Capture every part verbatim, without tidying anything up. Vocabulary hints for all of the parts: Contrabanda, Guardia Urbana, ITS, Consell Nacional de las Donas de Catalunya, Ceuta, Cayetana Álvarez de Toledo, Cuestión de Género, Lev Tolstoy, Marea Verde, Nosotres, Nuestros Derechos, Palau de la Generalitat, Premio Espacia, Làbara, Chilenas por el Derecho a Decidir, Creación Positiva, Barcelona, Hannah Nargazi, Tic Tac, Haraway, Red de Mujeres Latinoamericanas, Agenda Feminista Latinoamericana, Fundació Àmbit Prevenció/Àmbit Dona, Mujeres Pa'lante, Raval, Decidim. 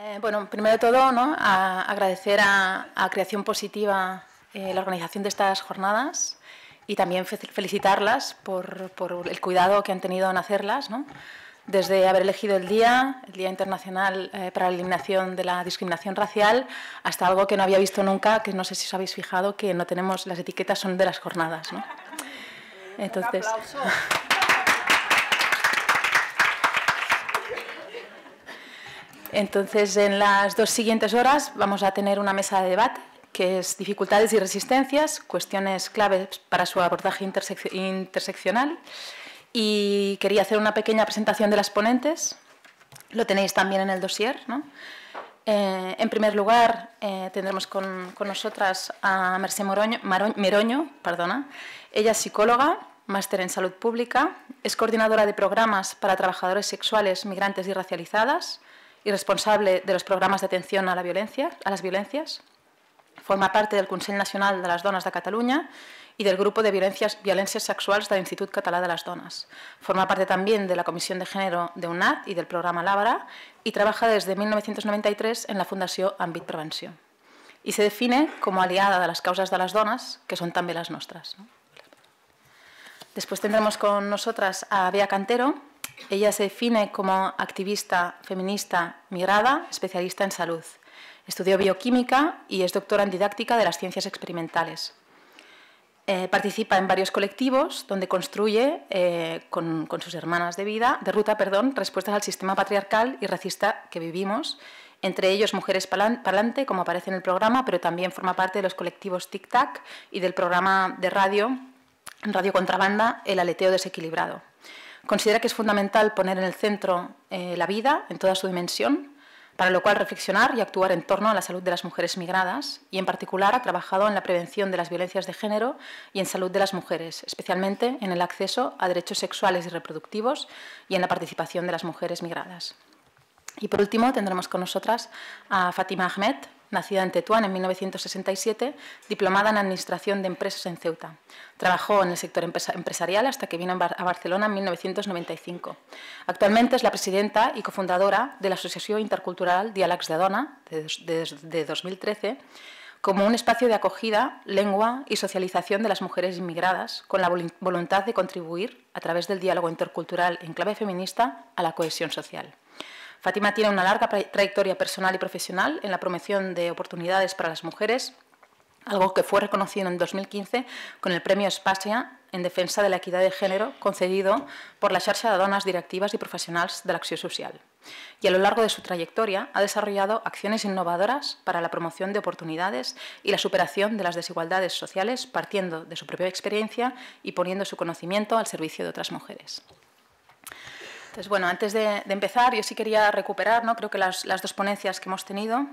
Eh, bueno, primero de todo, ¿no?, a agradecer a, a Creación Positiva eh, la organización de estas jornadas y también fe felicitarlas por, por el cuidado que han tenido en hacerlas, ¿no?, desde haber elegido el día, el Día Internacional eh, para la Eliminación de la Discriminación Racial, hasta algo que no había visto nunca, que no sé si os habéis fijado, que no tenemos, las etiquetas son de las jornadas, ¿no? Entonces, un aplauso. Entonces, en las dos siguientes horas vamos a tener una mesa de debate, que es dificultades y resistencias, cuestiones claves para su abordaje intersec- interseccional. Y quería hacer una pequeña presentación de las ponentes, lo tenéis también en el dossier, ¿no? Eh, en primer lugar, eh, tendremos con, con nosotras a Mercè Meroño, Meroño, perdona. Ella es psicóloga, máster en salud pública, es coordinadora de programas para trabajadores sexuales, migrantes y racializadas y responsable de los programas de atención a, la violencia, a las violencias. Forma parte del Consell Nacional de las Donas de Catalunya i del grup de violències sexuals de l'Institut Català de les Dones. Forma part també de la Comissió de Género de U N A D i del programa Làbara i treballa des de mil novecientos noventa y tres en la Fundació Àmbit Prevenció. I se define com a aliada de les causes de les dones, que són també les nostres. Després tendremos con nosotras a Bea Cantero. Ella se define com a activista feminista migrada, especialista en salud. Estudió bioquímica y es doctora en didáctica de las ciencias experimentales. Eh, participa en varios colectivos donde construye eh, con, con sus hermanas de vida, de ruta, perdón, respuestas al sistema patriarcal y racista que vivimos, entre ellos Mujeres Pa'lante, como aparece en el programa, pero también forma parte de los colectivos Tic Tac y del programa de radio, radio Contrabanda, El Aleteo Desequilibrado. Considera que es fundamental poner en el centro eh, la vida en toda su dimensión, para lo cual reflexionar y actuar en torno a la salud de las mujeres migradas y, en particular, ha trabajado en la prevención de las violencias de género y en salud de las mujeres, especialmente en el acceso a derechos sexuales y reproductivos y en la participación de las mujeres migradas. Y, por último, tendremos con nosotras a Fátima Ahmed, nacida en Tetuán en mil novecientos sesenta y siete, diplomada en Administración de Empresas en Ceuta. Trabajó en el sector empresarial hasta que vino a Barcelona en mil novecientos noventa y cinco. Actualmente es la presidenta y cofundadora de la Associació Intercultural Diàlegs de Dona desde dos mil trece, como un espacio de acogida, lengua y socialización de las mujeres inmigradas, con la voluntad de contribuir, a través del diálogo intercultural en clave feminista, a la cohesión social. Fátima tiene una larga trayectoria personal y profesional en la promoción de oportunidades para las mujeres, algo que fue reconocido en dos mil quince con el Premio Espacia en defensa de la equidad de género concedido por la Xarxa de Donas Directivas i Professionals de l'Acció Social. Y a lo largo de su trayectoria ha desarrollado acciones innovadoras para la promoción de oportunidades y la superación de las desigualdades sociales, partiendo de su propia experiencia y poniendo su conocimiento al servicio de otras mujeres. Entonces, bueno, antes de, de empezar, yo sí quería recuperar, ¿no?, creo que las, las dos ponencias que hemos tenido,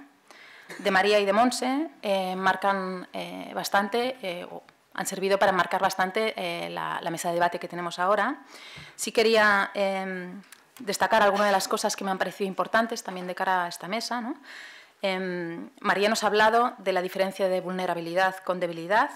de María y de Montse, eh, marcan eh, bastante, eh, o han servido para marcar bastante eh, la, la mesa de debate que tenemos ahora. Sí quería eh, destacar algunas de las cosas que me han parecido importantes también de cara a esta mesa, ¿no? Eh, María nos ha hablado de la diferencia de vulnerabilidad con debilidad,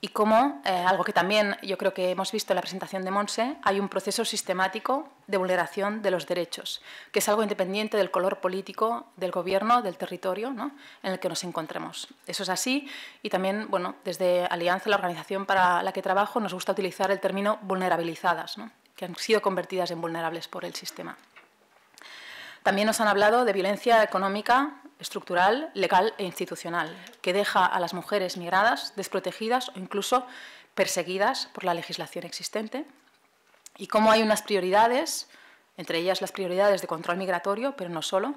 y cómo, eh, algo que también yo creo que hemos visto en la presentación de Montse, hay un proceso sistemático de vulneración de los derechos, que es algo independiente del color político, del gobierno, del territorio, ¿no?, en el que nos encontremos. Eso es así, y también, bueno, desde Alianza, la organización para la que trabajo, nos gusta utilizar el término vulnerabilizadas, ¿no?, que han sido convertidas en vulnerables por el sistema. También nos han hablado de violencia económica, estructural, legal e institucional, que deja a las mujeres migradas desprotegidas o incluso perseguidas por la legislación existente, y cómo hay unas prioridades, entre ellas las prioridades de control migratorio, pero no solo,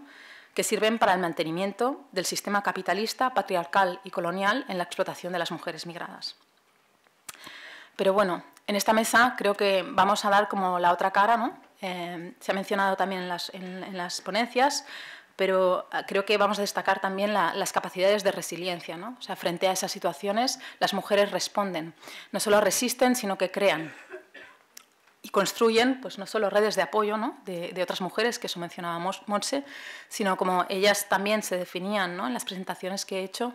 que sirven para el mantenimiento del sistema capitalista, patriarcal y colonial en la explotación de las mujeres migradas. Pero bueno, en esta mesa creo que vamos a dar como la otra cara, ¿no? Eh, se ha mencionado también en las, en, en las ponencias, pero creo que vamos a destacar también la, las capacidades de resiliencia, ¿no? O sea, frente a esas situaciones, las mujeres responden. No solo resisten, sino que crean y construyen, pues no solo redes de apoyo, ¿no?, de, de otras mujeres, que eso mencionaba Montse, sino como ellas también se definían, ¿no?, en las presentaciones que he hecho,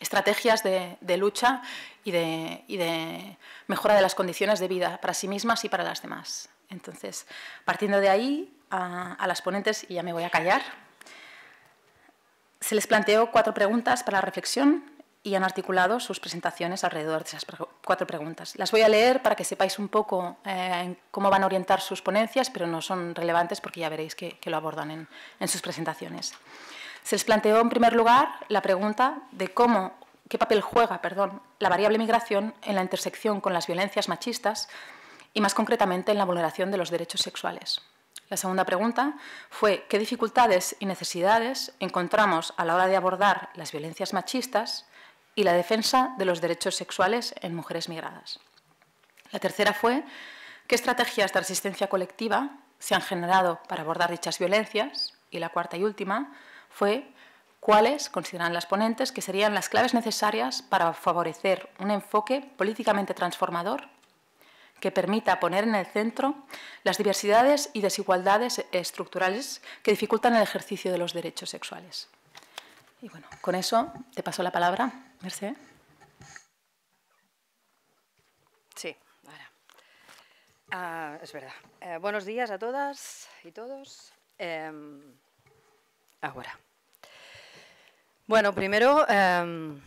estrategias de, de lucha y de, y de mejora de las condiciones de vida para sí mismas y para las demás. Entonces, partiendo de ahí, a, a las ponentes, y ya me voy a callar, Se les planteó cuatro preguntas para la reflexión y han articulado sus presentaciones alrededor de esas cuatro preguntas. Las voy a leer para que sepáis un poco eh, cómo van a orientar sus ponencias, pero no son relevantes porque ya veréis que, que lo abordan en, en sus presentaciones. Se les planteó, en primer lugar, la pregunta de cómo, qué papel juega perdón, la variable migración en la intersección con las violencias machistas y, más concretamente, en la vulneración de los derechos sexuales. La segunda pregunta fue qué dificultades y necesidades encontramos a la hora de abordar las violencias machistas y la defensa de los derechos sexuales en mujeres migradas. La tercera fue qué estrategias de resistencia colectiva se han generado para abordar dichas violencias. Y la cuarta y última fue cuáles consideran las ponentes que serían las claves necesarias para favorecer un enfoque políticamente transformador que permita poner en el centro las diversidades y desigualdades estructurales que dificultan el ejercicio de los derechos sexuales. Y bueno, con eso te paso la palabra, Mercè. Sí, ahora. Uh, es verdad. Eh, buenos días a todas y todos. Eh, ahora. Bueno, primero, eh,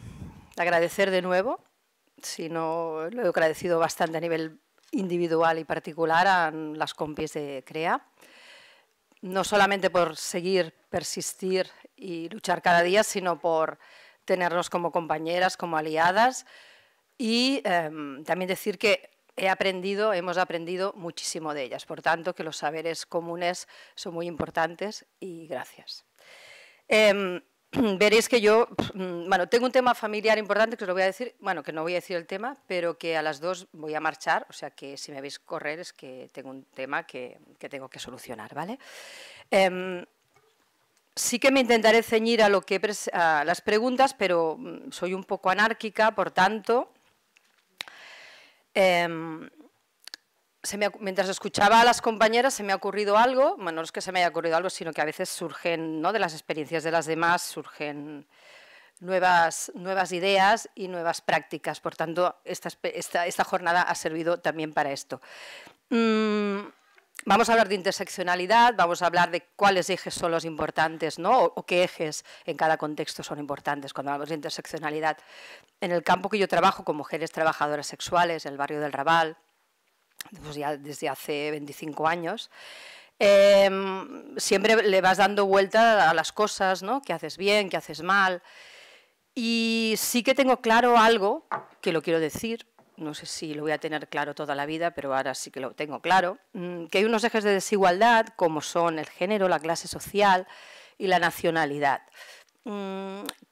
agradecer de nuevo, si no lo he agradecido bastante a nivel individual y particular a las compis de CREA, no solamente por seguir, persistir y luchar cada día, sino por tenernos como compañeras, como aliadas y eh, también decir que he aprendido, hemos aprendido muchísimo de ellas, por tanto que los saberes comunes son muy importantes y gracias. Eh, Veréis que yo, bueno, tengo un tema familiar importante que os lo voy a decir, bueno, que no voy a decir el tema, pero que a las dos voy a marchar, o sea que si me veis correr es que tengo un tema que, que tengo que solucionar, ¿vale? Eh, sí que me intentaré ceñir a, lo que, a las preguntas, pero soy un poco anárquica, por tanto, eh, se me, mientras escuchaba a las compañeras se me ha ocurrido algo, bueno, no es que se me haya ocurrido algo, sino que a veces surgen, ¿no?, de las experiencias de las demás, surgen nuevas, nuevas ideas y nuevas prácticas. Por tanto, esta, esta, esta jornada ha servido también para esto. Mm, vamos a hablar de interseccionalidad, vamos a hablar de cuáles ejes son los importantes, ¿no?, o, o qué ejes en cada contexto son importantes cuando hablamos de interseccionalidad. En el campo que yo trabajo con mujeres trabajadoras sexuales, en el barrio del Raval, pues ya desde hace veinticinco años, eh, siempre le vas dando vuelta a las cosas, ¿no?, qué haces bien, qué haces mal, y sí que tengo claro algo, que lo quiero decir, no sé si lo voy a tener claro toda la vida, pero ahora sí que lo tengo claro, que hay unos ejes de desigualdad como son el género, la clase social y la nacionalidad.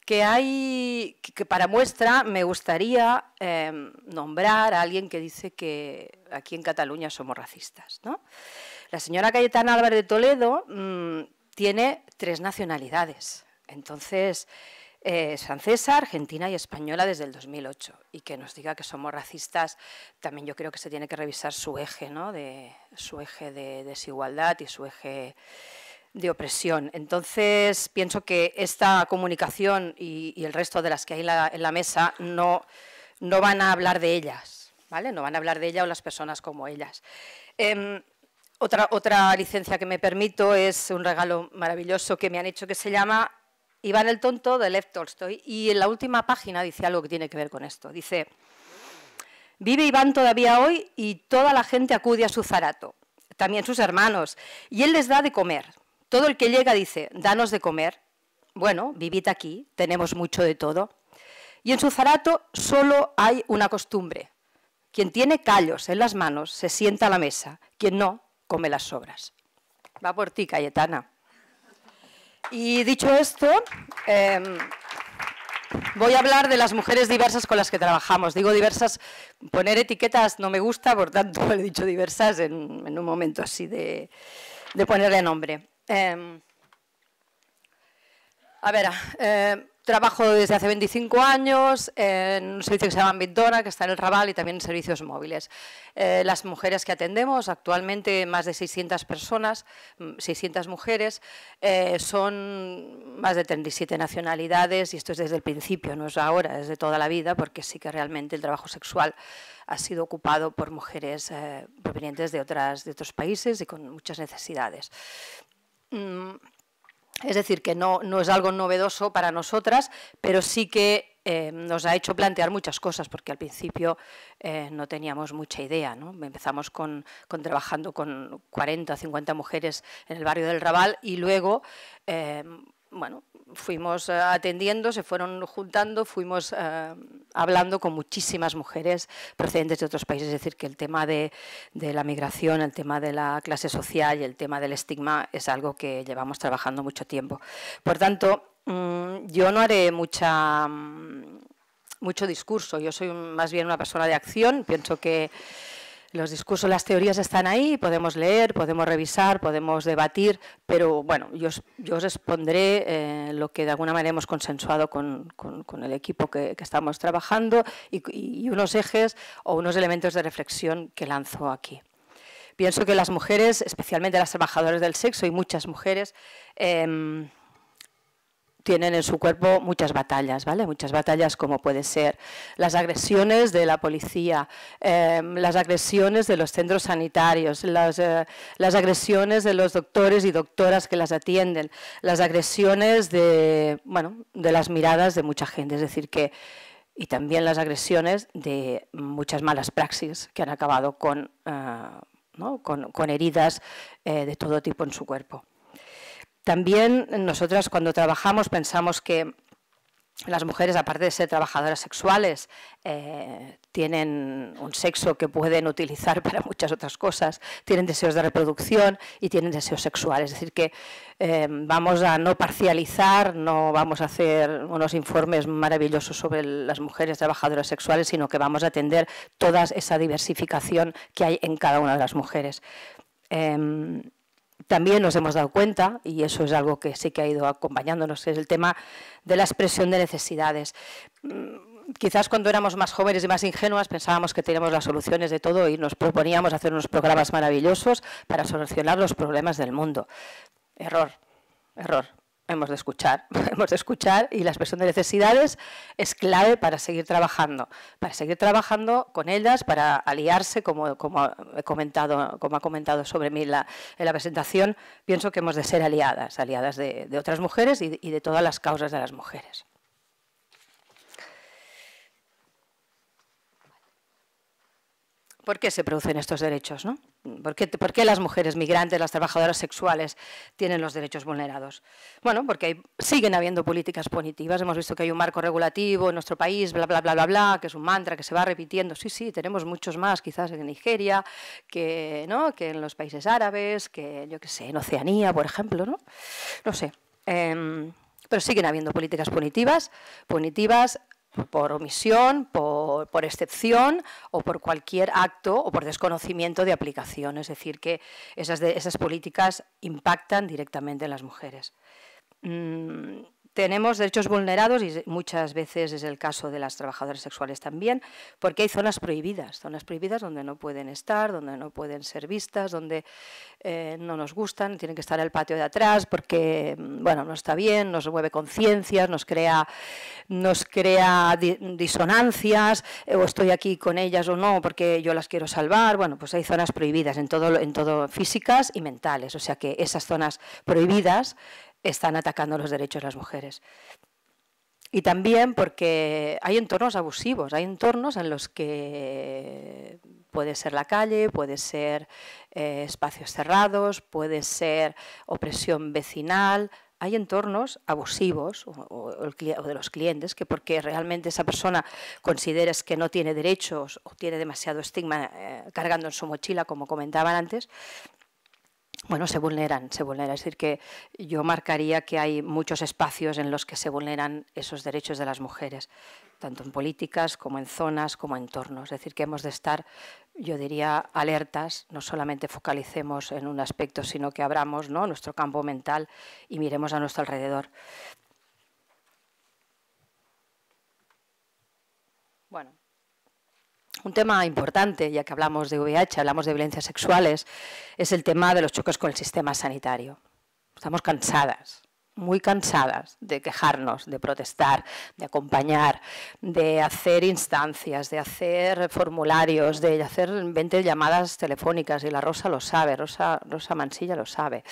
Que hay, que para muestra me gustaría eh, nombrar a alguien que dice que aquí en Cataluña somos racistas, ¿no? La señora Cayetana Álvarez de Toledo mmm, tiene tres nacionalidades, entonces eh, es francesa, argentina y española desde el dos mil ocho, y que nos diga que somos racistas, también yo creo que se tiene que revisar su eje, ¿no?, de, su eje de desigualdad y su eje de opresión. Entonces, pienso que esta comunicación y, y el resto de las que hay en la, en la mesa no, no van a hablar de ellas, ¿vale? No van a hablar de ellas o las personas como ellas. Eh, otra, otra licencia que me permito es un regalo maravilloso que me han hecho que se llama Iván el Tonto, de Lev Tolstoy, y en la última página dice algo que tiene que ver con esto. Dice, vive Iván todavía hoy y toda la gente acude a su zarato, también sus hermanos, y él les da de comer. Todo el que llega dice, danos de comer, bueno, vivid aquí, tenemos mucho de todo. Y en su zarato solo hay una costumbre. Quien tiene callos en las manos se sienta a la mesa, quien no, come las sobras. Va por ti, Cayetana. Y dicho esto, eh, voy a hablar de las mujeres diversas con las que trabajamos. Digo diversas, poner etiquetas no me gusta, por tanto, lo he dicho diversas en, en un momento así de, de ponerle nombre. Eh, a ver, eh, trabajo desde hace veinticinco años en un servicio que se llama BitDona, que está en el Raval, y también en servicios móviles. Eh, las mujeres que atendemos, actualmente más de seiscientas personas, seiscientas mujeres, eh, son más de treinta y siete nacionalidades, y esto es desde el principio, no es ahora, es de toda la vida, porque sí que realmente el trabajo sexual ha sido ocupado por mujeres eh, provenientes de, otras, de otros países y con muchas necesidades. Es decir, que no, no es algo novedoso para nosotras, pero sí que eh, nos ha hecho plantear muchas cosas, porque al principio eh, no teníamos mucha idea, ¿no? Empezamos con, con trabajando con cuarenta o cincuenta mujeres en el barrio del Raval y luego eh, bueno, fuimos atendiendo, se fueron juntando, fuimos eh, hablando con muchísimas mujeres procedentes de otros países. Es decir, que el tema de, de la migración, el tema de la clase social y el tema del estigma es algo que llevamos trabajando mucho tiempo. Por tanto, mmm, yo no haré mucha, mucho discurso. Yo soy más bien una persona de acción. Pienso que los discursos, las teorías están ahí, podemos leer, podemos revisar, podemos debatir, pero bueno, yo os, yo os expondré eh, lo que de alguna manera hemos consensuado con, con, con el equipo que, que estamos trabajando y, y unos ejes o unos elementos de reflexión que lanzo aquí. Pienso que las mujeres, especialmente las trabajadoras del sexo y muchas mujeres, eh, tienen en su cuerpo muchas batallas, ¿vale? Muchas batallas como puede ser las agresiones de la policía, eh, las agresiones de los centros sanitarios, las, eh, las agresiones de los doctores y doctoras que las atienden, las agresiones de, bueno, de las miradas de mucha gente, es decir que, y también las agresiones de muchas malas praxis que han acabado con, eh, ¿no? con, con heridas eh, de todo tipo en su cuerpo. También nosotras cuando trabajamos pensamos que las mujeres, aparte de ser trabajadoras sexuales, eh, tienen un sexo que pueden utilizar para muchas otras cosas, tienen deseos de reproducción y tienen deseos sexuales. Es decir, que eh, vamos a no parcializar, no vamos a hacer unos informes maravillosos sobre las mujeres trabajadoras sexuales, sino que vamos a atender toda esa diversificación que hay en cada una de las mujeres. Eh, También nos hemos dado cuenta, y eso es algo que sí que ha ido acompañándonos, es el tema de la expresión de necesidades. Quizás cuando éramos más jóvenes y más ingenuas pensábamos que teníamos las soluciones de todo y nos proponíamos hacer unos programas maravillosos para solucionar los problemas del mundo. Error, error. Hemos de escuchar, hemos de escuchar y la expresión de necesidades es clave para seguir trabajando, para seguir trabajando con ellas, para aliarse, como, como, he comentado, como ha comentado sobre mí la, en la presentación, pienso que hemos de ser aliadas, aliadas de, de otras mujeres y, y de todas las causas de las mujeres. ¿Por qué se producen estos derechos, no? ¿Por qué, ¿Por qué las mujeres migrantes, las trabajadoras sexuales, tienen los derechos vulnerados? Bueno, porque hay, siguen habiendo políticas punitivas. Hemos visto que hay un marco regulativo en nuestro país, bla, bla, bla, bla, bla, que es un mantra que se va repitiendo. Sí, sí, tenemos muchos más, quizás en Nigeria, que, ¿no? que en los países árabes, que yo qué sé, en Oceanía, por ejemplo, ¿no? No sé. Eh, pero siguen habiendo políticas punitivas, punitivas, por omisión, por, por excepción o por cualquier acto o por desconocimiento de aplicación. Es decir, que esas, de, esas políticas impactan directamente en las mujeres. Mm, tenemos derechos vulnerados y muchas veces es el caso de las trabajadoras sexuales también, porque hay zonas prohibidas, zonas prohibidas donde no pueden estar, donde no pueden ser vistas, donde eh, no nos gustan, tienen que estar en el patio de atrás porque, bueno, no está bien, nos mueve conciencias, nos crea, nos crea di disonancias, o estoy aquí con ellas o no porque yo las quiero salvar. Bueno, pues hay zonas prohibidas en todo, en todo físicas y mentales, o sea que esas zonas prohibidas están atacando los derechos de las mujeres. Y también porque hay entornos abusivos, hay entornos en los que puede ser la calle, puede ser eh, espacios cerrados, puede ser opresión vecinal. Hay entornos abusivos o, o, o de los clientes que porque realmente esa persona consideres que no tiene derechos o tiene demasiado estigma eh, cargando en su mochila, como comentaban antes, bueno, se vulneran, se vulneran. Es decir, que yo marcaría que hay muchos espacios en los que se vulneran esos derechos de las mujeres, tanto en políticas como en zonas, como en entornos. Es decir, que hemos de estar, yo diría, alertas, no solamente focalicemos en un aspecto, sino que abramos, ¿no?, nuestro campo mental y miremos a nuestro alrededor. Bueno. Un tema importante, ya que hablamos de V I H, hablamos de violencias sexuales, es el tema de los choques con el sistema sanitario. Estamos cansadas, muy cansadas de quejarnos, de protestar, de acompañar, de hacer instancias, de hacer formularios, de hacer veinte llamadas telefónicas, y la Rosa lo sabe, Rosa, Rosa Mansilla lo sabe.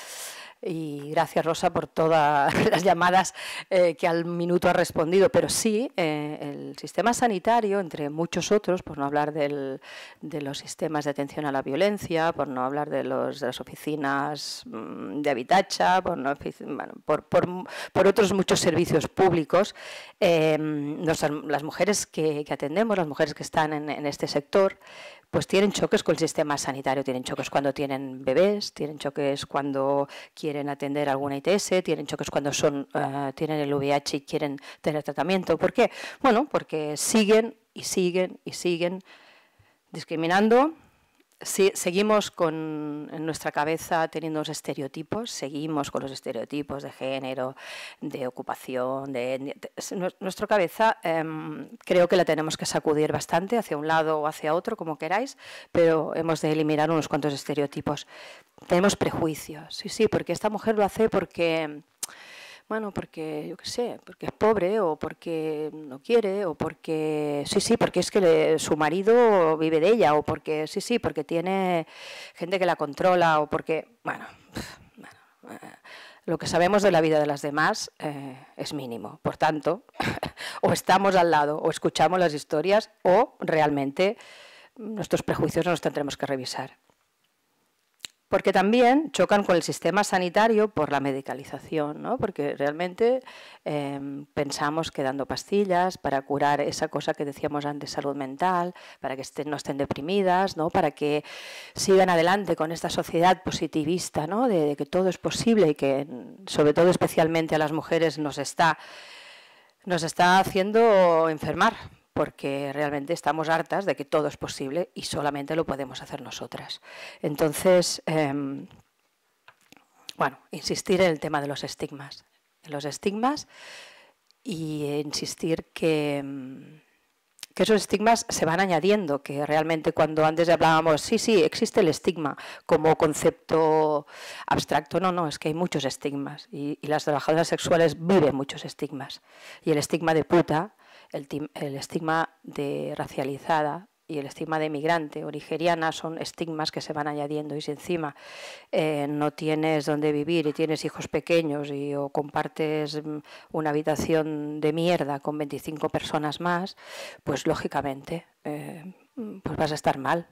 y gracias, Rosa, por todas las llamadas eh, que al minuto ha respondido. Pero sí, eh, el sistema sanitario, entre muchos otros, por no hablar del, de los sistemas de atención a la violencia, por no hablar de, los, de las oficinas de Habitatge, por, no, bueno, por, por, por otros muchos servicios públicos, eh, nos, las mujeres que, que atendemos, las mujeres que están en, en este sector, pues tienen choques con el sistema sanitario, tienen choques cuando tienen bebés, tienen choques cuando quieren atender alguna I T S, tienen choques cuando son, uh, tienen el V I H y quieren tener tratamiento. ¿Por qué? Bueno, porque siguen y siguen y siguen discriminando. Sí, seguimos con, en nuestra cabeza teniendo los estereotipos, seguimos con los estereotipos de género, de ocupación, de etnia. Nuestra cabeza eh, creo que la tenemos que sacudir bastante hacia un lado o hacia otro, como queráis, pero hemos de eliminar unos cuantos estereotipos. Tenemos prejuicios, sí, sí, porque esta mujer lo hace porque… Bueno, porque, yo qué sé, porque es pobre o porque no quiere o porque… Sí, sí, porque es que le, su marido vive de ella o porque… Sí, sí, porque tiene gente que la controla o porque… Bueno, bueno eh, lo que sabemos de la vida de las demás eh, es mínimo. Por tanto, o estamos al lado o escuchamos las historias o realmente nuestros prejuicios nos tendremos que revisar. Porque también chocan con el sistema sanitario por la medicalización, ¿no? Porque realmente eh, pensamos que dando pastillas para curar esa cosa que decíamos antes, salud mental, para que estén, no estén deprimidas, ¿no? Para que sigan adelante con esta sociedad positivista, ¿no? de, de que todo es posible y que sobre todo especialmente a las mujeres nos está, nos está haciendo enfermar, porque realmente estamos hartas de que todo es posible y solamente lo podemos hacer nosotras. Entonces, eh, bueno, insistir en el tema de los estigmas, en los estigmas y insistir que, que esos estigmas se van añadiendo, que realmente cuando antes hablábamos, sí, sí, existe el estigma como concepto abstracto, no, no, es que hay muchos estigmas y, y las trabajadoras sexuales viven muchos estigmas y el estigma de puta, El, el estigma de racializada y el estigma de migrante o nigeriana son estigmas que se van añadiendo y si encima eh, no tienes dónde vivir y tienes hijos pequeños y, o compartes una habitación de mierda con veinticinco personas más, pues lógicamente eh, pues vas a estar mal.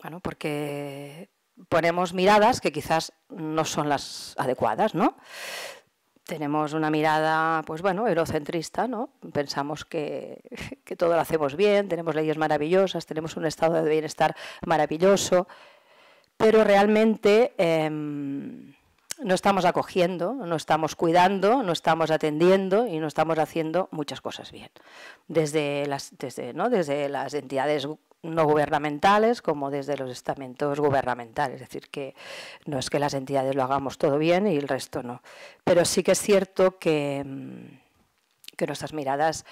Bueno, porque ponemos miradas que quizás no son las adecuadas, ¿no? Tenemos una mirada, pues bueno, eurocentrista, ¿no? Pensamos que, que todo lo hacemos bien, tenemos leyes maravillosas, tenemos un estado de bienestar maravilloso, pero realmente eh, no estamos acogiendo, no estamos cuidando, no estamos atendiendo y no estamos haciendo muchas cosas bien. Desde las, desde, ¿no? desde las entidades no gubernamentales como desde los estamentos gubernamentales, es decir, que no es que las entidades lo hagamos todo bien y el resto no, pero sí que es cierto que, que nuestras miradas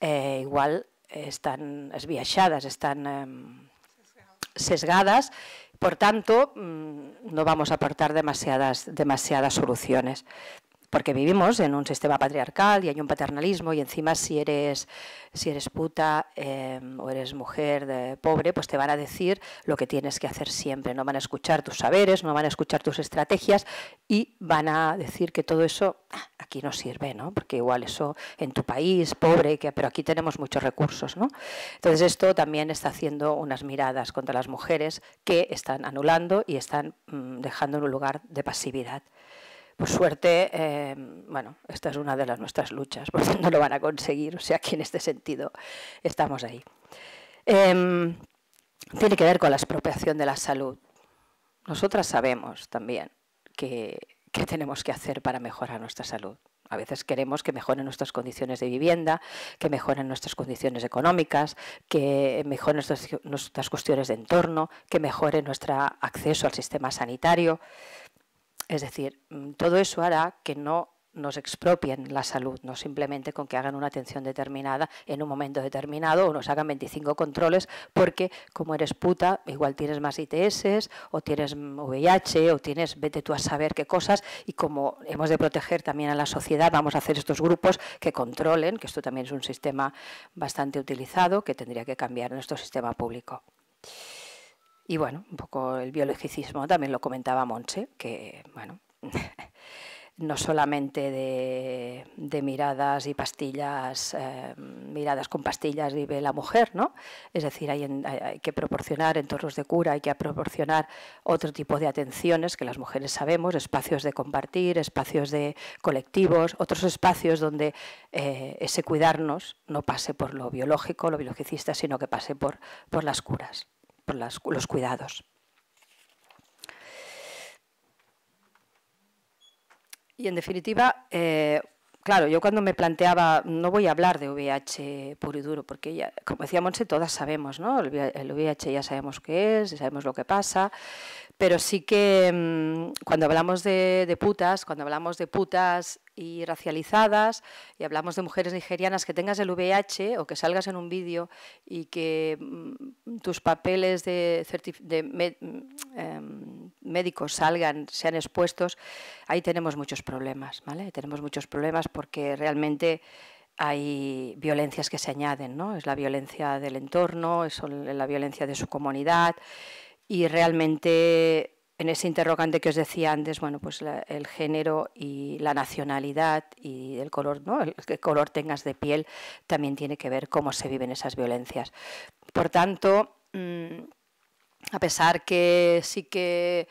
eh, igual están esbiaixadas, están eh, sesgadas, por tanto no vamos a aportar demasiadas, demasiadas soluciones. Porque vivimos en un sistema patriarcal y hay un paternalismo y encima si eres, si eres puta eh, o eres mujer de, pobre, pues te van a decir lo que tienes que hacer siempre. No van a escuchar tus saberes, no van a escuchar tus estrategias y van a decir que todo eso ah, aquí no sirve, ¿no? Porque igual eso en tu país, pobre, que, pero aquí tenemos muchos recursos, ¿no? Entonces esto también está haciendo unas miradas contra las mujeres que están anulando y están mmm, dejando en un lugar de pasividad. Por suerte, eh, bueno, esta es una de las nuestras luchas, porque no lo van a conseguir, o sea que en este sentido estamos ahí. Eh, tiene que ver con la expropiación de la salud. Nosotras sabemos también que, que tenemos que hacer para mejorar nuestra salud. A veces queremos que mejoren nuestras condiciones de vivienda, que mejoren nuestras condiciones económicas, que mejoren nuestras, nuestras cuestiones de entorno, que mejoren nuestro acceso al sistema sanitario. Es decir, todo eso hará que no nos expropien la salud, no simplemente con que hagan una atención determinada en un momento determinado o nos hagan veinticinco controles porque como eres puta igual tienes más I T S o tienes V I H o tienes vete tú a saber qué cosas y como hemos de proteger también a la sociedad vamos a hacer estos grupos que controlen, que esto también es un sistema bastante utilizado que tendría que cambiar nuestro sistema público. Y bueno, un poco el biologicismo también lo comentaba Montse, que bueno, no solamente de, de miradas y pastillas, eh, miradas con pastillas vive la mujer, ¿no? Es decir, hay, en, hay, hay que proporcionar entornos de cura, hay que proporcionar otro tipo de atenciones que las mujeres sabemos, espacios de compartir, espacios de colectivos, otros espacios donde eh, ese cuidarnos no pase por lo biológico, lo biologicista, sino que pase por, por las curas, por las, los cuidados. Y en definitiva, eh, claro, yo cuando me planteaba, no voy a hablar de V I H puro y duro, porque ya, como decía Montse, todas sabemos, ¿no? El V I H ya sabemos qué es, ya sabemos lo que pasa, pero sí que mmm, cuando hablamos de, de putas, cuando hablamos de putas y racializadas, y hablamos de mujeres nigerianas, que tengas el V I H o que salgas en un vídeo y que mm, tus papeles de, de med, eh, médicos salgan, sean expuestos, ahí tenemos muchos problemas, ¿vale? Tenemos muchos problemas porque realmente hay violencias que se añaden, ¿no? Es la violencia del entorno, es la violencia de su comunidad y realmente... En ese interrogante que os decía antes, bueno, pues la, el género y la nacionalidad y el color, ¿no? El, el color tengas de piel también tiene que ver cómo se viven esas violencias. Por tanto, mmm, a pesar que sí que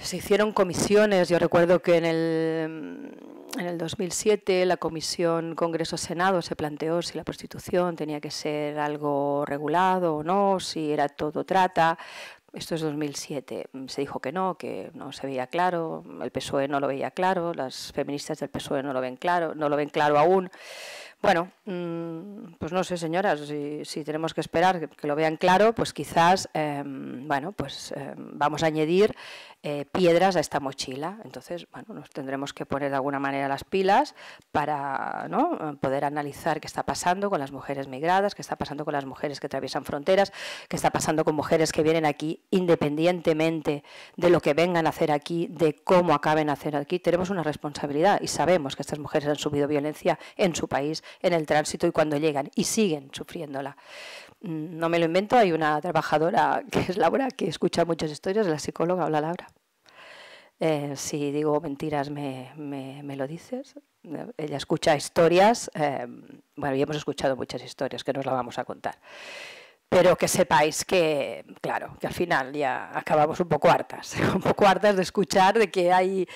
se hicieron comisiones, yo recuerdo que en el, en el dos mil siete la comisión Congreso-Senado se planteó si la prostitución tenía que ser algo regulado o no, si era todo trata. Esto es dos mil siete, se dijo que no, que no se veía claro, el P S O E no lo veía claro, las feministas del P S O E no lo ven claro, no lo ven claro aún. Bueno, pues no sé, señoras, si, si tenemos que esperar que, que lo vean claro, pues quizás, eh, bueno, pues eh, vamos a añadir eh, piedras a esta mochila. Entonces, bueno, nos tendremos que poner de alguna manera las pilas para, ¿no?, poder analizar qué está pasando con las mujeres migradas, qué está pasando con las mujeres que atraviesan fronteras, qué está pasando con mujeres que vienen aquí independientemente de lo que vengan a hacer aquí, de cómo acaben a hacer aquí. Tenemos una responsabilidad y sabemos que estas mujeres han sufrido violencia en su país, en el tránsito y cuando llegan, y siguen sufriéndola. No me lo invento, hay una trabajadora que es Laura, que escucha muchas historias, la psicóloga. Hola, Laura. Eh, si digo mentiras, me, me, me lo dices. Ella escucha historias, eh, bueno, ya hemos escuchado muchas historias que no os las vamos a contar. Pero que sepáis que, claro, que al final ya acabamos un poco hartas, un poco hartas de escuchar de que hay...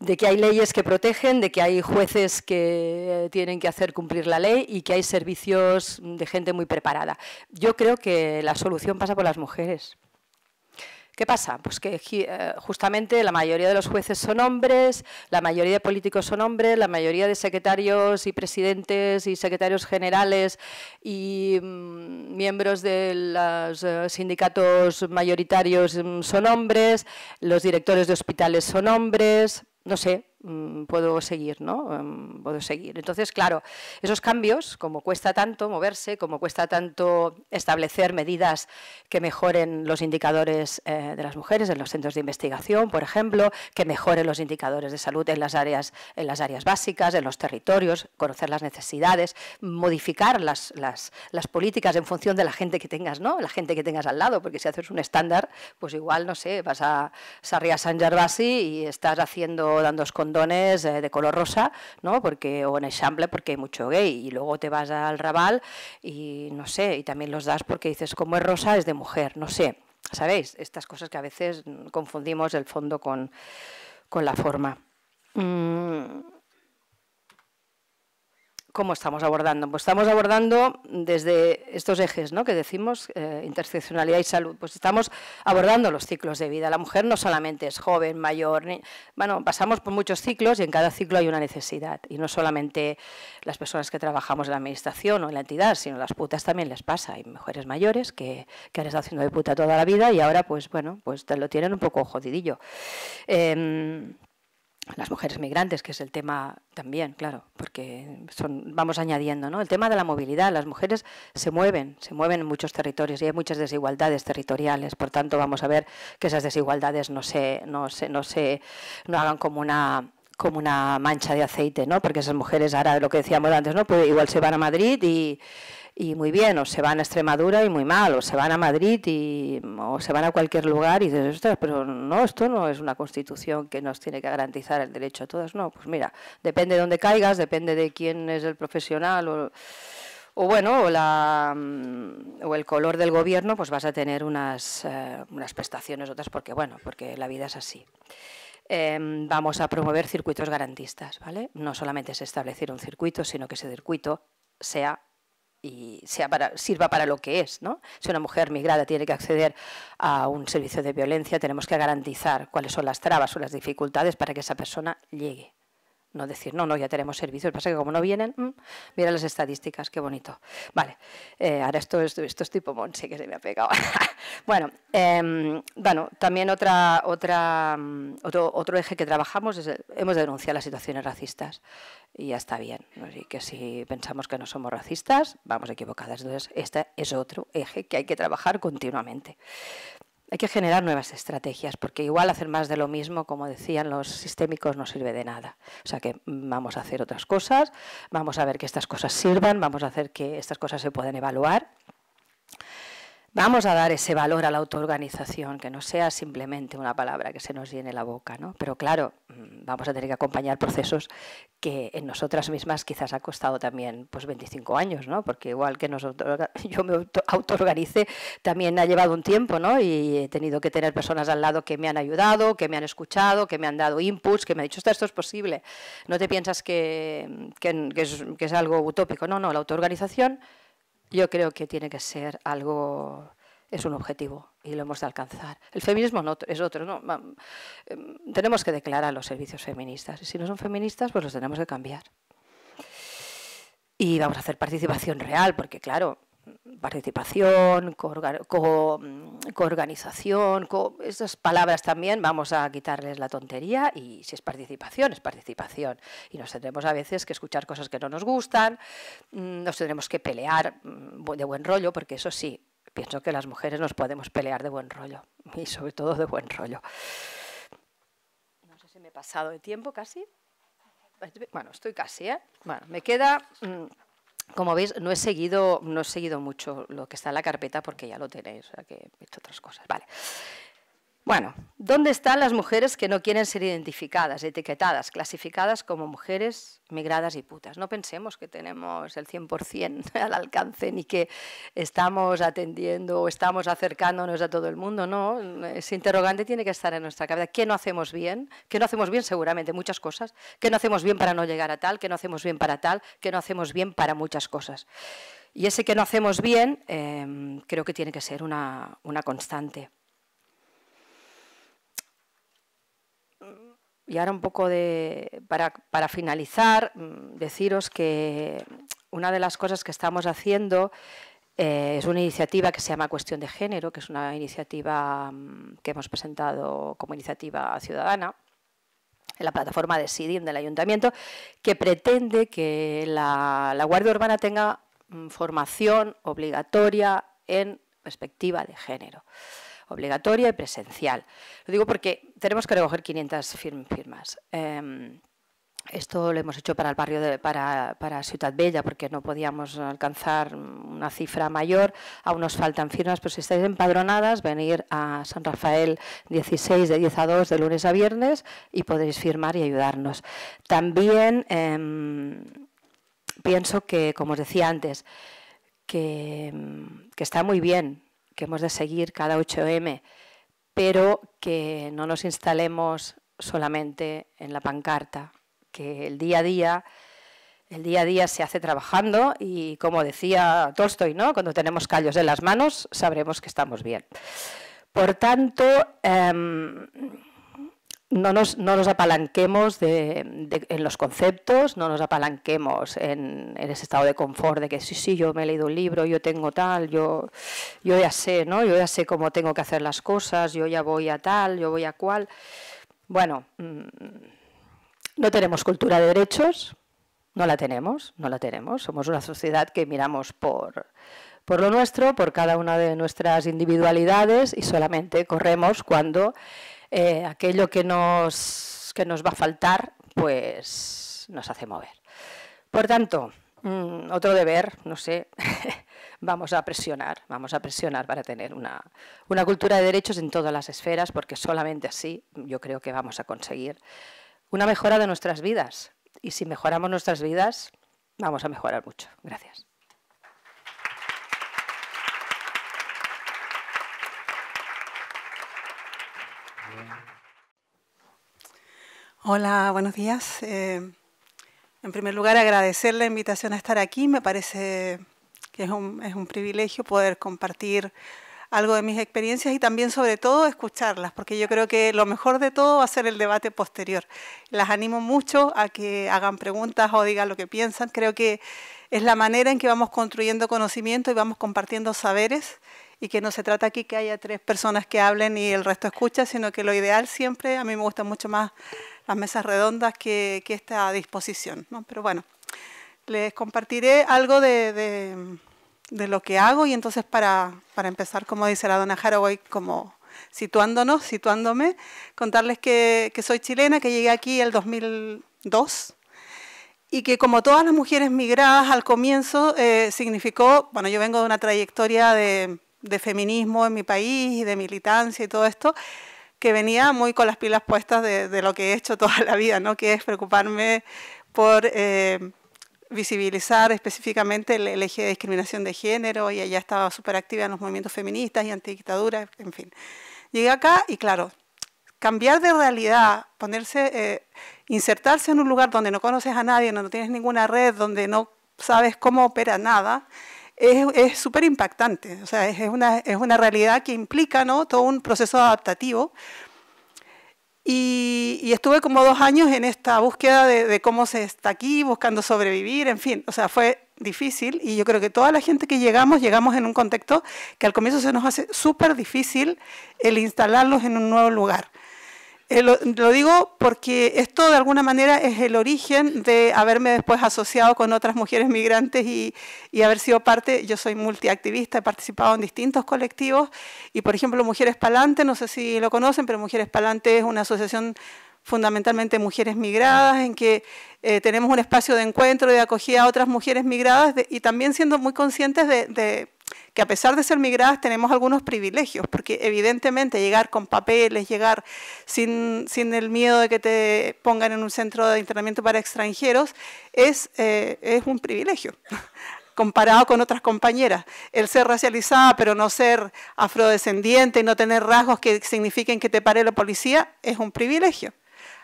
de que hay leyes que protegen, de que hay jueces que tienen que hacer cumplir la ley y que hay servicios de gente muy preparada. Yo creo que la solución pasa por las mujeres. ¿Qué pasa? Pues que justamente la mayoría de los jueces son hombres, la mayoría de políticos son hombres, la mayoría de secretarios y presidentes y secretarios generales y mm, miembros de los uh, sindicatos mayoritarios mm, son hombres, los directores de hospitales son hombres... No sé, puedo seguir, ¿no? Puedo seguir. Entonces, claro, esos cambios, como cuesta tanto moverse, como cuesta tanto establecer medidas que mejoren los indicadores eh, de las mujeres en los centros de investigación, por ejemplo, que mejoren los indicadores de salud en las áreas, en las áreas básicas, en los territorios, conocer las necesidades, modificar las, las, las políticas en función de la gente que tengas, ¿no? La gente que tengas al lado, porque si haces un estándar, pues igual, no sé, vas a Sarrià Sant Gervasi y estás haciendo dando condones de color rosa, ¿no? Porque, o en Eixample porque hay mucho gay, y luego te vas al Raval y no sé, y también los das porque dices, como es rosa es de mujer, no sé, ¿sabéis? Estas cosas que a veces confundimos el fondo con, con la forma. ¿Cómo estamos abordando? Pues estamos abordando desde estos ejes, ¿no?, que decimos, eh, interseccionalidad y salud. Pues estamos abordando los ciclos de vida. La mujer no solamente es joven, mayor, ni... bueno, pasamos por muchos ciclos y en cada ciclo hay una necesidad. Y no solamente las personas que trabajamos en la administración o en la entidad, sino las putas también les pasa. Hay mujeres mayores que, que han estado haciendo de puta toda la vida y ahora, pues bueno, pues lo tienen un poco jodidillo. Eh, Las mujeres migrantes, que es el tema también, claro, porque son, vamos añadiendo, ¿no? El tema de la movilidad, las mujeres se mueven, se mueven en muchos territorios y hay muchas desigualdades territoriales, por tanto vamos a ver que esas desigualdades no se, no se, no se, no hagan como una... como una mancha de aceite, ¿no? Porque esas mujeres, ahora lo que decíamos antes, ¿no? Pues igual se van a Madrid y, y muy bien, o se van a Extremadura y muy mal, o se van a Madrid y, o se van a cualquier lugar y dices, ostras, pero no, esto no es una constitución que nos tiene que garantizar el derecho a todas, no, pues mira, depende de dónde caigas, depende de quién es el profesional o... O bueno, o, la, o el color del gobierno, pues vas a tener unas, eh, unas prestaciones, otras, porque bueno, porque la vida es así. Eh, vamos a promover circuitos garantistas, ¿vale? No solamente es establecer un circuito, sino que ese circuito sea y sea para, sirva para lo que es, ¿no? Si una mujer migrada tiene que acceder a un servicio de violencia, tenemos que garantizar cuáles son las trabas o las dificultades para que esa persona llegue. No decir, no, no, ya tenemos servicios, pasa que como no vienen, mmm, mira las estadísticas, qué bonito. Vale, eh, ahora esto, esto, esto es tipo Monse, que se me ha pegado. Bueno, eh, bueno, también otra, otra, otro, otro eje que trabajamos es, el, hemos de denunciar las situaciones racistas y ya está bien. Así que si pensamos que no somos racistas, vamos equivocadas. Entonces, este es otro eje que hay que trabajar continuamente. Hay que generar nuevas estrategias, porque igual hacer más de lo mismo, como decían los sistémicos, no sirve de nada. O sea que vamos a hacer otras cosas, vamos a ver que estas cosas sirvan, vamos a hacer que estas cosas se puedan evaluar. Vamos a dar ese valor a la autoorganización, que no sea simplemente una palabra que se nos llene la boca, ¿no? Pero claro, vamos a tener que acompañar procesos que en nosotras mismas quizás ha costado también pues veinticinco años, ¿no? Porque igual que nosotros, yo me autoorganice, también ha llevado un tiempo, ¿no? Y he tenido que tener personas al lado que me han ayudado, que me han escuchado, que me han dado inputs, que me han dicho, esto es posible. No te piensas que, que, que, es, que es algo utópico. No, no, la autoorganización yo creo que tiene que ser algo, es un objetivo y lo hemos de alcanzar. El feminismo no, es otro, ¿no? Tenemos que declarar los servicios feministas y si no son feministas, pues los tenemos que cambiar. Y vamos a hacer participación real, porque claro, participación, coorganización, co co esas palabras también, vamos a quitarles la tontería y si es participación, es participación. Y nos tendremos a veces que escuchar cosas que no nos gustan, nos tendremos que pelear de buen rollo, porque eso sí, pienso que las mujeres nos podemos pelear de buen rollo y sobre todo de buen rollo. No sé si me he pasado de tiempo casi. Bueno, estoy casi, ¿eh? Bueno, me queda... Como veis, no he seguido, no he seguido mucho lo que está en la carpeta porque ya lo tenéis, o sea que he hecho otras cosas. Vale. Bueno, ¿dónde están las mujeres que no quieren ser identificadas, etiquetadas, clasificadas como mujeres migradas y putas? No pensemos que tenemos el cien por cien al alcance ni que estamos atendiendo o estamos acercándonos a todo el mundo, no. Ese interrogante tiene que estar en nuestra cabeza. ¿Qué no hacemos bien? ¿Qué no hacemos bien? Seguramente muchas cosas. ¿Qué no hacemos bien para no llegar a tal? ¿Qué no hacemos bien para tal? ¿Qué no hacemos bien para muchas cosas? Y ese que no hacemos bien eh, creo que tiene que ser una, una constante. Y ahora un poco de, para, para finalizar, deciros que una de las cosas que estamos haciendo eh, es una iniciativa que se llama Cuestión de Género, que es una iniciativa que hemos presentado como iniciativa ciudadana en la plataforma Decidim del Ayuntamiento, que pretende que la, la Guardia Urbana tenga formación obligatoria en perspectiva de género. Obligatoria y presencial. Lo digo porque tenemos que recoger quinientas firmas. Eh, esto lo hemos hecho para el barrio de, para, para Ciudad Bella, porque no podíamos alcanzar una cifra mayor. Aún nos faltan firmas, pero si estáis empadronadas, venir a San Rafael dieciséis de diez a dos de lunes a viernes y podréis firmar y ayudarnos. También eh, pienso que, como os decía antes, que, que está muy bien que hemos de seguir cada ocho eme, pero que no nos instalemos solamente en la pancarta, que el día a día, el día a día se hace trabajando y, como decía Tolstoy, ¿no? Cuando tenemos callos en las manos sabremos que estamos bien. Por tanto, eh, no, nos, no nos apalanquemos de, de, en los conceptos, no nos apalanquemos en, en ese estado de confort de que sí, sí, yo me he leído un libro, yo tengo tal, yo, yo ya sé, ¿no? Yo ya sé cómo tengo que hacer las cosas, yo ya voy a tal, yo voy a cual. Bueno, no tenemos cultura de derechos, no la tenemos, no la tenemos. Somos una sociedad que miramos por... por lo nuestro, por cada una de nuestras individualidades y solamente corremos cuando eh, aquello que nos, que nos va a faltar pues nos hace mover. Por tanto, mmm, otro deber, no sé, vamos a presionar, vamos a presionar para tener una, una cultura de derechos en todas las esferas, porque solamente así yo creo que vamos a conseguir una mejora de nuestras vidas. Y si mejoramos nuestras vidas, vamos a mejorar mucho. Gracias. Hola, buenos días. Eh, en primer lugar, agradecer la invitación a estar aquí. Me parece que es un, es un privilegio poder compartir algo de mis experiencias y también, sobre todo, escucharlas, porque yo creo que lo mejor de todo va a ser el debate posterior. Las animo mucho a que hagan preguntas o digan lo que piensan. Creo que es la manera en que vamos construyendo conocimiento y vamos compartiendo saberes, y que no se trata aquí que haya tres personas que hablen y el resto escucha, sino que lo ideal siempre, a mí me gustan mucho más las mesas redondas que, que esta disposición, ¿no? Pero bueno, les compartiré algo de, de, de lo que hago, y entonces para, para empezar, como dice la dona Haraway, como situándonos, situándome, contarles que, que soy chilena, que llegué aquí el dos mil dos, y que como todas las mujeres migradas al comienzo, eh, significó, bueno, yo vengo de una trayectoria de... de feminismo en mi país y de militancia y todo esto, que venía muy con las pilas puestas de, de lo que he hecho toda la vida, ¿no? Que es preocuparme por eh, visibilizar específicamente el, el eje de discriminación de género, y allá estaba súper activa en los movimientos feministas y antidictaduras, en fin. Llegué acá y claro, cambiar de realidad, ponerse, eh, insertarse en un lugar donde no conoces a nadie, donde no tienes ninguna red, donde no sabes cómo opera nada, es súper impactante. O sea, es una, es una realidad que implica, ¿no?, todo un proceso adaptativo. Y, y estuve como dos años en esta búsqueda de, de cómo se está aquí, buscando sobrevivir, en fin. O sea, fue difícil, y yo creo que toda la gente que llegamos, llegamos en un contexto que al comienzo se nos hace súper difícil el instalarlos en un nuevo lugar. Eh, lo, lo digo porque esto de alguna manera es el origen de haberme después asociado con otras mujeres migrantes y, y haber sido parte. Yo soy multiactivista, he participado en distintos colectivos y, por ejemplo, Mujeres Pa'lante, no sé si lo conocen, pero Mujeres Pa'lante es una asociación fundamentalmente mujeres migradas, en que eh, tenemos un espacio de encuentro y de acogida a otras mujeres migradas, de, y también siendo muy conscientes de, de que a pesar de ser migradas tenemos algunos privilegios, porque evidentemente llegar con papeles, llegar sin, sin el miedo de que te pongan en un centro de internamiento para extranjeros, es, eh, es un privilegio comparado con otras compañeras. El ser racializada pero no ser afrodescendiente y no tener rasgos que signifiquen que te pare la policía es un privilegio,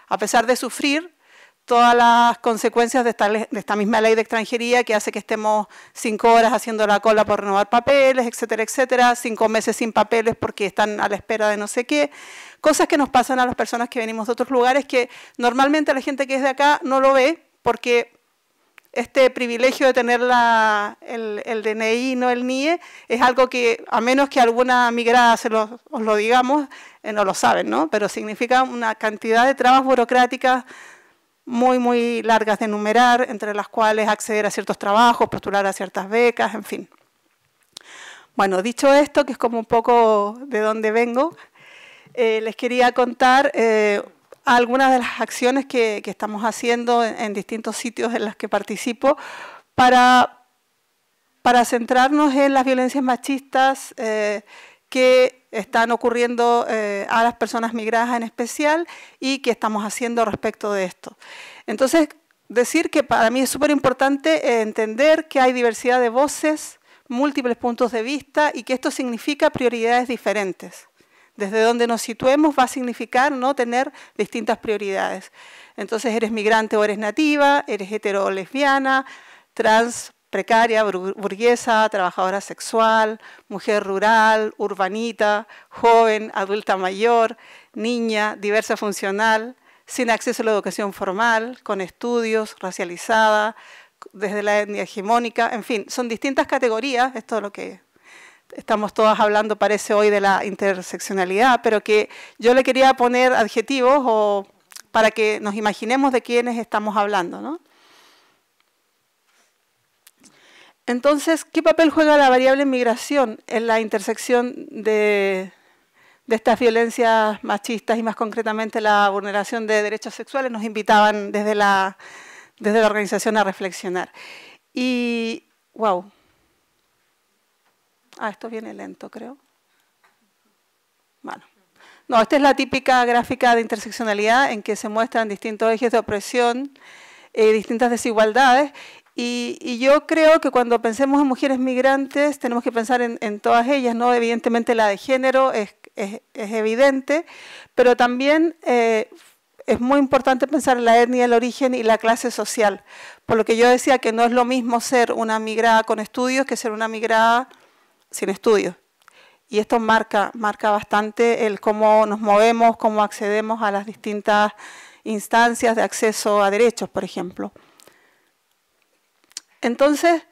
a pesar de sufrir todas las consecuencias de esta, de esta misma ley de extranjería que hace que estemos cinco horas haciendo la cola por renovar papeles, etcétera, etcétera, cinco meses sin papeles porque están a la espera de no sé qué, cosas que nos pasan a las personas que venimos de otros lugares que normalmente la gente que es de acá no lo ve, porque este privilegio de tener la, el, el D N I, no el N I E, es algo que, a menos que alguna migrada se lo, os lo digamos, eh, no lo saben, ¿no? Pero significa una cantidad de trabas burocráticas muy, muy largas de enumerar, entre las cuales acceder a ciertos trabajos, postular a ciertas becas, en fin. Bueno, dicho esto, que es como un poco de dónde vengo, eh, les quería contar eh, algunas de las acciones que, que estamos haciendo en, en distintos sitios en los que participo para, para centrarnos en las violencias machistas eh, que están ocurriendo eh, a las personas migradas en especial, y qué estamos haciendo respecto de esto. Entonces, decir que para mí es súper importante entender que hay diversidad de voces, múltiples puntos de vista, y que esto significa prioridades diferentes. Desde donde nos situemos va a significar, ¿no?, tener distintas prioridades. Entonces, eres migrante o eres nativa, eres hetero o lesbiana, trans, precaria, burguesa, trabajadora sexual, mujer rural, urbanita, joven, adulta mayor, niña, diversa funcional, sin acceso a la educación formal, con estudios, racializada, desde la etnia hegemónica, en fin, son distintas categorías. Esto es lo que estamos todas hablando, parece hoy, de la interseccionalidad, pero que yo le quería poner adjetivos o para que nos imaginemos de quiénes estamos hablando, ¿no? Entonces, ¿qué papel juega la variable migración en la intersección de, de estas violencias machistas y más concretamente la vulneración de derechos sexuales, nos invitaban desde la, desde la organización a reflexionar. Y, wow, ah, esto viene lento, creo. Bueno, no, esta es la típica gráfica de interseccionalidad en que se muestran distintos ejes de opresión, eh, distintas desigualdades. Y, y yo creo que cuando pensemos en mujeres migrantes tenemos que pensar en, en todas ellas, ¿no? Evidentemente la de género es, es, es evidente, pero también eh, es muy importante pensar en la etnia, el origen y la clase social. Por lo que yo decía que no es lo mismo ser una migrada con estudios que ser una migrada sin estudios. Y esto marca, marca bastante el cómo nos movemos, cómo accedemos a las distintas instancias de acceso a derechos, por ejemplo. Entonces,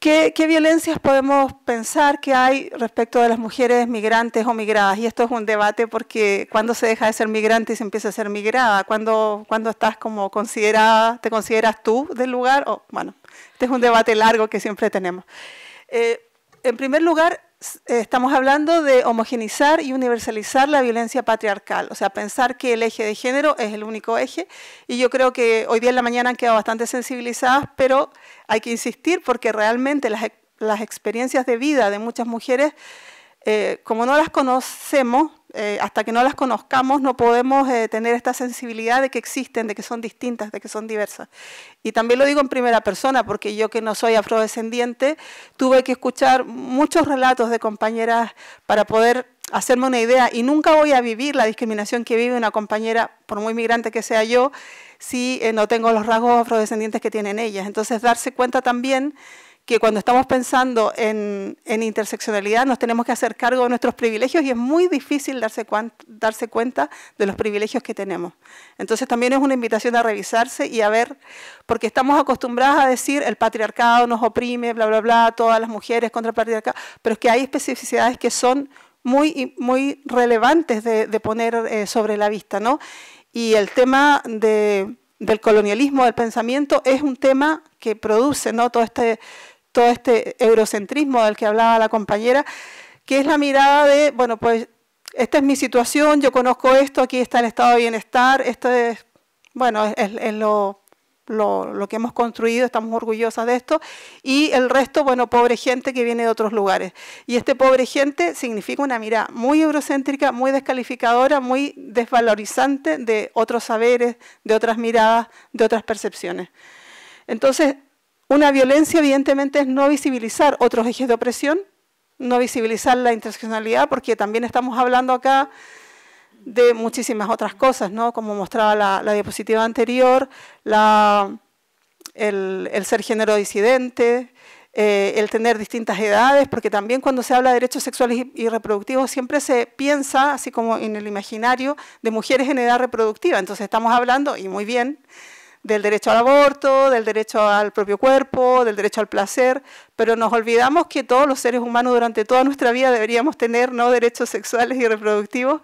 ¿qué, ¿qué violencias podemos pensar que hay respecto de las mujeres migrantes o migradas? Y esto es un debate porque ¿cuándo se deja de ser migrante y se empieza a ser migrada? ¿Cuándo, cuándo estás como considerada, te consideras tú del lugar? O, bueno, este es un debate largo que siempre tenemos. Eh, en primer lugar, eh, estamos hablando de homogenizar y universalizar la violencia patriarcal. O sea, pensar que el eje de género es el único eje. Y yo creo que hoy día en la mañana han quedado bastante sensibilizadas, pero hay que insistir porque realmente las, las experiencias de vida de muchas mujeres, eh, como no las conocemos, eh, hasta que no las conozcamos, no podemos eh, tener esta sensibilidad de que existen, de que son distintas, de que son diversas. Y también lo digo en primera persona, porque yo que no soy afrodescendiente, tuve que escuchar muchos relatos de compañeras para poder hacerme una idea, y nunca voy a vivir la discriminación que vive una compañera, por muy migrante que sea yo, si eh, no tengo los rasgos afrodescendientes que tienen ellas. Entonces, darse cuenta también que cuando estamos pensando en, en interseccionalidad nos tenemos que hacer cargo de nuestros privilegios y es muy difícil darse, cuan, darse cuenta de los privilegios que tenemos. Entonces también es una invitación a revisarse y a ver, porque estamos acostumbradas a decir el patriarcado nos oprime, bla, bla, bla, todas las mujeres contra el patriarcado, pero es que hay especificidades que son muy, muy relevantes de, de poner eh, sobre la vista, ¿no? Y el tema de, del colonialismo, del pensamiento, es un tema que produce, ¿no?, todo este... todo este eurocentrismo del que hablaba la compañera, que es la mirada de, bueno, pues esta es mi situación, yo conozco esto, aquí está el estado de bienestar, esto es, bueno, es, es lo, lo, lo que hemos construido, estamos orgullosas de esto, y el resto, bueno, pobre gente que viene de otros lugares. Y este pobre gente significa una mirada muy eurocéntrica, muy descalificadora, muy desvalorizante de otros saberes, de otras miradas, de otras percepciones. Entonces, una violencia, evidentemente, es no visibilizar otros ejes de opresión, no visibilizar la interseccionalidad, porque también estamos hablando acá de muchísimas otras cosas, ¿no? Como mostraba la, la diapositiva anterior, la, el, el ser género disidente, eh, el tener distintas edades, porque también cuando se habla de derechos sexuales y, y reproductivos siempre se piensa, así como en el imaginario, de mujeres en edad reproductiva. Entonces estamos hablando, y muy bien, del derecho al aborto, del derecho al propio cuerpo, del derecho al placer, pero nos olvidamos que todos los seres humanos durante toda nuestra vida deberíamos tener, ¿no?, derechos sexuales y reproductivos,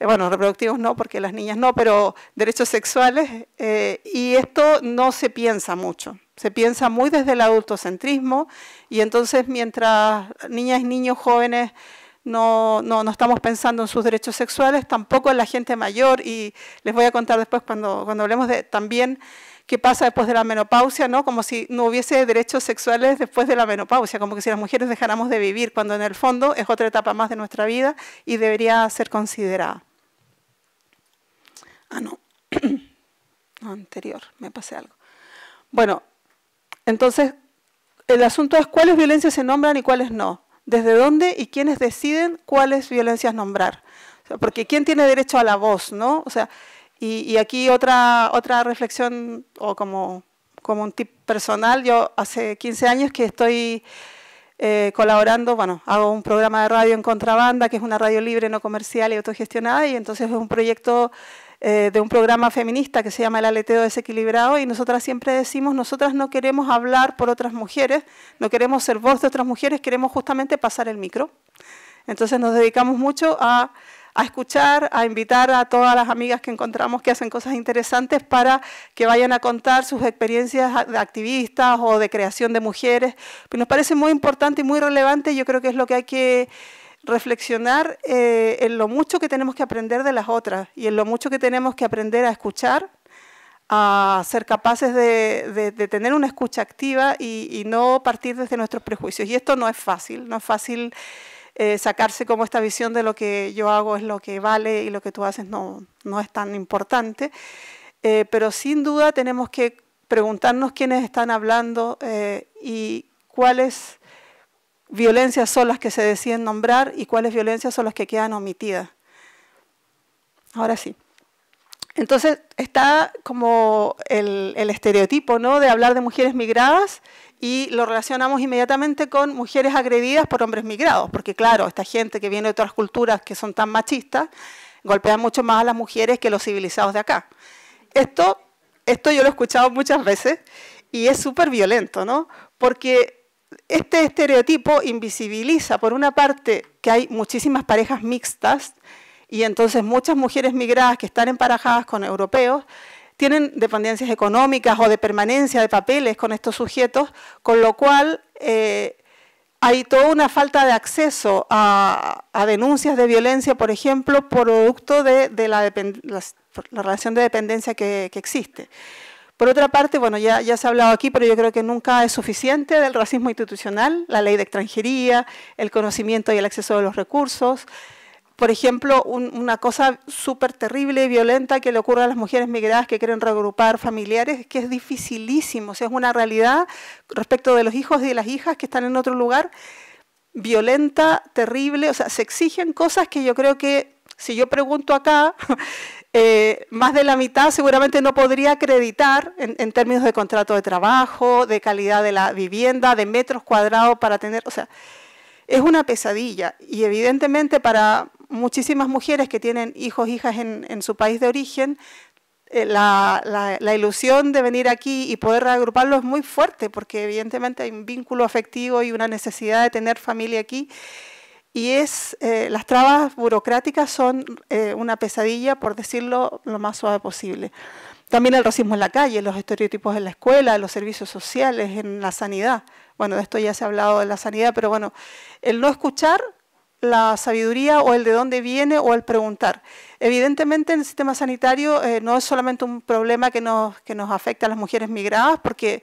eh, bueno, reproductivos no, porque las niñas no, pero derechos sexuales, eh, y esto no se piensa mucho, se piensa muy desde el adultocentrismo, y entonces mientras niñas y niños jóvenes No, no, no estamos pensando en sus derechos sexuales, tampoco en la gente mayor, y les voy a contar después cuando, cuando hablemos de también qué pasa después de la menopausia, ¿no? Como si no hubiese derechos sexuales después de la menopausia, como que si las mujeres dejáramos de vivir, cuando en el fondo es otra etapa más de nuestra vida y debería ser considerada. Ah, no, anterior, me pasé algo. Bueno, entonces el asunto es cuáles violencias se nombran y cuáles no. ¿Desde dónde y quiénes deciden cuáles violencias nombrar? O sea, porque ¿quién tiene derecho a la voz, no? O sea, y, y aquí otra, otra reflexión, o como, como un tip personal, yo hace quince años que estoy eh, colaborando, bueno, hago un programa de radio en Contrabanda, que es una radio libre, no comercial y autogestionada, y entonces es un proyecto eh, de un programa feminista que se llama El Aleteo Desequilibrado, y nosotras siempre decimos, nosotras no queremos hablar por otras mujeres, no queremos ser voz de otras mujeres, queremos justamente pasar el micro. Entonces nos dedicamos mucho a, a escuchar, a invitar a todas las amigas que encontramos que hacen cosas interesantes para que vayan a contar sus experiencias de activistas o de creación de mujeres. Pero nos parece muy importante y muy relevante, yo creo que es lo que hay que reflexionar eh, en lo mucho que tenemos que aprender de las otras y en lo mucho que tenemos que aprender a escuchar, a ser capaces de, de, de tener una escucha activa y, y no partir desde nuestros prejuicios. Y esto no es fácil, no es fácil eh, sacarse como esta visión de lo que yo hago es lo que vale y lo que tú haces no, no es tan importante, eh, pero sin duda tenemos que preguntarnos quiénes están hablando eh, y cuáles violencias son las que se deciden nombrar y cuáles violencias son las que quedan omitidas. Ahora sí. Entonces está como el, el estereotipo, ¿no?, de hablar de mujeres migradas y lo relacionamos inmediatamente con mujeres agredidas por hombres migrados, porque claro, esta gente que viene de otras culturas que son tan machistas, golpean mucho más a las mujeres que los civilizados de acá. Esto, esto yo lo he escuchado muchas veces y es súper violento, ¿no?, porque este estereotipo invisibiliza, por una parte, que hay muchísimas parejas mixtas, y entonces muchas mujeres migradas que están emparejadas con europeos tienen dependencias económicas o de permanencia de papeles con estos sujetos, con lo cual eh, hay toda una falta de acceso a, a denuncias de violencia, por ejemplo, producto de, de la, la, la relación de dependencia que, que existe. Por otra parte, bueno, ya, ya se ha hablado aquí, pero yo creo que nunca es suficiente del racismo institucional, la ley de extranjería, el conocimiento y el acceso a los recursos. Por ejemplo, un, una cosa súper terrible y violenta que le ocurre a las mujeres migradas que quieren reagrupar familiares, es que es dificilísimo, o sea, es una realidad respecto de los hijos y de las hijas que están en otro lugar, violenta, terrible, o sea, se exigen cosas que yo creo que, si yo pregunto acá, eh, más de la mitad seguramente no podría acreditar en, en términos de contrato de trabajo, de calidad de la vivienda, de metros cuadrados para tener, o sea, es una pesadilla y evidentemente para muchísimas mujeres que tienen hijos, hijas en, en su país de origen, eh, la, la, la ilusión de venir aquí y poder reagruparlo es muy fuerte porque evidentemente hay un vínculo afectivo y una necesidad de tener familia aquí y es, eh, las trabas burocráticas son eh, una pesadilla, por decirlo lo más suave posible. También el racismo en la calle, los estereotipos en la escuela, en los servicios sociales, en la sanidad. Bueno, de esto ya se ha hablado de la sanidad, pero bueno, el no escuchar la sabiduría o el de dónde viene o el preguntar. Evidentemente en el sistema sanitario eh, no es solamente un problema que nos, que nos afecta a las mujeres migradas, porque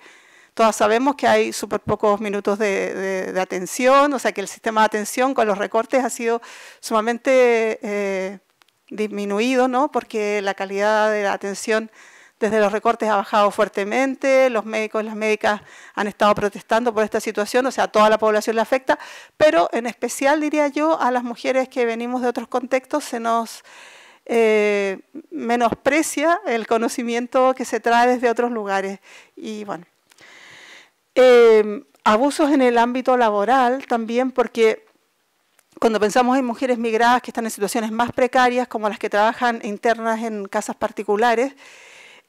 todas sabemos que hay súper pocos minutos de, de, de atención, o sea que el sistema de atención con los recortes ha sido sumamente eh, disminuido, ¿no?, porque la calidad de la atención desde los recortes ha bajado fuertemente, los médicos y las médicas han estado protestando por esta situación, o sea, a toda la población le afecta, pero en especial, diría yo, a las mujeres que venimos de otros contextos se nos eh, menosprecia el conocimiento que se trae desde otros lugares. Y bueno, eh, abusos en el ámbito laboral también, porque cuando pensamos en mujeres migradas que están en situaciones más precarias, como las que trabajan internas en casas particulares,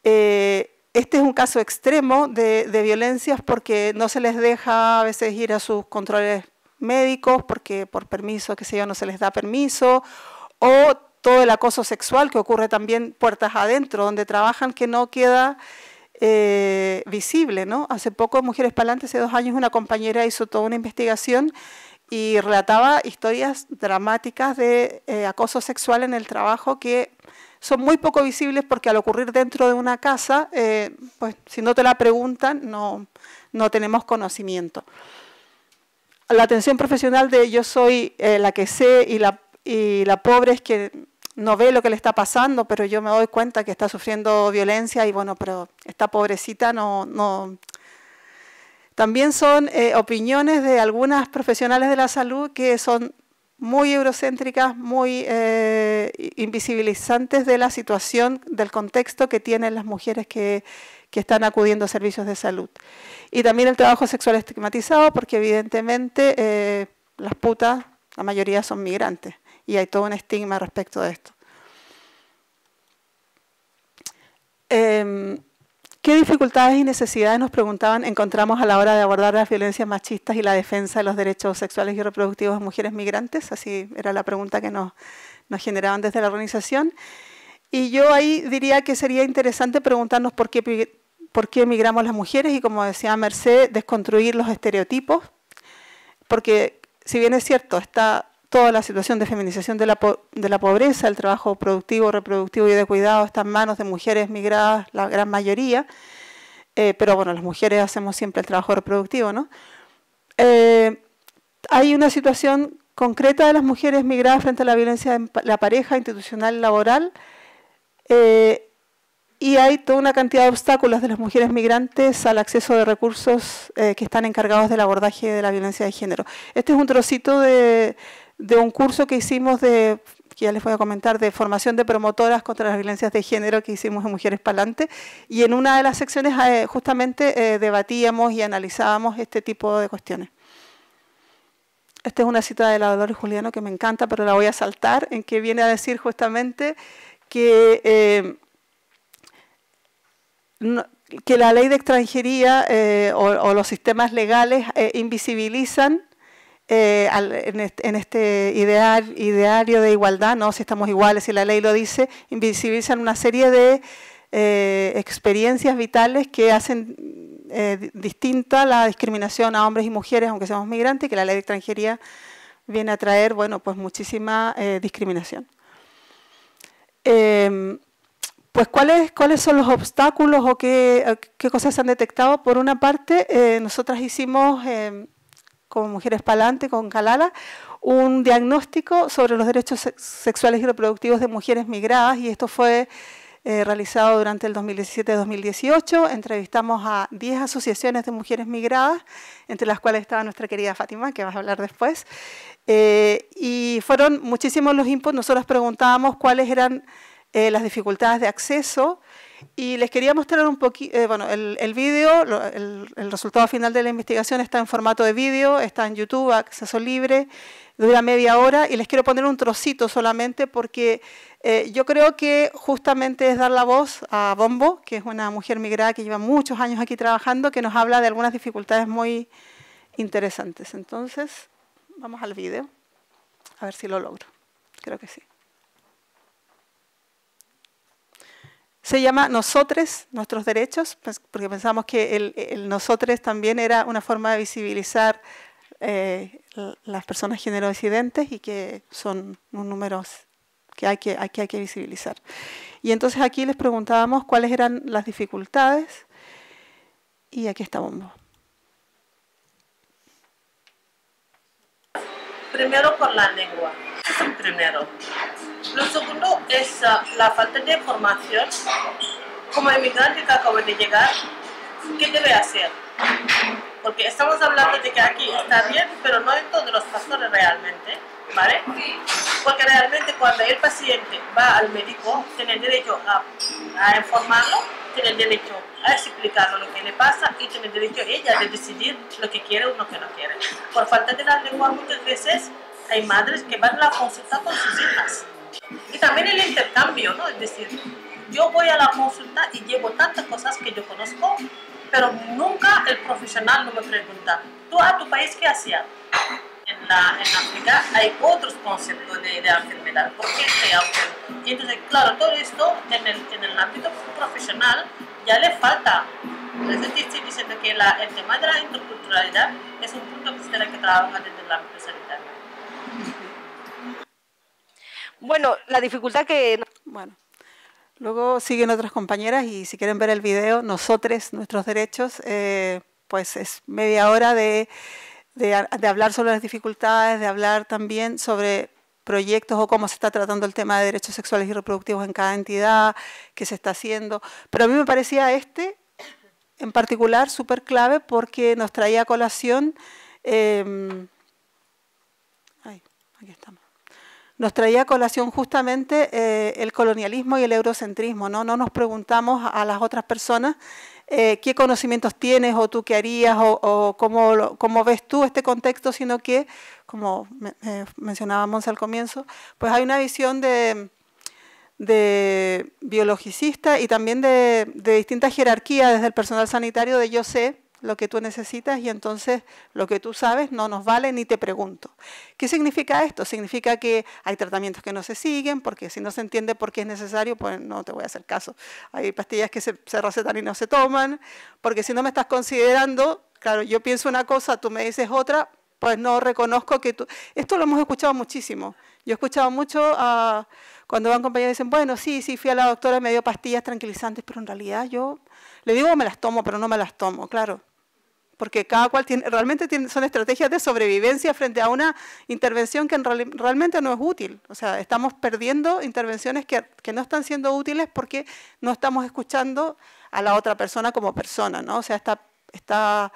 Eh, este es un caso extremo de, de violencias porque no se les deja a veces ir a sus controles médicos porque por permiso, qué sé yo, no se les da permiso, o todo el acoso sexual que ocurre también puertas adentro, donde trabajan que no queda eh, visible, ¿no? Hace poco en Mujeres Pa'lante, hace dos años, una compañera hizo toda una investigación y relataba historias dramáticas de eh, acoso sexual en el trabajo que son muy poco visibles porque al ocurrir dentro de una casa, eh, pues si no te la preguntan, no, no tenemos conocimiento. La atención profesional de yo soy eh, la que sé y la, y la pobre es que no ve lo que le está pasando, pero yo me doy cuenta que está sufriendo violencia y bueno, pero esta pobrecita no... no. También son eh, opiniones de algunas profesionales de la salud que son muy eurocéntricas, muy eh, invisibilizantes de la situación, del contexto que tienen las mujeres que, que están acudiendo a servicios de salud. Y también el trabajo sexual estigmatizado, porque evidentemente eh, las putas, la mayoría son migrantes, y hay todo un estigma respecto de esto. Eh, ¿Qué dificultades y necesidades, nos preguntaban, encontramos a la hora de abordar las violencias machistas y la defensa de los derechos sexuales y reproductivos de mujeres migrantes? Así era la pregunta que nos, nos generaban desde la organización. Y yo ahí diría que sería interesante preguntarnos por qué, por qué migramos las mujeres y, como decía Mercè, desconstruir los estereotipos. Porque, si bien es cierto, está toda la situación de feminización de la, po de la pobreza, el trabajo productivo, reproductivo y de cuidado está en manos de mujeres migradas, la gran mayoría, eh, pero bueno, las mujeres hacemos siempre el trabajo reproductivo, ¿no? Eh, hay una situación concreta de las mujeres migradas frente a la violencia en la pareja, institucional, laboral, eh, y hay toda una cantidad de obstáculos de las mujeres migrantes al acceso de recursos eh, que están encargados del abordaje de la violencia de género. Este es un trocito de, de un curso que hicimos, de, que ya les voy a comentar, de formación de promotoras contra las violencias de género que hicimos en Mujeres Pa'lante, y en una de las secciones eh, justamente eh, debatíamos y analizábamos este tipo de cuestiones. Esta es una cita de la Dolores Juliano que me encanta, pero la voy a saltar, en que viene a decir justamente que, eh, no, que la ley de extranjería eh, o, o los sistemas legales eh, invisibilizan eh, al, en, este, en este ideal, ideario de igualdad, ¿no? Si estamos iguales, si la ley lo dice, invisibilizan una serie de eh, experiencias vitales que hacen Eh, distinta la discriminación a hombres y mujeres, aunque seamos migrantes, que la ley de extranjería viene a traer, bueno, pues muchísima eh, discriminación. Eh, pues, ¿cuáles, ¿cuáles son los obstáculos o qué, qué cosas se han detectado? Por una parte, eh, nosotras hicimos, eh, como Mujeres Pa'lante, con Calala, un diagnóstico sobre los derechos sex- sexuales y reproductivos de mujeres migradas, y esto fue Eh, realizado durante el dos mil diecisiete a dos mil dieciocho, entrevistamos a diez asociaciones de mujeres migradas, entre las cuales estaba nuestra querida Fátima, que vas a hablar después, eh, y fueron muchísimos los inputs. Nosotros preguntábamos cuáles eran eh, las dificultades de acceso, y les quería mostrar un poquito, eh, bueno, el, el vídeo, el, el resultado final de la investigación está en formato de vídeo, está en YouTube, acceso libre, dura media hora, y les quiero poner un trocito solamente porque eh, yo creo que justamente es dar la voz a Bombo, que es una mujer migrada que lleva muchos años aquí trabajando, que nos habla de algunas dificultades muy interesantes. Entonces, vamos al vídeo, a ver si lo logro, creo que sí. Se llama Nosotres, Nuestros Derechos, porque pensamos que el, el Nosotres también era una forma de visibilizar Eh, las personas género-disidentes y que son un número que hay que, hay que hay que visibilizar. Y entonces aquí les preguntábamos cuáles eran las dificultades, y aquí está Bombo. Primero, por la lengua. Eso es el primero. Lo segundo es uh, la falta de formación. Como inmigrante que acabo de llegar, ¿qué debe hacer? Porque estamos hablando de que aquí está bien, pero no en todos los pastores realmente, ¿vale? Porque realmente cuando el paciente va al médico, tiene derecho a, a informarlo, tiene derecho a explicarle lo que le pasa y tiene derecho ella de decidir lo que quiere o lo que no quiere. Por falta de la lengua, muchas veces hay madres que van a la consulta con sus hijas. Y también el intercambio, ¿no? Es decir, yo voy a la consulta y llevo tantas cosas que yo conozco, pero nunca el profesional no me pregunta, ¿tú a tu país qué hacías? En, la, en África hay otros conceptos de, de enfermedad, ¿por qué te enfermo? Y entonces, claro, todo esto en el, en el ámbito profesional ya le falta. Entonces, estoy diciendo que la, el tema de la interculturalidad es un punto que se tiene que trabajar desde el ámbito sanitario. Bueno, la dificultad que... Bueno. Luego siguen otras compañeras, y si quieren ver el video, Nosotres, Nuestros Derechos, eh, pues es media hora de, de, de hablar sobre las dificultades, de hablar también sobre proyectos o cómo se está tratando el tema de derechos sexuales y reproductivos en cada entidad, qué se está haciendo. Pero a mí me parecía este en particular súper clave porque nos traía a colación, eh, ay, aquí estamos. Nos traía a colación justamente eh, el colonialismo y el eurocentrismo, ¿no? No nos preguntamos a las otras personas eh, qué conocimientos tienes o tú qué harías o, o cómo, lo, cómo ves tú este contexto, sino que, como me, eh, mencionaba Monse al comienzo, pues hay una visión de, de biologicista y también de, de distintas jerarquías desde el personal sanitario de yo sé lo que tú necesitas y entonces lo que tú sabes no nos vale ni te pregunto. ¿Qué significa esto? Significa que hay tratamientos que no se siguen, porque si no se entiende por qué es necesario, pues no te voy a hacer caso. Hay pastillas que se, se recetan y no se toman, porque si no me estás considerando, claro, yo pienso una cosa, tú me dices otra, pues no reconozco que tú... Esto lo hemos escuchado muchísimo. Yo he escuchado mucho uh, cuando van compañeros y dicen, bueno, sí, sí, fui a la doctora y me dio pastillas tranquilizantes, pero en realidad yo le digo me las tomo, pero no me las tomo, claro. Porque cada cual tiene, realmente tiene, son estrategias de sobrevivencia frente a una intervención que en real, realmente no es útil. O sea, estamos perdiendo intervenciones que, que no están siendo útiles porque no estamos escuchando a la otra persona como persona, ¿no? O sea, está... está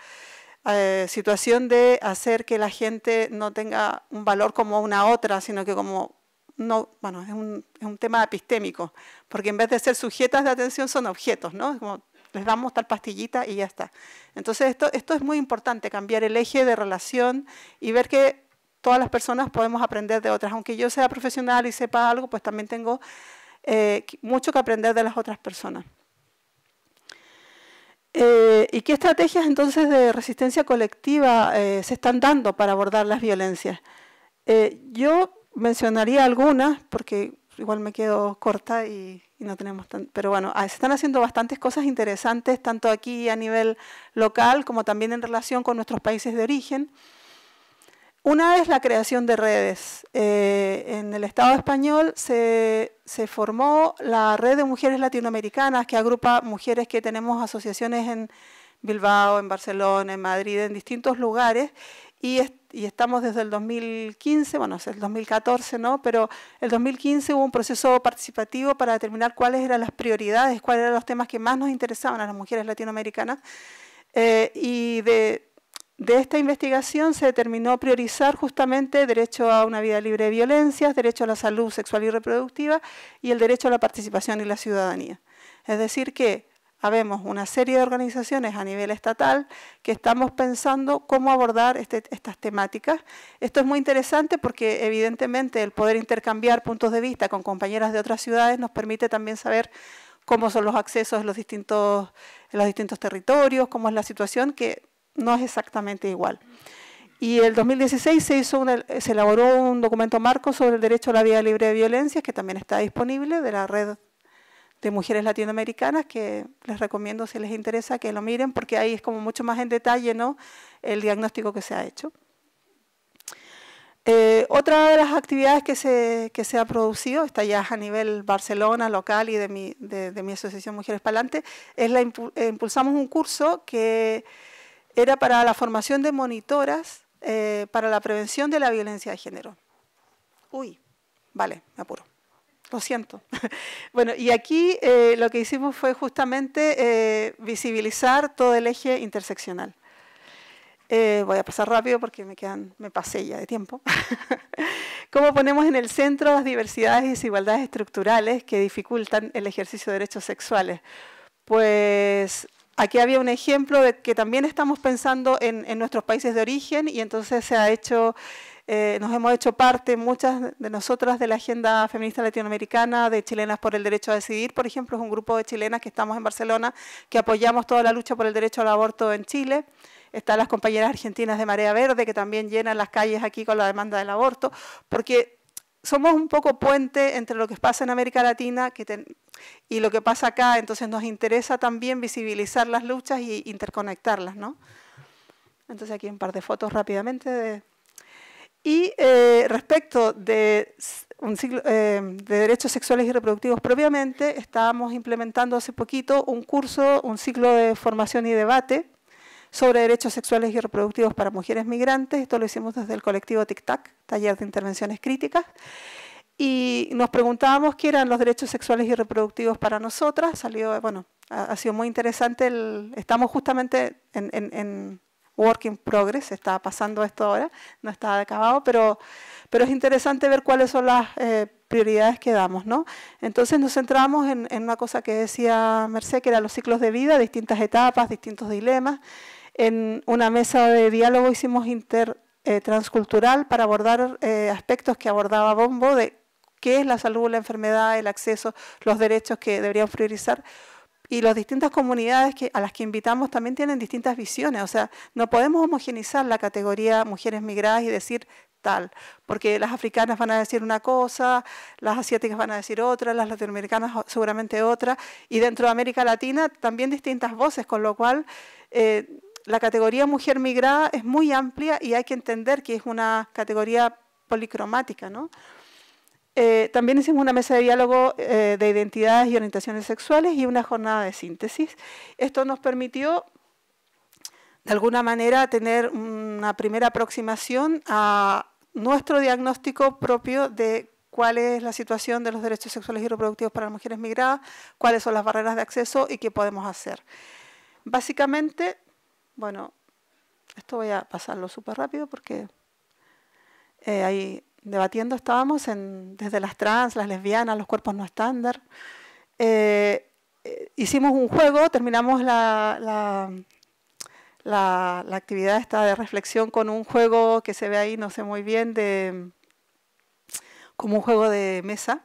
Eh, situación de hacer que la gente no tenga un valor como una otra, sino que como, no, bueno, es un, es un tema epistémico, porque en vez de ser sujetas de atención son objetos, ¿no? Es como, les damos tal pastillita y ya está. Entonces esto, esto es muy importante, cambiar el eje de relación y ver que todas las personas podemos aprender de otras. Aunque yo sea profesional y sepa algo, pues también tengo eh, mucho que aprender de las otras personas. Eh, ¿Y qué estrategias entonces de resistencia colectiva eh, se están dando para abordar las violencias? Eh, yo mencionaría algunas, porque igual me quedo corta y, y no tenemos tanto. Pero bueno, se están haciendo bastantes cosas interesantes, tanto aquí a nivel local, como también en relación con nuestros países de origen. Una es la creación de redes. Eh, en el Estado español se... se formó la Red de Mujeres Latinoamericanas, que agrupa mujeres que tenemos asociaciones en Bilbao, en Barcelona, en Madrid, en distintos lugares, y, est y estamos desde el dos mil quince, bueno, es el dos mil catorce, ¿no? Pero el dos mil quince hubo un proceso participativo para determinar cuáles eran las prioridades, cuáles eran los temas que más nos interesaban a las mujeres latinoamericanas, eh, y de... De esta investigación se determinó priorizar justamente derecho a una vida libre de violencias, derecho a la salud sexual y reproductiva y el derecho a la participación y la ciudadanía. Es decir que habemos una serie de organizaciones a nivel estatal que estamos pensando cómo abordar este, estas temáticas. Esto es muy interesante porque evidentemente el poder intercambiar puntos de vista con compañeras de otras ciudades nos permite también saber cómo son los accesos en los distintos, en los distintos territorios, cómo es la situación que... no es exactamente igual. Y el dos mil dieciséis se, hizo una, se elaboró un documento marco sobre el derecho a la vida libre de violencias, que también está disponible, de la Red de Mujeres Latinoamericanas, que les recomiendo, si les interesa, que lo miren, porque ahí es como mucho más en detalle, ¿no?, el diagnóstico que se ha hecho. Eh, otra de las actividades que se, que se ha producido, está ya a nivel Barcelona, local, y de mi, de, de mi asociación Mujeres Pa'lante, es la impu, eh, impulsamos un curso que... era para la formación de monitoras eh, para la prevención de la violencia de género. Uy, vale, me apuro. Lo siento. Bueno, y aquí eh, lo que hicimos fue justamente eh, visibilizar todo el eje interseccional. Eh, voy a pasar rápido porque me, quedan, me pasé ya de tiempo. ¿Cómo ponemos en el centro las diversidades y desigualdades estructurales que dificultan el ejercicio de derechos sexuales? Pues... aquí había un ejemplo de que también estamos pensando en, en nuestros países de origen y entonces se ha hecho, eh, nos hemos hecho parte, muchas de nosotras, de la Agenda Feminista Latinoamericana, de Chilenas por el Derecho a Decidir. Por ejemplo, es un grupo de chilenas que estamos en Barcelona, que apoyamos toda la lucha por el derecho al aborto en Chile. Están las compañeras argentinas de Marea Verde, que también llenan las calles aquí con la demanda del aborto, porque... somos un poco puente entre lo que pasa en América Latina que ten, y lo que pasa acá, entonces nos interesa también visibilizar las luchas e interconectarlas, ¿no? Entonces aquí un par de fotos rápidamente. De, y eh, respecto de, un siglo, eh, de derechos sexuales y reproductivos propiamente, estábamos implementando hace poquito un curso, un ciclo de formación y debate sobre derechos sexuales y reproductivos para mujeres migrantes. Esto lo hicimos desde el colectivo Tic Tac, Taller de Intervenciones Críticas, y nos preguntábamos qué eran los derechos sexuales y reproductivos para nosotras. Salió, bueno, ha, ha sido muy interesante, el, estamos justamente en, en, en Work in Progress, está pasando esto ahora, no está acabado, pero, pero es interesante ver cuáles son las eh, prioridades que damos, ¿no? Entonces nos centramos en, en una cosa que decía Mercè, que eran los ciclos de vida, distintas etapas, distintos dilemas. En una mesa de diálogo hicimos inter, eh, transcultural para abordar eh, aspectos que abordaba Bombo, de qué es la salud, la enfermedad, el acceso, los derechos que deberían priorizar. Y las distintas comunidades que, a las que invitamos también tienen distintas visiones. O sea, no podemos homogeneizar la categoría mujeres migradas y decir tal, porque las africanas van a decir una cosa, las asiáticas van a decir otra, las latinoamericanas seguramente otra, y dentro de América Latina también distintas voces, con lo cual... Eh, la categoría mujer migrada es muy amplia y hay que entender que es una categoría policromática, ¿no? Eh, también hicimos una mesa de diálogo eh, de identidades y orientaciones sexuales y una jornada de síntesis. Esto nos permitió, de alguna manera, tener una primera aproximación a nuestro diagnóstico propio de cuál es la situación de los derechos sexuales y reproductivos para las mujeres migradas, cuáles son las barreras de acceso y qué podemos hacer. Básicamente, bueno, esto voy a pasarlo súper rápido porque eh, ahí debatiendo estábamos en, desde las trans, las lesbianas, los cuerpos no estándar. Eh, eh, hicimos un juego, terminamos la, la, la, la actividad esta de reflexión con un juego que se ve ahí, no sé muy bien, de... como un juego de mesa,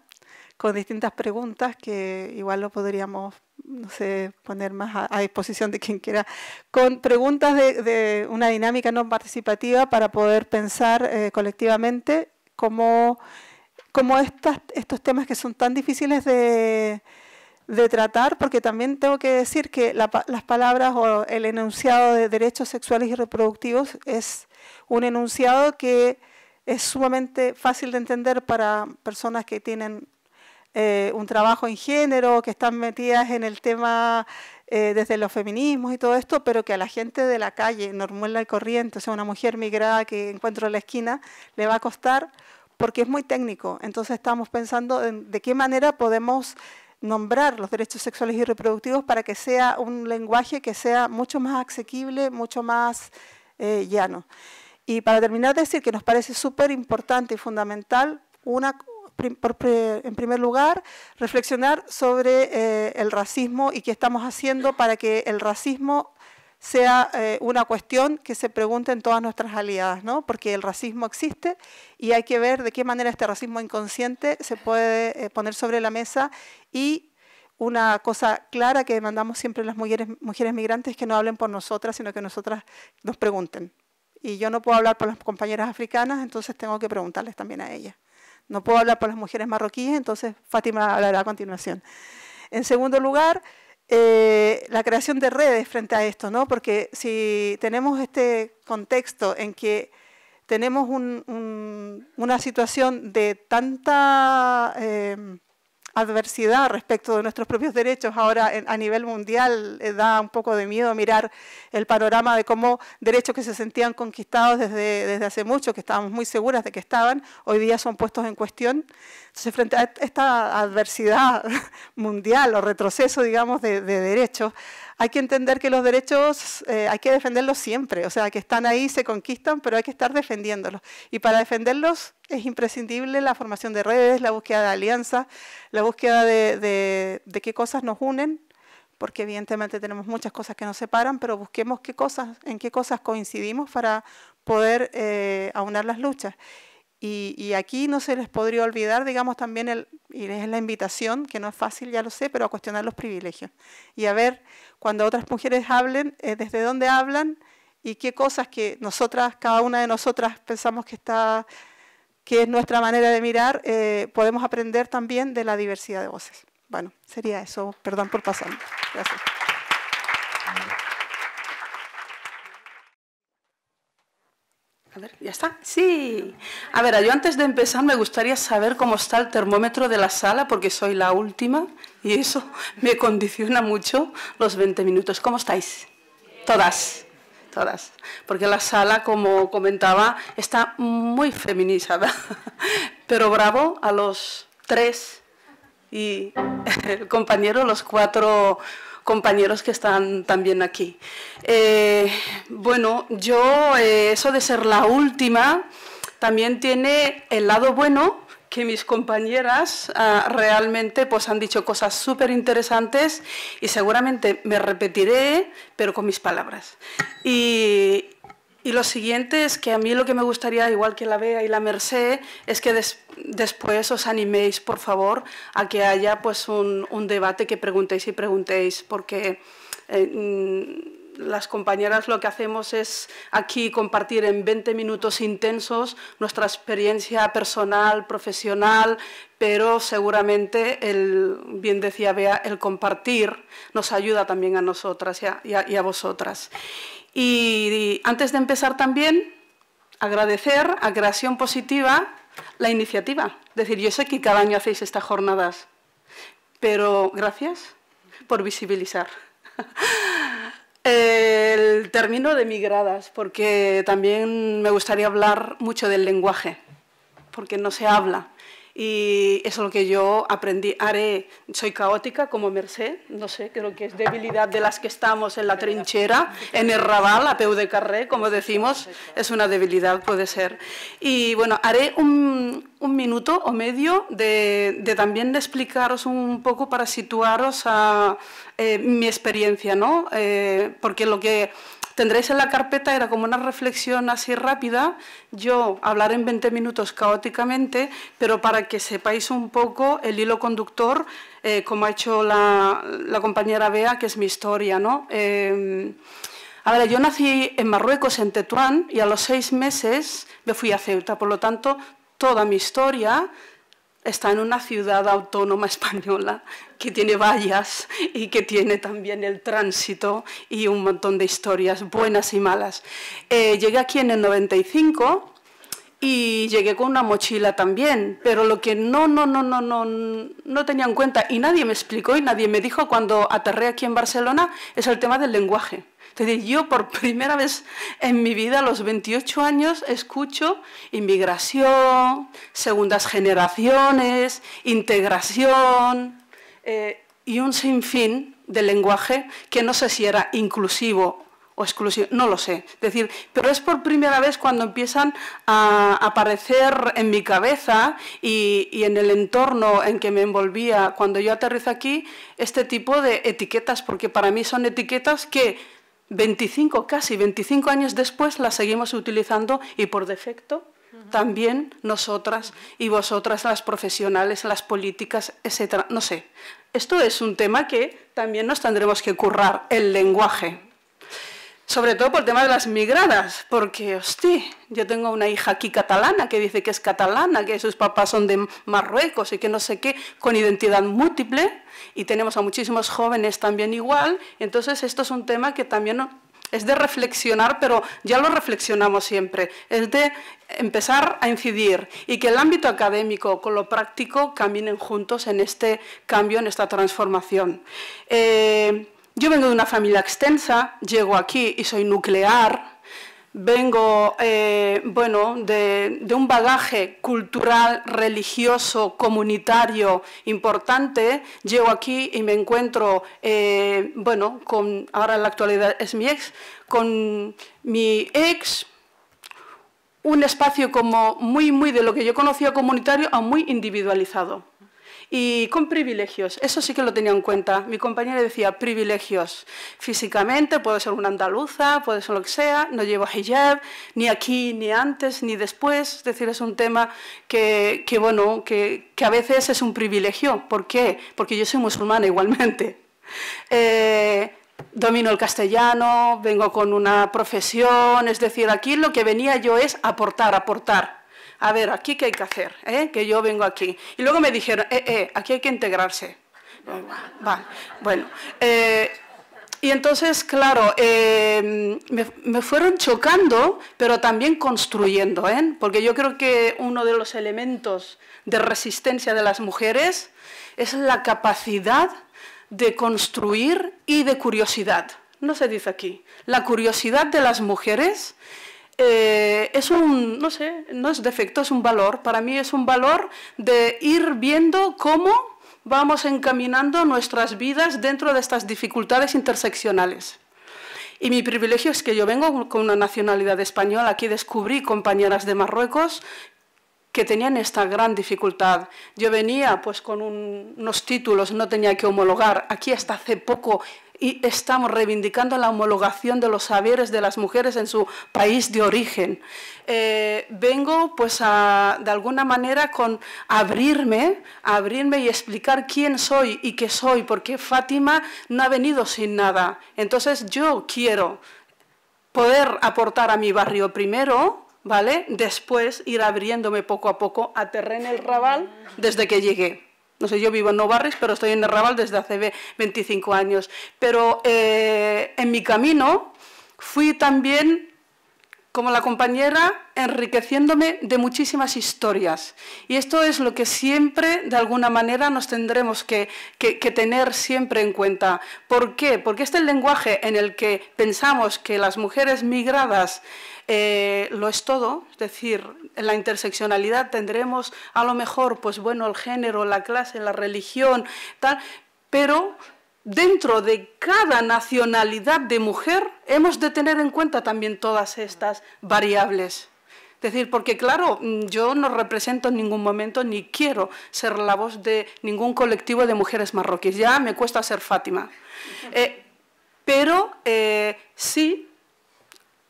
con distintas preguntas que igual lo podríamos, no sé, poner más a, a disposición de quien quiera, con preguntas de, de una dinámica no participativa para poder pensar eh, colectivamente cómo, cómo estas, estos temas que son tan difíciles de, de tratar, porque también tengo que decir que la, las palabras o el enunciado de derechos sexuales y reproductivos es un enunciado que es sumamente fácil de entender para personas que tienen eh, un trabajo en género, que están metidas en el tema eh, desde los feminismos y todo esto, pero que a la gente de la calle, normal y corriente, o sea, una mujer migrada que encuentro en la esquina, le va a costar porque es muy técnico. Entonces estamos pensando en de qué manera podemos nombrar los derechos sexuales y reproductivos para que sea un lenguaje que sea mucho más asequible, mucho más eh, llano. Y para terminar, decir que nos parece súper importante y fundamental, una, en primer lugar, reflexionar sobre eh, el racismo y qué estamos haciendo para que el racismo sea eh, una cuestión que se pregunten todas nuestras aliadas, ¿no? Porque el racismo existe y hay que ver de qué manera este racismo inconsciente se puede eh, poner sobre la mesa. Y una cosa clara que demandamos siempre las mujeres, mujeres migrantes es que no hablen por nosotras, sino que nosotras nos pregunten. Y yo no puedo hablar por las compañeras africanas, entonces tengo que preguntarles también a ellas. No puedo hablar por las mujeres marroquíes, entonces Fátima hablará a continuación. En segundo lugar, eh, la creación de redes frente a esto, ¿no? Porque si tenemos este contexto en que tenemos un, un, una situación de tanta eh, adversidad respecto de nuestros propios derechos, ahora a nivel mundial eh, da un poco de miedo mirar el panorama de cómo derechos que se sentían conquistados desde, desde hace mucho, que estábamos muy seguras de que estaban, hoy día son puestos en cuestión. Entonces, frente a esta adversidad mundial o retroceso, digamos, de, de derechos, hay que entender que los derechos eh, hay que defenderlos siempre, o sea, que están ahí, se conquistan, pero hay que estar defendiéndolos. Y para defenderlos es imprescindible la formación de redes, la búsqueda de alianzas, la búsqueda de, de, de qué cosas nos unen, porque evidentemente tenemos muchas cosas que nos separan, pero busquemos qué cosas, en qué cosas coincidimos para poder eh, aunar las luchas. Y, y aquí no se les podría olvidar, digamos, también, el, y es la invitación, que no es fácil, ya lo sé, pero a cuestionar los privilegios. Y a ver, cuando otras mujeres hablen, eh, desde dónde hablan y qué cosas que nosotras, cada una de nosotras pensamos que está, que es nuestra manera de mirar, eh, podemos aprender también de la diversidad de voces. Bueno, sería eso. Perdón por pasar. Gracias. A ver, ¿ya está? Sí. A ver, yo antes de empezar me gustaría saber cómo está el termómetro de la sala, porque soy la última y eso me condiciona mucho los veinte minutos. ¿Cómo estáis? Todas, todas. Porque la sala, como comentaba, está muy feminizada. Pero bravo a los tres y el compañero, los cuatro compañeros que están también aquí. Eh, bueno, yo, eh, eso de ser la última, también tiene el lado bueno, que mis compañeras ah, realmente pues, han dicho cosas súper interesantes y seguramente me repetiré, pero con mis palabras. Y, y lo siguiente es que a mí lo que me gustaría, igual que la Bea y la Mercè, es que des, después os animéis, por favor, a que haya pues, un, un debate, que preguntéis y preguntéis, porque eh, las compañeras lo que hacemos es aquí compartir en veinte minutos intensos nuestra experiencia personal, profesional, pero seguramente, el, bien decía Bea, el compartir nos ayuda también a nosotras y a, y a, y a vosotras. Y antes de empezar también, agradecer a Creación Positiva la iniciativa. Es decir, yo sé que cada año hacéis estas jornadas, pero gracias por visibilizar. El término de migradas, porque también me gustaría hablar mucho del lenguaje, porque no se habla. Y eso es lo que yo aprendí. Haré, soy caótica como Mercè, no sé, creo que es debilidad de las que estamos en la trinchera, en el rabal, a peu de carrer, como decimos, es una debilidad, puede ser. Y bueno, haré un, un minuto o medio de, de también de explicaros un poco para situaros a eh, mi experiencia, ¿no? Eh, porque lo que tendréis en la carpeta era como una reflexión así rápida. Yo hablaré en veinte minutos caóticamente, pero para que sepáis un poco el hilo conductor, eh, como ha hecho la, la compañera Bea, que es mi historia, ¿no? Eh, a ver, yo nací en Marruecos, en Tetuán, y a los seis meses me fui a Ceuta. Por lo tanto, toda mi historia está en una ciudad autónoma española que tiene vallas y que tiene también el tránsito y un montón de historias buenas y malas. Eh, llegué aquí en el noventa y cinco y llegué con una mochila también, pero lo que no, no, no, no, no, no tenía en cuenta y nadie me explicó y nadie me dijo cuando aterré aquí en Barcelona es el tema del lenguaje. Es decir, yo por primera vez en mi vida, a los veintiocho años, escucho inmigración, segundas generaciones, integración eh, y un sinfín de lenguaje que no sé si era inclusivo o exclusivo, no lo sé. Es decir, pero es por primera vez cuando empiezan a aparecer en mi cabeza y, y en el entorno en que me envolvía cuando yo aterrizo aquí este tipo de etiquetas, porque para mí son etiquetas que veinticinco, casi veinticinco años después las seguimos utilizando y por defecto también nosotras y vosotras, las profesionales, las políticas, etcétera. No sé, esto es un tema que también nos tendremos que currar, el lenguaje. Sobre todo por el tema de las migradas, porque, hostia, yo tengo una hija aquí catalana que dice que es catalana, que sus papás son de Marruecos y que no sé qué, con identidad múltiple, y tenemos a muchísimos jóvenes también igual. Entonces, esto es un tema que también es de reflexionar, pero ya lo reflexionamos siempre, es de empezar a incidir y que el ámbito académico con lo práctico caminen juntos en este cambio, en esta transformación. Eh, Yo vengo de una familia extensa, llego aquí y soy nuclear, vengo eh, bueno, de, de un bagaje cultural, religioso, comunitario importante, llego aquí y me encuentro, eh, bueno, con, ahora en la actualidad es mi ex, con mi ex, un espacio como muy, muy de lo que yo conocía comunitario a muy individualizado. Y con privilegios, eso sí que lo tenía en cuenta. Mi compañera decía, privilegios. Físicamente, puedo ser una andaluza, puedo ser lo que sea, no llevo hijab, ni aquí, ni antes, ni después. Es decir, es un tema que, que bueno, que, que a veces es un privilegio. ¿Por qué? Porque yo soy musulmana igualmente. Eh, domino el castellano, vengo con una profesión, es decir, aquí lo que venía yo es aportar, aportar. A ver, aquí qué hay que hacer, ¿eh? Que yo vengo aquí. Y luego me dijeron, eh, eh, aquí hay que integrarse. Vale, bueno. Eh, y entonces, claro, eh, me, me fueron chocando, pero también construyendo, ¿eh? Porque yo creo que uno de los elementos de resistencia de las mujeres es la capacidad de construir y de curiosidad. No se dice aquí. La curiosidad de las mujeres Eh, es un, no sé, no es defecto, es un valor. Para mí es un valor de ir viendo cómo vamos encaminando nuestras vidas dentro de estas dificultades interseccionales. Y mi privilegio es que yo vengo con una nacionalidad española. Aquí descubrí compañeras de Marruecos que tenían esta gran dificultad. Yo venía pues con un, unos títulos, no tenía que homologar. Aquí hasta hace poco y estamos reivindicando la homologación de los saberes de las mujeres en su país de origen. Eh, vengo, pues, a, de alguna manera, con abrirme, abrirme y explicar quién soy y qué soy, porque Fátima no ha venido sin nada. Entonces, yo quiero poder aportar a mi barrio primero, ¿vale? Después ir abriéndome poco a poco, aterré en el Raval desde que llegué. No sé, yo vivo en No Barris, pero estoy en el Raval desde hace veinticinco años. Pero eh, en mi camino Fui también, como la compañera, enriqueciéndome de muchísimas historias. Y esto es lo que siempre, de alguna manera, nos tendremos que, que, que tener siempre en cuenta. ¿Por qué? Porque este lenguaje en el que pensamos que las mujeres migradas eh, lo es todo, es decir, en la interseccionalidad tendremos a lo mejor, pues bueno, el género, la clase, la religión, tal, pero dentro de cada nacionalidad de mujer hemos de tener en cuenta también todas estas variables. Es decir, porque claro, yo no represento en ningún momento ni quiero ser la voz de ningún colectivo de mujeres marroquíes. Ya me cuesta ser Fátima. Eh, pero eh, sí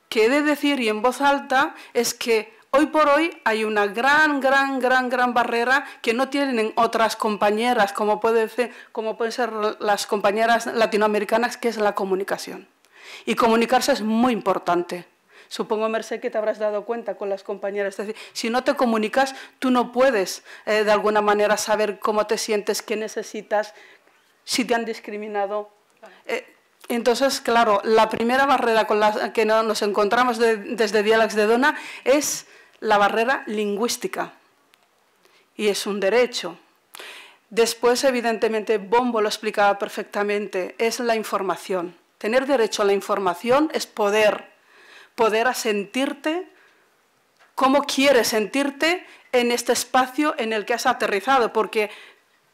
que he de decir y en voz alta es que hoy por hoy hay una gran, gran, gran, gran barrera que no tienen otras compañeras, como pueden ser, como pueden ser las compañeras latinoamericanas, que es la comunicación. Y comunicarse es muy importante. Supongo, Mercè, que te habrás dado cuenta con las compañeras. Es decir, si no te comunicas, tú no puedes eh, de alguna manera saber cómo te sientes, qué necesitas, si te han discriminado. Eh, entonces, claro, la primera barrera con la que nos encontramos de, desde Diàlegs de Dona es la barrera lingüística, y es un derecho. Después, evidentemente, Bombo lo explicaba perfectamente, es la información. Tener derecho a la información es poder, poder asentirte como quieres sentirte en este espacio en el que has aterrizado, porque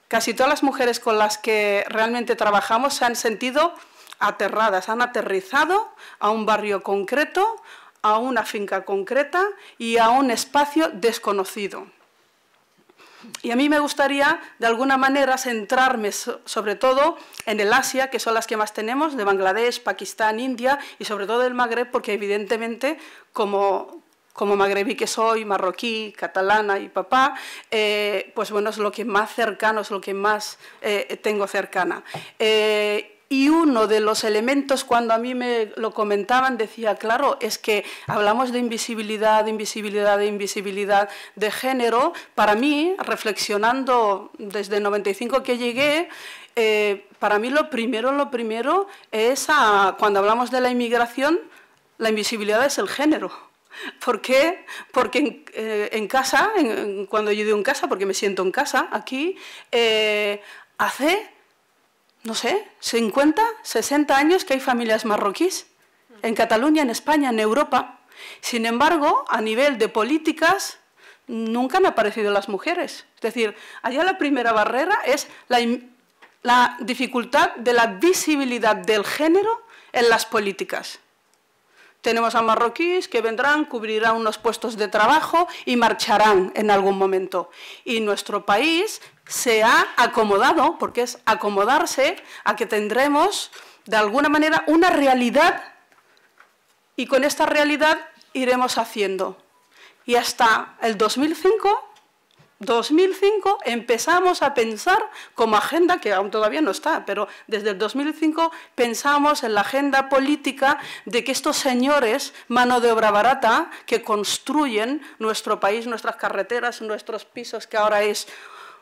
casi todas las mujeres con las que realmente trabajamos se han sentido aterradas, han aterrizado a un barrio concreto, a una finca concreta y a un espacio desconocido. Y a mí me gustaría, de alguna manera, centrarme so- sobre todo en el Asia, que son las que más tenemos, de Bangladesh, Pakistán, India y sobre todo el Magreb, porque evidentemente, como, como magrebí que soy, marroquí, catalana y papá, eh, pues bueno, es lo que más cercano, es lo que más eh, tengo cercana. Eh, Y uno de los elementos, cuando a mí me lo comentaban, decía, claro, es que hablamos de invisibilidad, de invisibilidad, de invisibilidad de género. Para mí, reflexionando desde el noventa y cinco que llegué, eh, para mí lo primero, lo primero es, a, cuando hablamos de la inmigración, la invisibilidad es el género. ¿Por qué? Porque en, eh, en casa, en, cuando yo digo en casa, porque me siento en casa aquí, eh, hace, no sé, cincuenta, sesenta años que hay familias marroquíes en Cataluña, en España, en Europa. Sin embargo, a nivel de políticas, nunca han aparecido las mujeres. Es decir, allá la primera barrera es la, la dificultad de la visibilidad del género en las políticas. Tenemos a marroquíes que vendrán, cubrirán unos puestos de trabajo y marcharán en algún momento. Y nuestro país se ha acomodado, porque es acomodarse a que tendremos, de alguna manera, una realidad, y con esta realidad iremos haciendo. Y hasta el dos mil cinco empezamos a pensar como agenda, que aún todavía no está, pero desde el dos mil cinco pensamos en la agenda política de que estos señores, mano de obra barata, que construyen nuestro país, nuestras carreteras, nuestros pisos, que ahora es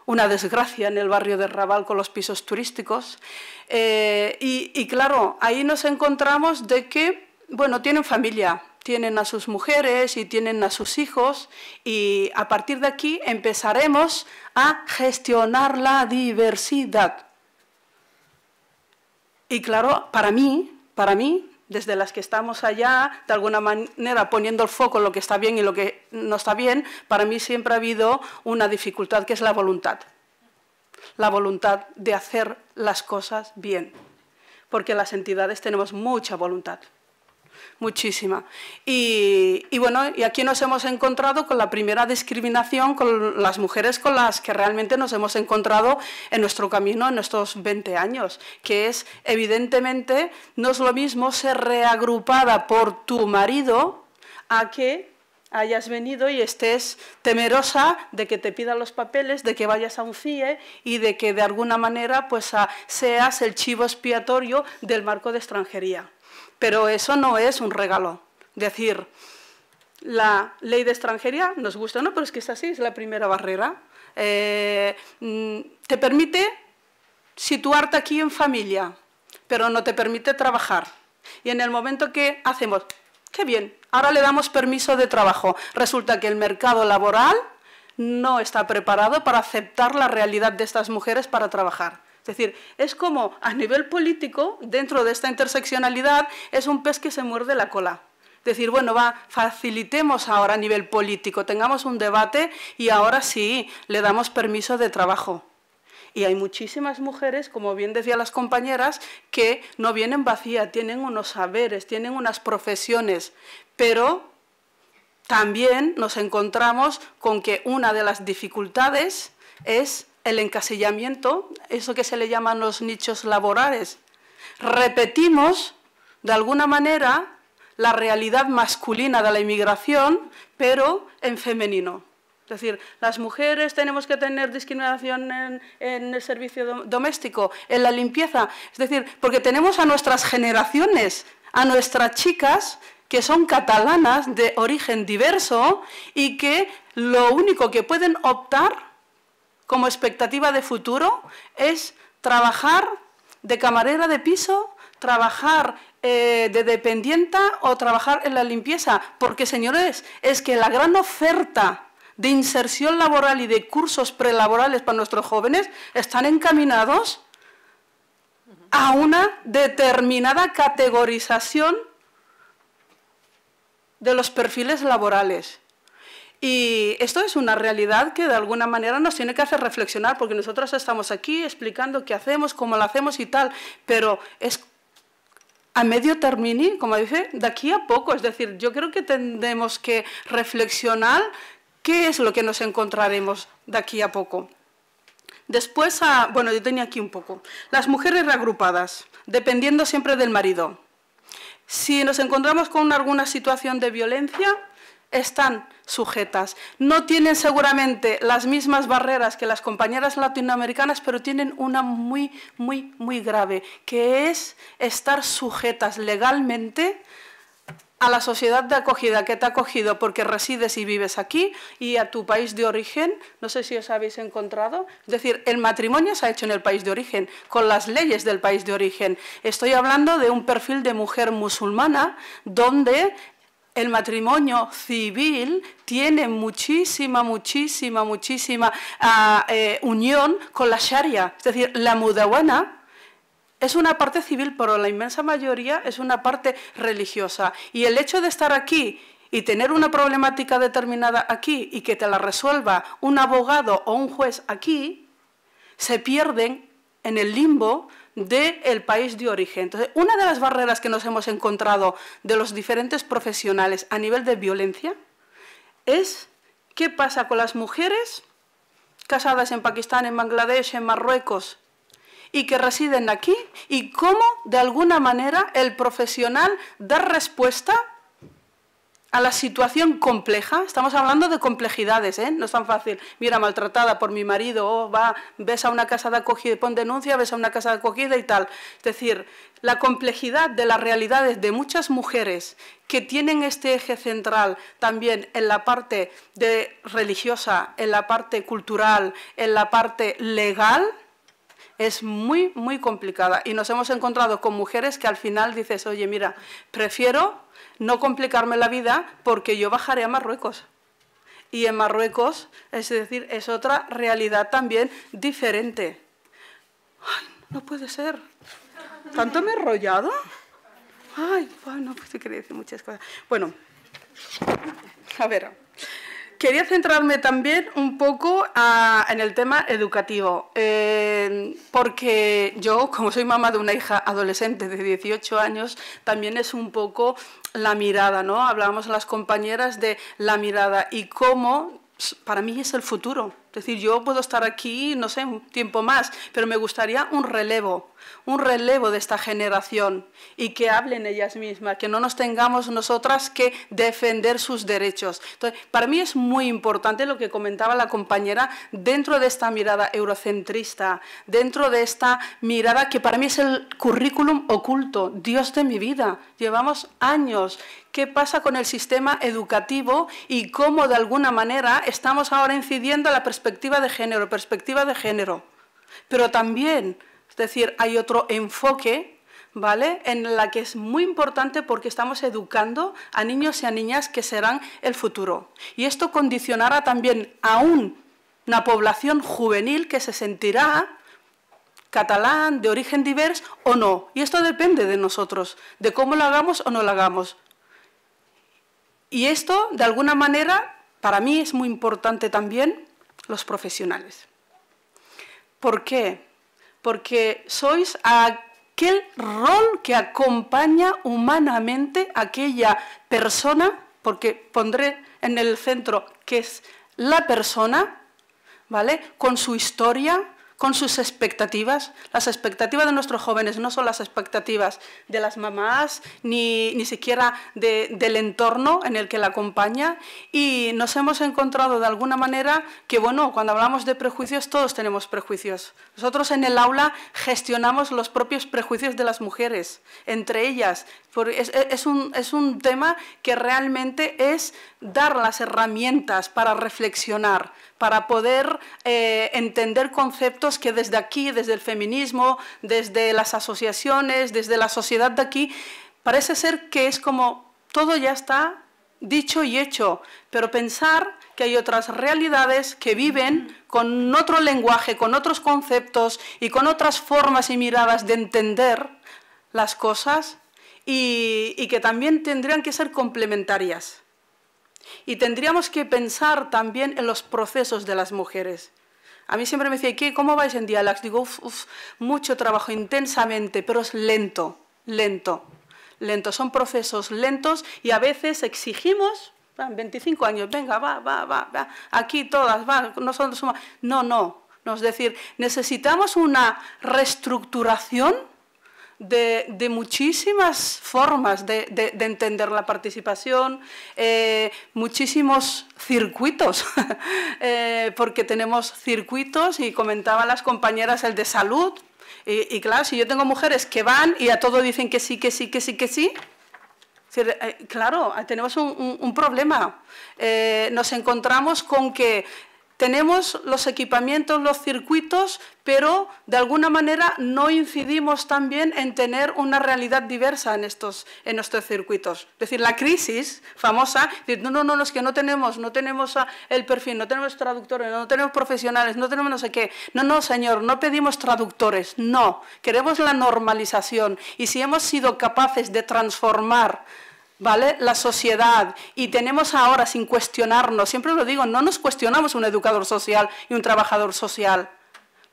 una desgracia en el barrio de Raval con los pisos turísticos. Eh, y, y claro, ahí nos encontramos de que, bueno, tienen familia, tienen a sus mujeres y tienen a sus hijos, y a partir de aquí empezaremos a gestionar la diversidad. Y claro, para mí, para mí, desde las que estamos allá, de alguna manera poniendo el foco en lo que está bien y lo que no está bien, para mí siempre ha habido una dificultad, que es la voluntad. La voluntad de hacer las cosas bien, porque las entidades tenemos mucha voluntad. Muchísima. Y, y bueno, y aquí nos hemos encontrado con la primera discriminación, con las mujeres con las que realmente nos hemos encontrado en nuestro camino en estos veinte años, que es, evidentemente, no es lo mismo ser reagrupada por tu marido a que hayas venido y estés temerosa de que te pidan los papeles, de que vayas a un C I E y de que de alguna manera pues, a, seas el chivo expiatorio del marco de extranjería. Pero eso no es un regalo. Es decir, la ley de extranjería, nos gusta, ¿no? Pero es que es así, es la primera barrera. Eh, te permite situarte aquí en familia, pero no te permite trabajar. y en el momento que hacemos, qué bien, ahora le damos permiso de trabajo, resulta que el mercado laboral no está preparado para aceptar la realidad de estas mujeres para trabajar. Es decir, es como a nivel político, dentro de esta interseccionalidad, es un pez que se muerde la cola. Es decir, bueno, va, facilitemos ahora a nivel político, tengamos un debate y ahora sí, le damos permiso de trabajo. Y hay muchísimas mujeres, como bien decían las compañeras, que no vienen vacías, tienen unos saberes, tienen unas profesiones, pero también nos encontramos con que una de las dificultades es el encasillamiento, eso que se le llaman los nichos laborales. Repetimos, de alguna manera, la realidad masculina de la inmigración, pero en femenino. Es decir, las mujeres tenemos que tener discriminación en, en el servicio doméstico, en la limpieza. Es decir, porque tenemos a nuestras generaciones, a nuestras chicas, que son catalanas de origen diverso y que lo único que pueden optar como expectativa de futuro es trabajar de camarera de piso, trabajar eh, de dependienta o trabajar en la limpieza. Porque, señores, es que la gran oferta de inserción laboral y de cursos prelaborales para nuestros jóvenes están encaminados a una determinada categorización de los perfiles laborales. Y esto es una realidad que de alguna manera nos tiene que hacer reflexionar, porque nosotros estamos aquí explicando qué hacemos, cómo lo hacemos y tal, pero es a medio término, como dice, de aquí a poco. Es decir, yo creo que tendremos que reflexionar qué es lo que nos encontraremos de aquí a poco. Después, a, bueno, yo tenía aquí un poco. Las mujeres reagrupadas, dependiendo siempre del marido. Si nos encontramos con alguna situación de violencia, están sujetas. No tienen seguramente las mismas barreras que las compañeras latinoamericanas, pero tienen una muy, muy, muy grave, que es estar sujetas legalmente a la sociedad de acogida que te ha acogido porque resides y vives aquí y a tu país de origen. No sé si os habéis encontrado. Es decir, el matrimonio se ha hecho en el país de origen, con las leyes del país de origen. Estoy hablando de un perfil de mujer musulmana donde el matrimonio civil tiene muchísima, muchísima, muchísima uh, eh, unión con la sharia. Es decir, la mudawana es una parte civil, pero la inmensa mayoría es una parte religiosa. Y el hecho de estar aquí y tener una problemática determinada aquí y que te la resuelva un abogado o un juez aquí, se pierden en el limbo del país de origen. Entonces, una de las barreras que nos hemos encontrado de los diferentes profesionales a nivel de violencia es qué pasa con las mujeres casadas en Pakistán, en Bangladesh, en Marruecos, y que residen aquí, y cómo, de alguna manera, el profesional da respuesta a la situación compleja. Estamos hablando de complejidades, ¿eh? No es tan fácil. Mira, maltratada por mi marido, oh, va, ves a una casa de acogida, pon denuncia, ves a una casa de acogida y tal. Es decir, la complejidad de las realidades de muchas mujeres que tienen este eje central también en la parte de religiosa, en la parte cultural, en la parte legal, es muy, muy complicada. Y nos hemos encontrado con mujeres que al final dices, oye, mira, prefiero no complicarme la vida porque yo bajaré a Marruecos. Y en Marruecos, es decir, es otra realidad también diferente. Ay, no puede ser. ¿Tanto me he enrollado? Ay, bueno, pues te quería decir muchas cosas. Bueno, a ver, quería centrarme también un poco a, en el tema educativo, eh, porque yo, como soy mamá de una hija adolescente de dieciocho años, también es un poco la mirada, ¿no? Hablábamos las compañeras de la mirada y cómo para mí es el futuro. Es decir, yo puedo estar aquí, no sé, un tiempo más, pero me gustaría un relevo, un relevo de esta generación y que hablen ellas mismas, que no nos tengamos nosotras que defender sus derechos. Entonces, para mí es muy importante lo que comentaba la compañera dentro de esta mirada eurocentrista, dentro de esta mirada que para mí es el currículum oculto, Dios de mi vida. Llevamos años. ¿Qué pasa con el sistema educativo y cómo de alguna manera estamos ahora incidiendo en la perspectiva Perspectiva de género, perspectiva de género, pero también, es decir, hay otro enfoque ¿vale? En la que es muy importante porque estamos educando a niños y a niñas que serán el futuro. Y esto condicionará también a un, una población juvenil que se sentirá catalán, de origen diverso o no. Y esto depende de nosotros, de cómo lo hagamos o no lo hagamos. Y esto, de alguna manera, para mí es muy importante también los profesionales. ¿Por qué? Porque sois aquel rol que acompaña humanamente a aquella persona, porque pondré en el centro que es la persona, ¿vale? Con su historia, con sus expectativas. Las expectativas de nuestros jóvenes no son las expectativas de las mamás, ni, ni siquiera de, del entorno en el que la acompaña. Y nos hemos encontrado de alguna manera que, bueno, cuando hablamos de prejuicios, todos tenemos prejuicios. Nosotros en el aula gestionamos los propios prejuicios de las mujeres, entre ellas. Es, es, un, es un tema que realmente es dar las herramientas para reflexionar, para poder eh, entender conceptos que desde aquí, desde el feminismo, desde las asociaciones, desde la sociedad de aquí, parece ser que es como todo ya está dicho y hecho, pero pensar que hay otras realidades que viven con otro lenguaje, con otros conceptos y con otras formas y miradas de entender las cosas y, y que también tendrían que ser complementarias. Y tendríamos que pensar también en los procesos de las mujeres. A mí siempre me decía, ¿qué, ¿cómo vais en Diàlegs? Digo, uf, uf, mucho trabajo, intensamente, pero es lento, lento, lento. Son procesos lentos y a veces exigimos, van, veinticinco años, venga, va, va, va, va, aquí todas, va, nosotros somos... No, no, no, es decir, necesitamos una reestructuración de, de muchísimas formas de, de, de entender la participación, eh, muchísimos circuitos, eh, porque tenemos circuitos y comentaban las compañeras el de salud y, y claro, si yo tengo mujeres que van y a todo dicen que sí, que sí, que sí, que sí, eh, claro, tenemos un, un, un problema, eh, nos encontramos con que tenemos los equipamientos, los circuitos, pero de alguna manera no incidimos también en tener una realidad diversa en estos, en estos circuitos. Es decir, la crisis famosa, decir, no, no, no, es que no tenemos, no tenemos el perfil, no tenemos traductores, no tenemos profesionales, no tenemos no sé qué. No, no, señor, no pedimos traductores, no. Queremos la normalización y si hemos sido capaces de transformar, ¿vale?, la sociedad y tenemos ahora sin cuestionarnos, siempre lo digo, no nos cuestionamos un educador social y un trabajador social,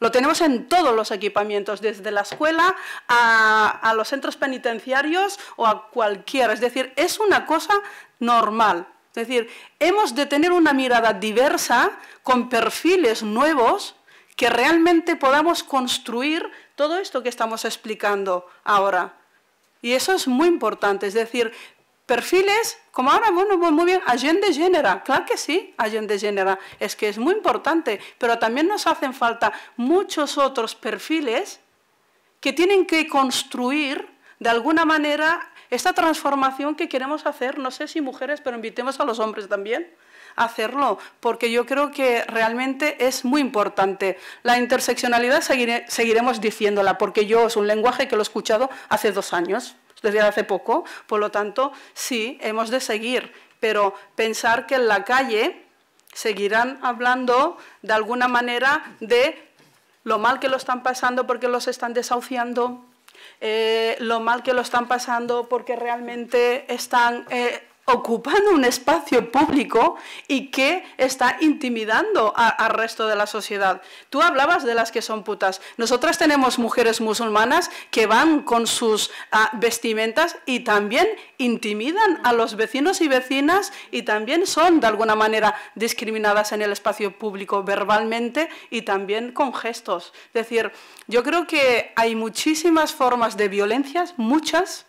lo tenemos en todos los equipamientos, desde la escuela a, a los centros penitenciarios o a cualquiera, es decir, es una cosa normal, es decir, hemos de tener una mirada diversa con perfiles nuevos que realmente podamos construir todo esto que estamos explicando ahora y eso es muy importante, es decir, perfiles, como ahora, bueno, muy bien, agenda de género, claro que sí, agenda de género, es que es muy importante, pero también nos hacen falta muchos otros perfiles que tienen que construir, de alguna manera, esta transformación que queremos hacer, no sé si mujeres, pero invitemos a los hombres también a hacerlo, porque yo creo que realmente es muy importante. La interseccionalidad seguire, seguiremos diciéndola, porque yo es un lenguaje que lo he escuchado hace dos años. Desde hace poco, por lo tanto, sí, hemos de seguir, pero pensar que en la calle seguirán hablando de alguna manera de lo mal que lo están pasando porque los están desahuciando, eh, lo mal que lo están pasando porque realmente están eh, ocupando un espacio público y que está intimidando al resto de la sociedad. Tú hablabas de las que son putas. Nosotras tenemos mujeres musulmanas que van con sus ah, vestimentas y también intimidan a los vecinos y vecinas y también son de alguna manera discriminadas en el espacio público verbalmente y también con gestos. Es decir, yo creo que hay muchísimas formas de violencias, muchas,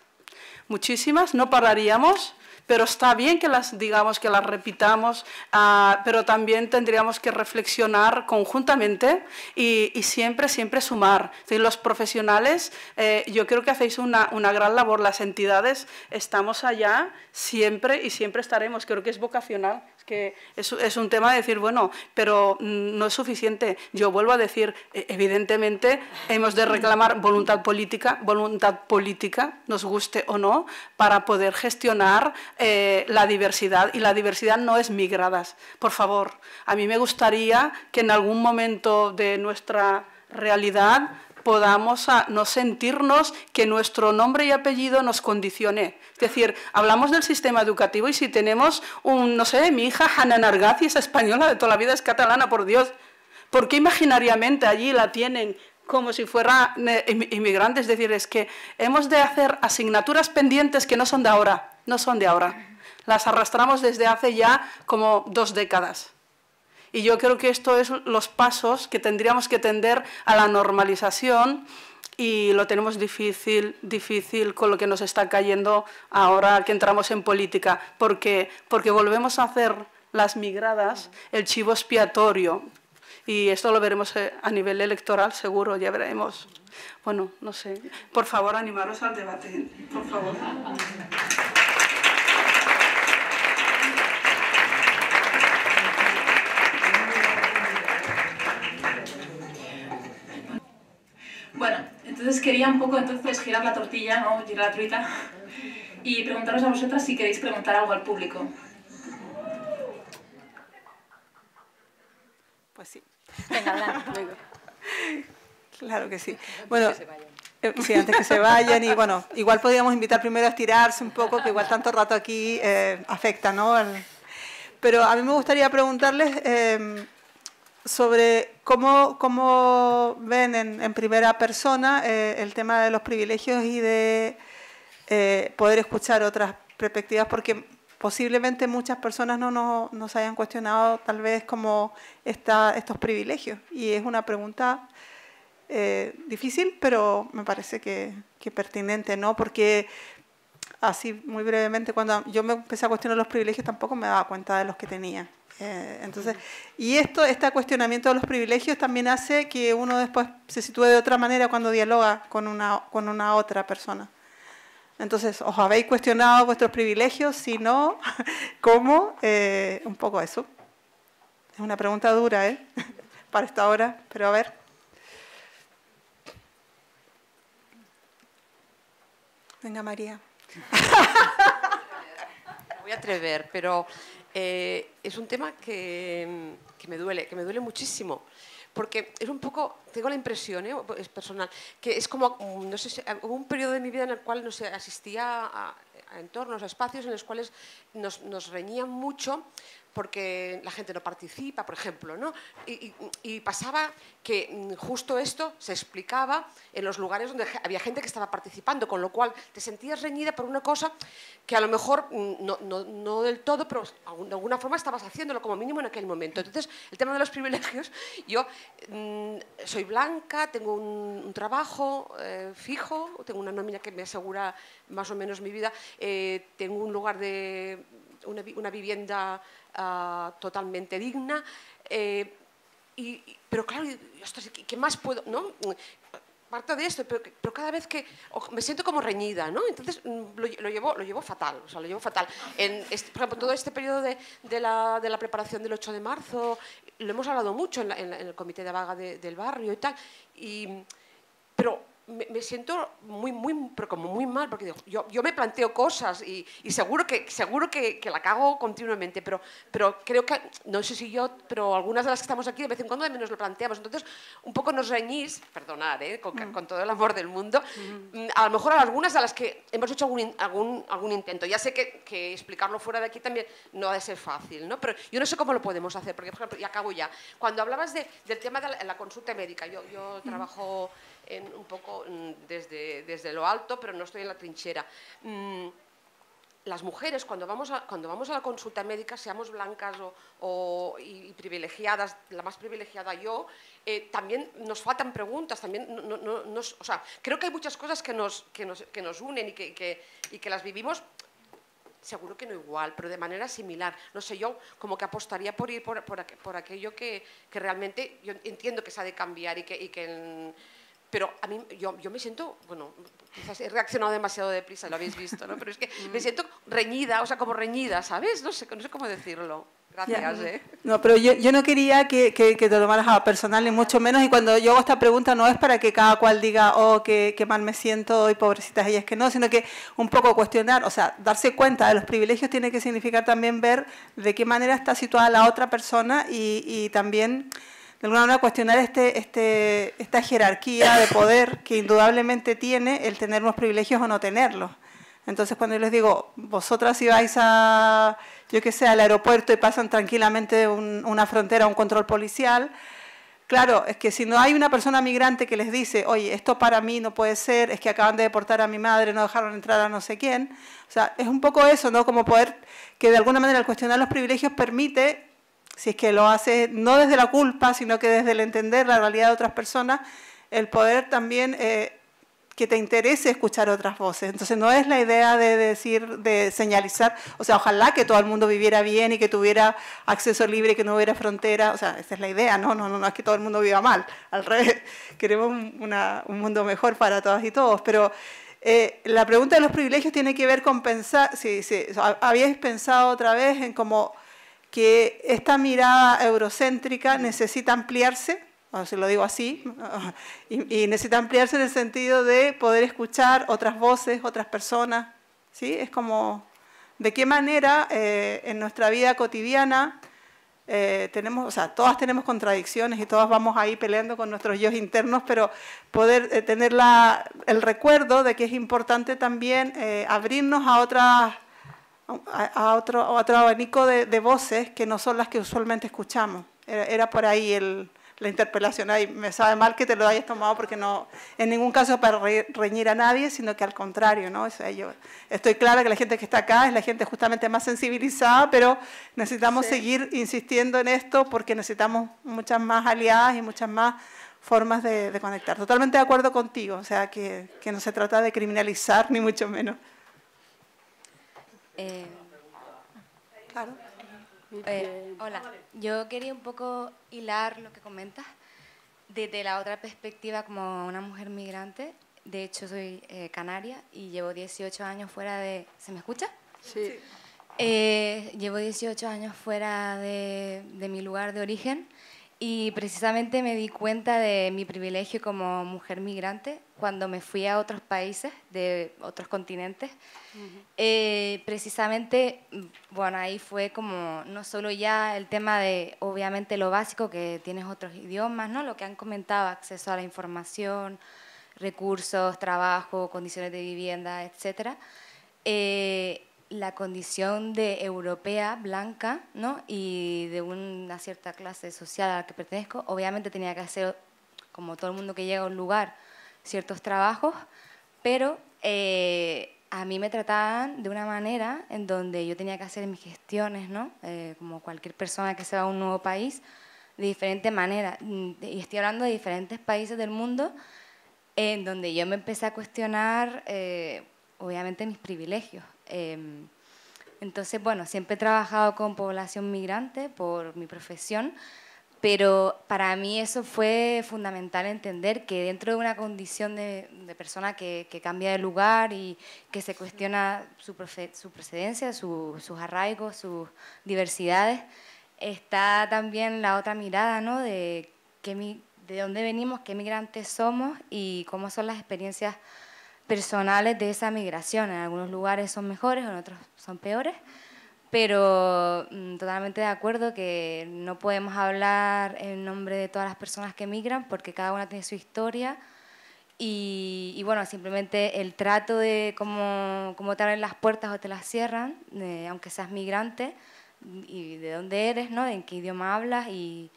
muchísimas, no pararíamos. Pero está bien que las digamos, que las repitamos, uh, pero también tendríamos que reflexionar conjuntamente y, y siempre, siempre sumar. Es decir, los profesionales, eh, yo creo que hacéis una, una gran labor, las entidades, estamos allá siempre y siempre estaremos, creo que es vocacional. que es, es un tema de decir, bueno, pero no es suficiente. Yo vuelvo a decir, evidentemente, hemos de reclamar voluntad política, voluntad política, nos guste o no, para poder gestionar eh, la diversidad. Y la diversidad no es migradas. Por favor, a mí me gustaría que en algún momento de nuestra realidad podamos a no sentirnos que nuestro nombre y apellido nos condicione. Es decir, hablamos del sistema educativo y si tenemos un, no sé, mi hija Hannah Nargazi es española de toda la vida, es catalana, por Dios, ¿por qué imaginariamente allí la tienen como si fuera inmigrante? Es decir, es que hemos de hacer asignaturas pendientes que no son de ahora, no son de ahora. Las arrastramos desde hace ya como dos décadas. Y yo creo que esto es los pasos que tendríamos que tender a la normalización y lo tenemos difícil, difícil con lo que nos está cayendo ahora que entramos en política, porque, porque volvemos a hacer las migradas el chivo expiatorio y esto lo veremos a nivel electoral seguro, ya veremos. Bueno, no sé, por favor animaros al debate, por favor. Bueno, entonces quería un poco entonces girar la tortilla, ¿no? Girar la truita y preguntaros a vosotras si queréis preguntar algo al público. Pues sí. Venga, Blanca, luego. Claro que sí. Bueno, sí, antes que se vayan y bueno, igual podríamos invitar primero a estirarse un poco, que igual tanto rato aquí eh, afecta, ¿no? Pero a mí me gustaría preguntarles... Eh, sobre cómo, cómo ven en, en primera persona eh, el tema de los privilegios y de eh, poder escuchar otras perspectivas, porque posiblemente muchas personas no nos, nos hayan cuestionado tal vez como esta, estos privilegios. Y es una pregunta eh, difícil, pero me parece que, que pertinente, ¿no? Porque así muy brevemente, cuando yo me empecé a cuestionar los privilegios tampoco me daba cuenta de los que tenía. Eh, entonces, y esto, este cuestionamiento de los privilegios también hace que uno después se sitúe de otra manera cuando dialoga con una, con una otra persona. Entonces, ¿os habéis cuestionado vuestros privilegios? Si no, ¿cómo? Eh, un poco eso. Es una pregunta dura, ¿eh? Para esta hora, pero a ver. Venga, María. Me voy a atrever, pero... Eh, es un tema que, que me duele, que me duele muchísimo, porque es un poco, tengo la impresión, ¿eh? Es personal, que es como, no sé, hubo un periodo de mi vida en el cual no sé, asistía a, a entornos, a espacios en los cuales nos, nos reñían mucho porque la gente no participa, por ejemplo, ¿no? Y, y, y pasaba que justo esto se explicaba en los lugares donde había gente que estaba participando, con lo cual te sentías reñida por una cosa que a lo mejor no, no, no del todo, pero de alguna forma estabas haciéndolo como mínimo en aquel momento. Entonces, el tema de los privilegios, yo mmm, soy blanca, tengo un, un trabajo eh, fijo, tengo una nómina que me asegura más o menos mi vida, eh, tengo un lugar de... Una, una vivienda uh, totalmente digna, eh, y, y, pero claro, ostras, ¿qué más puedo? ¿No? Parto de esto, pero, pero cada vez que oh, me siento como reñida, ¿no? Entonces lo, lo, llevo, lo llevo fatal, o sea, lo llevo fatal. En este, por ejemplo, todo este periodo de, de, la, de la preparación del ocho de marzo, lo hemos hablado mucho en, la, en, la, en el comité de vaga de, del barrio y tal, y, pero... Me, me siento muy, muy, pero como muy mal, porque digo, yo, yo me planteo cosas y, y seguro, que, seguro que, que la cago continuamente, pero, pero creo que, no sé si yo, pero algunas de las que estamos aquí de vez en cuando de menos lo planteamos. Entonces, un poco nos reñís, perdonad, ¿eh? con, mm. con todo el amor del mundo, mm. a lo mejor a algunas de las que hemos hecho algún, algún, algún intento. Ya sé que, que explicarlo fuera de aquí también no ha de ser fácil, ¿no? Pero yo no sé cómo lo podemos hacer, porque, por ejemplo, y acabo ya, cuando hablabas de, del tema de la, la consulta médica, yo, yo mm. trabajo... En un poco desde, desde lo alto, pero no estoy en la trinchera. Mm, las mujeres, cuando vamos, a, cuando vamos a la consulta médica, seamos blancas o, o, y privilegiadas, la más privilegiada yo, eh, también nos faltan preguntas, también no, no, nos, o sea, creo que hay muchas cosas que nos, que nos, que nos unen y que, y, que, y que las vivimos, seguro que no igual, pero de manera similar. No sé, yo como que apostaría por ir por, por, aqu, por aquello que, que realmente yo entiendo que se ha de cambiar y que... Y que en, pero a mí, yo, yo me siento, bueno, quizás he reaccionado demasiado deprisa, lo habéis visto, ¿no? Pero es que me siento reñida, o sea, como reñida, ¿sabes? No sé, no sé cómo decirlo. Gracias, ¿eh? No, pero yo, yo no quería que, que, que te tomaras a personal, ni mucho menos. Y cuando yo hago esta pregunta no es para que cada cual diga, oh, qué, qué mal me siento y pobrecitas ellas que no, sino que un poco cuestionar, o sea, darse cuenta de los privilegios tiene que significar también ver de qué manera está situada la otra persona y, y también, de alguna manera, cuestionar este, este, esta jerarquía de poder que indudablemente tiene el tener unos privilegios o no tenerlos. Entonces, cuando yo les digo, vosotras si vais a, yo qué sé, al aeropuerto y pasan tranquilamente un, una frontera, un control policial, claro, es que si no hay una persona migrante que les dice, oye, esto para mí no puede ser, es que acaban de deportar a mi madre, no dejaron entrar a no sé quién. O sea, es un poco eso, ¿no? Como poder, que de alguna manera el cuestionar los privilegios permite, si es que lo hace no desde la culpa, sino que desde el entender la realidad de otras personas, el poder también... Eh, que te interese escuchar otras voces. Entonces, no es la idea de decir, de señalizar, o sea, ojalá que todo el mundo viviera bien y que tuviera acceso libre, que no hubiera frontera, o sea, esa es la idea, ¿no? No, no, no es que todo el mundo viva mal, al revés, queremos una, un mundo mejor para todas y todos, pero eh, la pregunta de los privilegios tiene que ver con pensar, si, si habíais pensado otra vez en como que esta mirada eurocéntrica necesita ampliarse, o si lo digo así, y, y necesita ampliarse en el sentido de poder escuchar otras voces, otras personas, ¿sí? Es como, ¿de qué manera eh, en nuestra vida cotidiana eh, tenemos, o sea, todas tenemos contradicciones y todas vamos ahí peleando con nuestros yo internos, pero poder eh, tener la, el recuerdo de que es importante también eh, abrirnos a otras, a, a, otro, a otro abanico de, de voces que no son las que usualmente escuchamos? Era, era por ahí el... la interpelación ahí. Me sabe mal que te lo hayas tomado porque no, en ningún caso para re, reñir a nadie, sino que al contrario, ¿no? O sea, yo estoy clara que la gente que está acá es la gente justamente más sensibilizada, pero necesitamos sí. seguir insistiendo en esto porque necesitamos muchas más aliadas y muchas más formas de, de conectar. Totalmente de acuerdo contigo, o sea, que, que no se trata de criminalizar, ni mucho menos. Eh, claro. Eh, hola, yo quería un poco hilar lo que comentas desde la otra perspectiva como una mujer migrante. De hecho, soy eh, canaria y llevo dieciocho años fuera de... ¿Se me escucha? Sí. Eh, llevo dieciocho años fuera de, de mi lugar de origen y precisamente me di cuenta de mi privilegio como mujer migrante cuando me fui a otros países de otros continentes. Uh-huh. eh, precisamente, bueno, ahí fue como no solo ya el tema de, obviamente, lo básico, que tienes otros idiomas, ¿no? Lo que han comentado, acceso a la información, recursos, trabajo, condiciones de vivienda, etcétera. Eh, la condición de europea, blanca, ¿no? Y de una cierta clase social a la que pertenezco, obviamente tenía que hacer, como todo el mundo que llega a un lugar, ciertos trabajos, pero eh, a mí me trataban de una manera en donde yo tenía que hacer mis gestiones, ¿no? Eh, como cualquier persona que se va a un nuevo país, de diferente manera. Y estoy hablando de diferentes países del mundo, eh, en donde yo me empecé a cuestionar, eh, obviamente, mis privilegios. Eh, entonces, bueno, siempre he trabajado con población migrante por mi profesión, pero para mí eso fue fundamental entender que dentro de una condición de, de persona que, que cambia de lugar y que se cuestiona su, profe, su procedencia, su, sus arraigos, sus diversidades, está también la otra mirada, ¿no? De, qué, de dónde venimos, qué migrantes somos y cómo son las experiencias personales de esa migración. En algunos lugares son mejores, en otros son peores. Pero mmm, totalmente de acuerdo que no podemos hablar en nombre de todas las personas que migran porque cada una tiene su historia y, y bueno, simplemente el trato de cómo, cómo te abren las puertas o te las cierran, eh, aunque seas migrante, y de dónde eres, ¿no? De en qué idioma hablas y,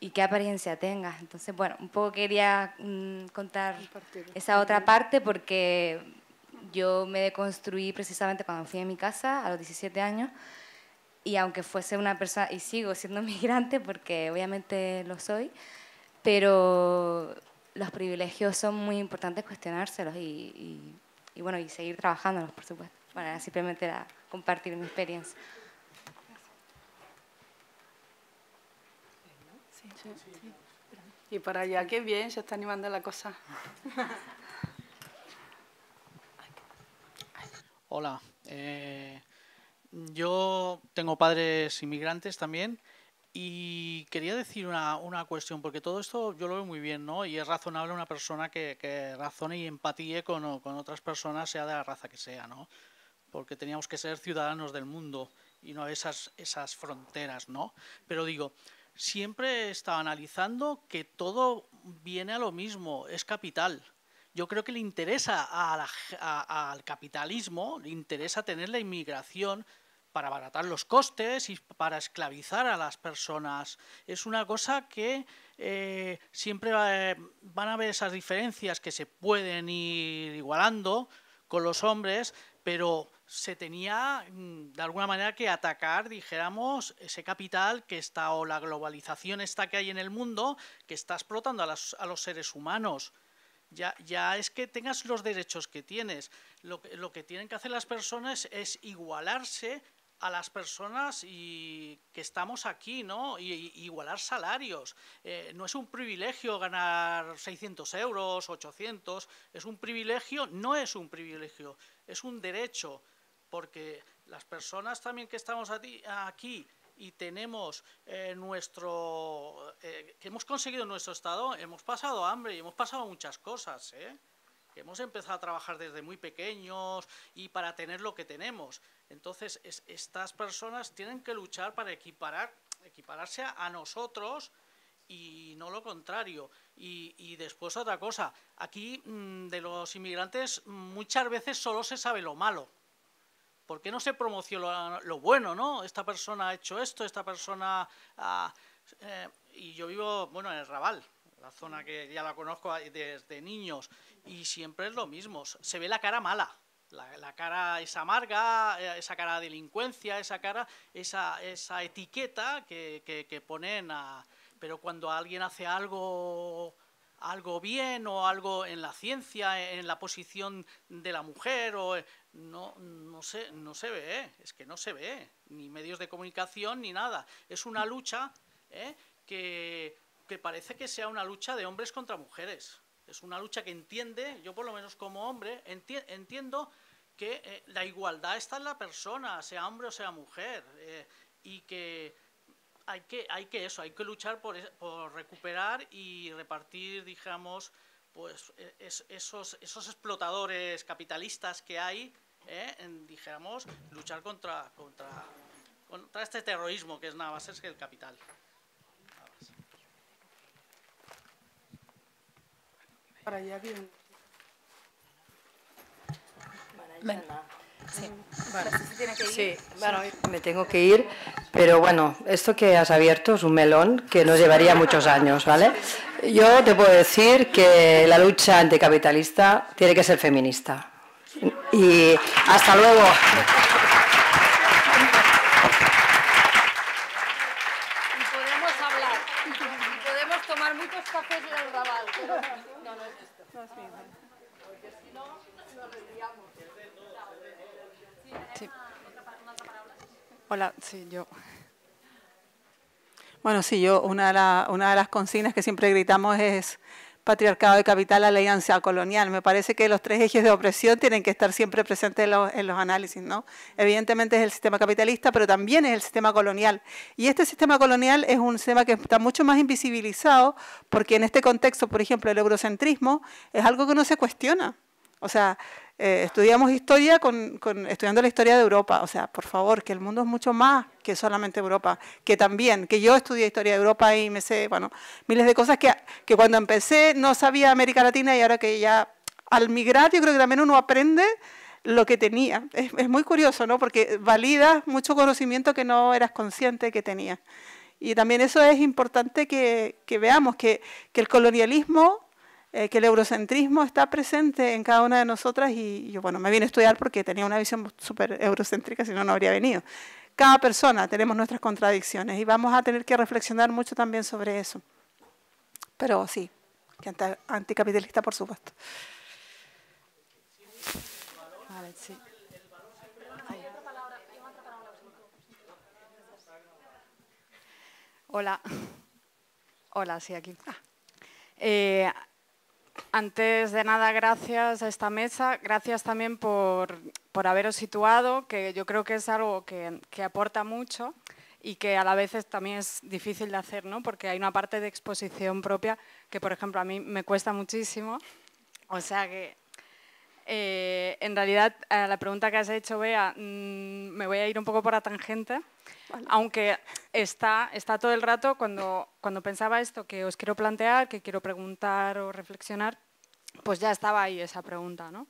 y qué apariencia tengas. Entonces, bueno, un poco quería mmm, contar esa otra parte porque... yo me deconstruí precisamente cuando fui a mi casa a los diecisiete años y aunque fuese una persona, y sigo siendo migrante porque obviamente lo soy, pero los privilegios son muy importantes cuestionárselos y, y, y bueno, y seguir trabajándolos, por supuesto. Bueno, era simplemente era compartir mi experiencia. Sí, sí, sí. Y para allá, qué bien, se está animando la cosa. Hola, eh, Yo tengo padres inmigrantes también y quería decir una, una cuestión, porque todo esto yo lo veo muy bien, ¿no? Y es razonable una persona que, que razone y empatíe con, con otras personas, sea de la raza que sea, ¿no? Porque teníamos que ser ciudadanos del mundo y no esas, esas fronteras, ¿no? Pero digo, siempre he estado analizando que todo viene a lo mismo, es capital. Yo creo que le interesa a la, a, al capitalismo, le interesa tener la inmigración para abaratar los costes y para esclavizar a las personas. Es una cosa que eh, siempre va, eh, van a haber esas diferencias que se pueden ir igualando con los hombres, pero se tenía de alguna manera que atacar, dijéramos, ese capital que está, o la globalización esta que hay en el mundo, que está explotando a, las, a los seres humanos. Ya, ya es que tengas los derechos que tienes. Lo, lo que tienen que hacer las personas es igualarse a las personas y, que estamos aquí, ¿no? Y, y igualar salarios. Eh, no es un privilegio ganar seiscientos euros, ochocientos. Es un privilegio, no es un privilegio, es un derecho. Porque las personas también que estamos aquí y tenemos eh, nuestro, eh, que hemos conseguido nuestro estado, hemos pasado hambre y hemos pasado muchas cosas, ¿eh? Que hemos empezado a trabajar desde muy pequeños y para tener lo que tenemos. Entonces, es, estas personas tienen que luchar para equiparar, equipararse a, a nosotros y no lo contrario. Y, y después otra cosa, aquí mmm, de los inmigrantes muchas veces solo se sabe lo malo. ¿Por qué no se promocionó lo bueno, no? Esta persona ha hecho esto, esta persona... Ah, eh, y yo vivo, bueno, en el Raval, la zona que ya la conozco desde niños, y siempre es lo mismo. Se ve la cara mala, la, la cara es amarga, esa cara de delincuencia, esa cara, esa, esa etiqueta que, que, que ponen a... Pero cuando alguien hace algo... algo bien o algo en la ciencia, en la posición de la mujer, o no, no, se, no se ve, ¿eh? Es que no se ve, ¿eh? Ni medios de comunicación ni nada. Es una lucha ¿eh? que, que parece que sea una lucha de hombres contra mujeres. Es una lucha que entiende, yo por lo menos como hombre, enti entiendo que eh, la igualdad está en la persona, sea hombre o sea mujer, eh, y que... Hay que, hay que eso, hay que luchar por, por recuperar y repartir, digamos, pues es, esos, esos explotadores capitalistas que hay, ¿eh? En, digamos, luchar contra, contra, contra este terrorismo que es nada más es que el capital. Para allá bien. Para allá. Sí, bueno, sí, bueno, me tengo que ir, pero bueno, esto que has abierto es un melón que nos llevaría muchos años, ¿vale? Yo te puedo decir que la lucha anticapitalista tiene que ser feminista. Y hasta luego. Y podemos hablar, y podemos tomar muchos cafés en el Raval, pero no, no es esto. No es mío. Porque si no, nos desviamos. Sí. Hola, sí, yo. Bueno, sí, yo, una de, la, una de las consignas que siempre gritamos es patriarcado de capital, alianza colonial. Me parece que los tres ejes de opresión tienen que estar siempre presentes en los, en los análisis, ¿no? Evidentemente es el sistema capitalista, pero también es el sistema colonial. Y este sistema colonial es un sistema que está mucho más invisibilizado porque en este contexto, por ejemplo, el eurocentrismo es algo que no se cuestiona. O sea, eh, estudiamos historia con, con, estudiando la historia de Europa. O sea, por favor, que el mundo es mucho más que solamente Europa. Que también, que yo estudié historia de Europa y me sé, bueno, miles de cosas que, que cuando empecé no sabía América Latina y ahora que ya al migrar yo creo que también uno aprende lo que tenía. Es, es muy curioso, ¿no? Porque validas mucho conocimiento que no eras consciente que tenías. Y también eso es importante que, que veamos, que, que el colonialismo... Eh, que el eurocentrismo está presente en cada una de nosotras y yo, bueno, me vine a estudiar porque tenía una visión súper eurocéntrica, si no, no habría venido. Cada persona tenemos nuestras contradicciones y vamos a tener que reflexionar mucho también sobre eso. Pero sí, que anticapitalista, por supuesto. A ver, sí. Hola. Hola, sí, aquí. Ah. Eh, Antes de nada, gracias a esta mesa, gracias también por por haberos situado, que yo creo que es algo que, que aporta mucho y que a la vez es, también es difícil de hacer, ¿no? Porque hay una parte de exposición propia que, por ejemplo, a mí me cuesta muchísimo. O sea que, eh, en realidad, a la pregunta que has hecho, Bea, mmm, me voy a ir un poco por la tangente, vale. Aunque está, está todo el rato, cuando, cuando pensaba esto, que os quiero plantear, que quiero preguntar o reflexionar, pues ya estaba ahí esa pregunta, ¿no?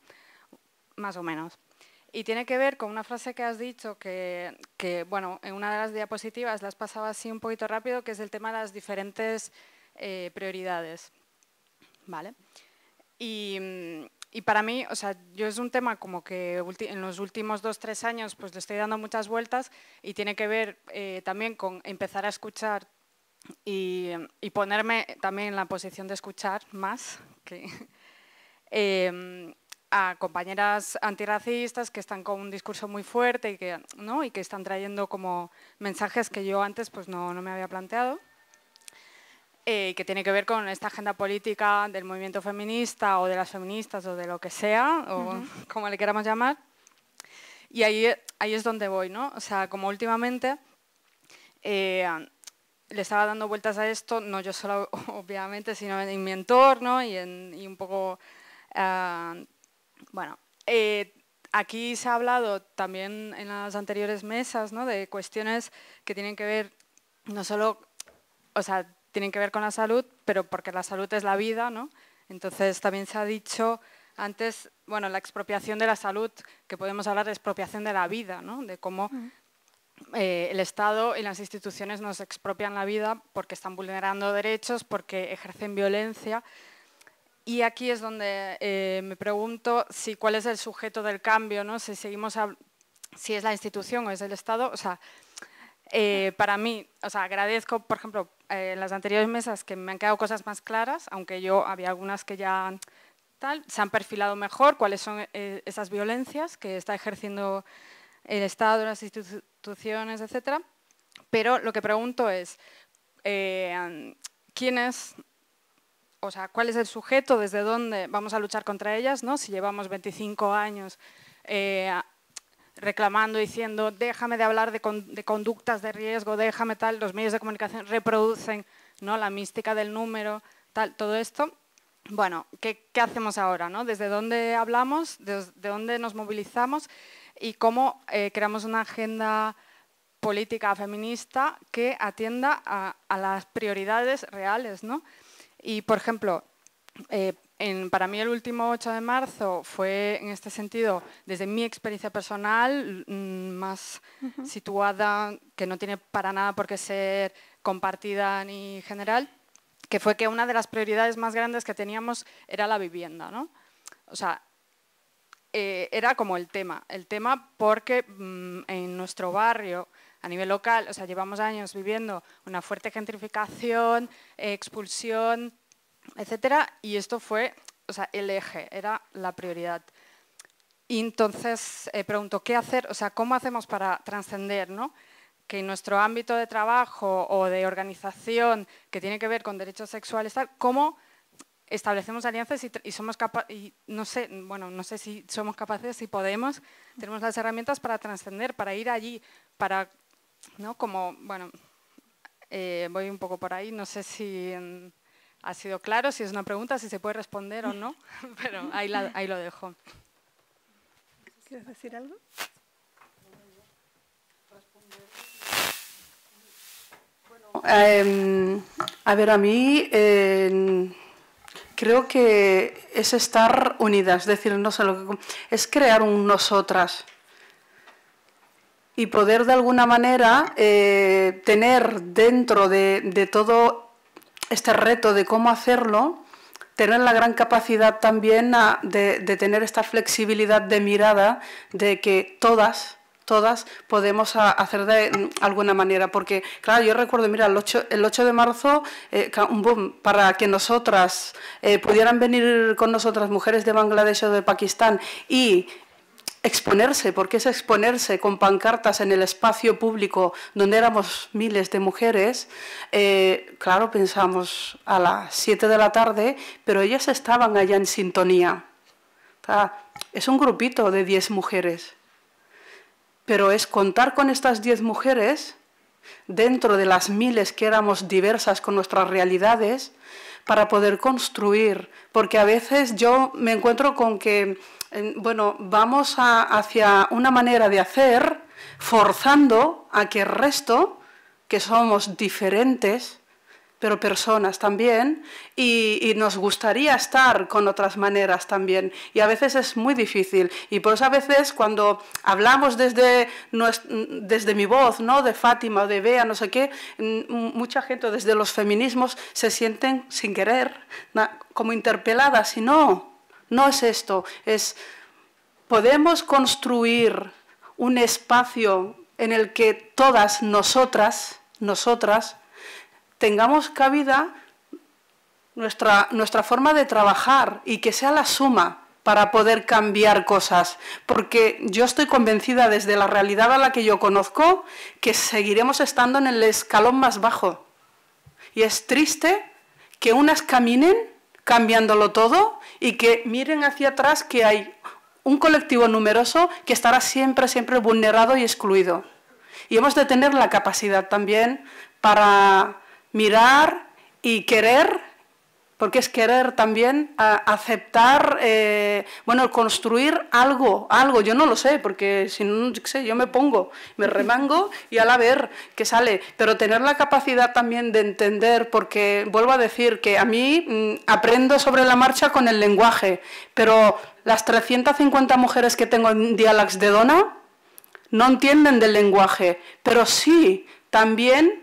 Más o menos. Y tiene que ver con una frase que has dicho, que, que bueno, en una de las diapositivas las pasaba así un poquito rápido, que es el tema de las diferentes eh, prioridades, ¿vale? Y, y para mí, o sea, yo es un tema como que en los últimos dos, tres años pues le estoy dando muchas vueltas y tiene que ver eh, también con empezar a escuchar y, y ponerme también en la posición de escuchar más que... eh, a compañeras antirracistas que están con un discurso muy fuerte y que, ¿no? y que están trayendo como mensajes que yo antes pues no, no me había planteado, eh, que tiene que ver con esta agenda política del movimiento feminista o de las feministas o de lo que sea, o uh-huh. como le queramos llamar. Y ahí, ahí es donde voy, ¿no? O sea, como últimamente eh, le estaba dando vueltas a esto, no yo solo obviamente, sino en mi entorno y, en, y un poco... Eh, Bueno, eh, aquí se ha hablado también en las anteriores mesas, ¿no? De cuestiones que tienen que ver, no solo, o sea, tienen que ver con la salud, pero porque la salud es la vida, ¿no? Entonces también se ha dicho antes, bueno, la expropiación de la salud, que podemos hablar de expropiación de la vida, ¿no? De cómo eh, el Estado y las instituciones nos expropian la vida porque están vulnerando derechos, porque ejercen violencia. Y aquí es donde eh, me pregunto si cuál es el sujeto del cambio, ¿no? Si seguimos a, si es la institución o es el Estado. O sea, eh, para mí, o sea, agradezco, por ejemplo, eh, en las anteriores mesas que me han quedado cosas más claras, aunque yo había algunas que ya tal, se han perfilado mejor cuáles son eh, esas violencias que está ejerciendo el Estado, las instituciones, etcétera. Pero lo que pregunto es, eh, ¿quién es? O sea, ¿cuál es el sujeto? ¿Desde dónde vamos a luchar contra ellas? ¿No? Si llevamos veinticinco años eh, reclamando, diciendo, déjame de hablar de, con, de conductas de riesgo, déjame tal, los medios de comunicación reproducen, ¿no? La mística del número, tal, todo esto. Bueno, ¿qué, qué hacemos ahora? ¿No? ¿Desde dónde hablamos? ¿Desde de dónde nos movilizamos? ¿Y cómo eh, creamos una agenda política feminista que atienda a, a las prioridades reales, ¿no? Y, por ejemplo, eh, en, para mí el último ocho de marzo fue, en este sentido, desde mi experiencia personal, más uh-huh. situada, que no tiene para nada por qué ser compartida ni general, que fue que una de las prioridades más grandes que teníamos era la vivienda, ¿no? O sea, eh, era como el tema, el tema porque mmm, en nuestro barrio... A nivel local, o sea, llevamos años viviendo una fuerte gentrificación, expulsión, etcétera, y esto fue, o sea, el eje, era la prioridad. Y entonces eh, pregunto, ¿qué hacer? O sea, ¿cómo hacemos para trascender, ¿no? Que en nuestro ámbito de trabajo o de organización que tiene que ver con derechos sexuales, tal, ¿cómo establecemos alianzas y, y somos capa y no sé, bueno, no sé si somos capaces, si podemos, tenemos las herramientas para trascender, para ir allí, para... ¿no? Como, bueno, eh, voy un poco por ahí, no sé si en, ha sido claro, si es una pregunta, si se puede responder o no, pero ahí, la, ahí lo dejo. ¿Quieres decir algo? Eh, a ver, a mí eh, creo que es estar unidas, es decir, no sé lo que, es crear un nosotras. Y poder de alguna manera eh, tener dentro de, de todo este reto de cómo hacerlo, tener la gran capacidad también a, de, de tener esta flexibilidad de mirada de que todas, todas podemos a, hacer de alguna manera. Porque, claro, yo recuerdo, mira, el ocho de marzo, eh, un boom, para que nosotras eh, pudieran venir con nosotras mujeres de Bangladesh o de Pakistán y... exponerse, porque es exponerse con pancartas en el espacio público donde éramos miles de mujeres, eh, claro, pensamos a las siete de la tarde, pero ellas estaban allá en sintonía. O sea, es un grupito de diez mujeres, pero es contar con estas diez mujeres dentro de las miles que éramos diversas con nuestras realidades para poder construir, porque a veces yo me encuentro con que, bueno, vamos a, hacia una manera de hacer forzando a que el resto, que somos diferentes, pero personas también, y, y nos gustaría estar con otras maneras también. Y a veces es muy difícil. Y por eso a veces cuando hablamos desde, desde mi voz, ¿no?, de Fátima o de Bea, no sé qué, mucha gente desde los feminismos se sienten sin querer, como interpeladas. Y no, no es esto. Es, podemos construir un espacio en el que todas nosotras, nosotras, tengamos cabida nuestra, nuestra forma de trabajar y que sea la suma para poder cambiar cosas. Porque yo estoy convencida desde la realidad a la que yo conozco que seguiremos estando en el escalón más bajo. Y es triste que unas caminen cambiándolo todo y que miren hacia atrás que hay un colectivo numeroso que estará siempre, siempre vulnerado y excluido. Y hemos de tener la capacidad también para mirar y querer, porque es querer también, a aceptar, eh, bueno, construir algo, algo, yo no lo sé, porque si no, yo, sé, yo me pongo, me remango y al a ver qué sale, pero tener la capacidad también de entender, porque vuelvo a decir que a mí mmm, aprendo sobre la marcha con el lenguaje, pero las trescientas cincuenta mujeres que tengo en Diàlegs de Dona no entienden del lenguaje, pero sí también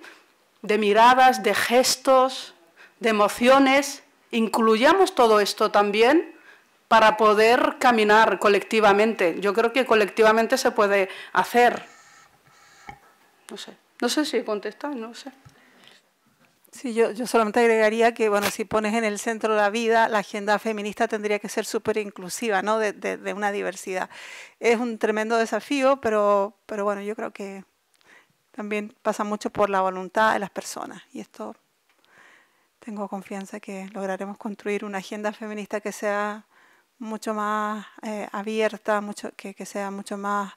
de miradas, de gestos, de emociones. Incluyamos todo esto también para poder caminar colectivamente. Yo creo que colectivamente se puede hacer. No sé, no sé si contestan, no sé. Sí, yo, yo solamente agregaría que, bueno, si pones en el centro de la vida, la agenda feminista tendría que ser súper inclusiva, ¿no?, de, de, de una diversidad. Es un tremendo desafío, pero, pero bueno, yo creo que también pasa mucho por la voluntad de las personas y esto tengo confianza que lograremos construir una agenda feminista que sea mucho más eh, abierta, mucho, que, que sea mucho más,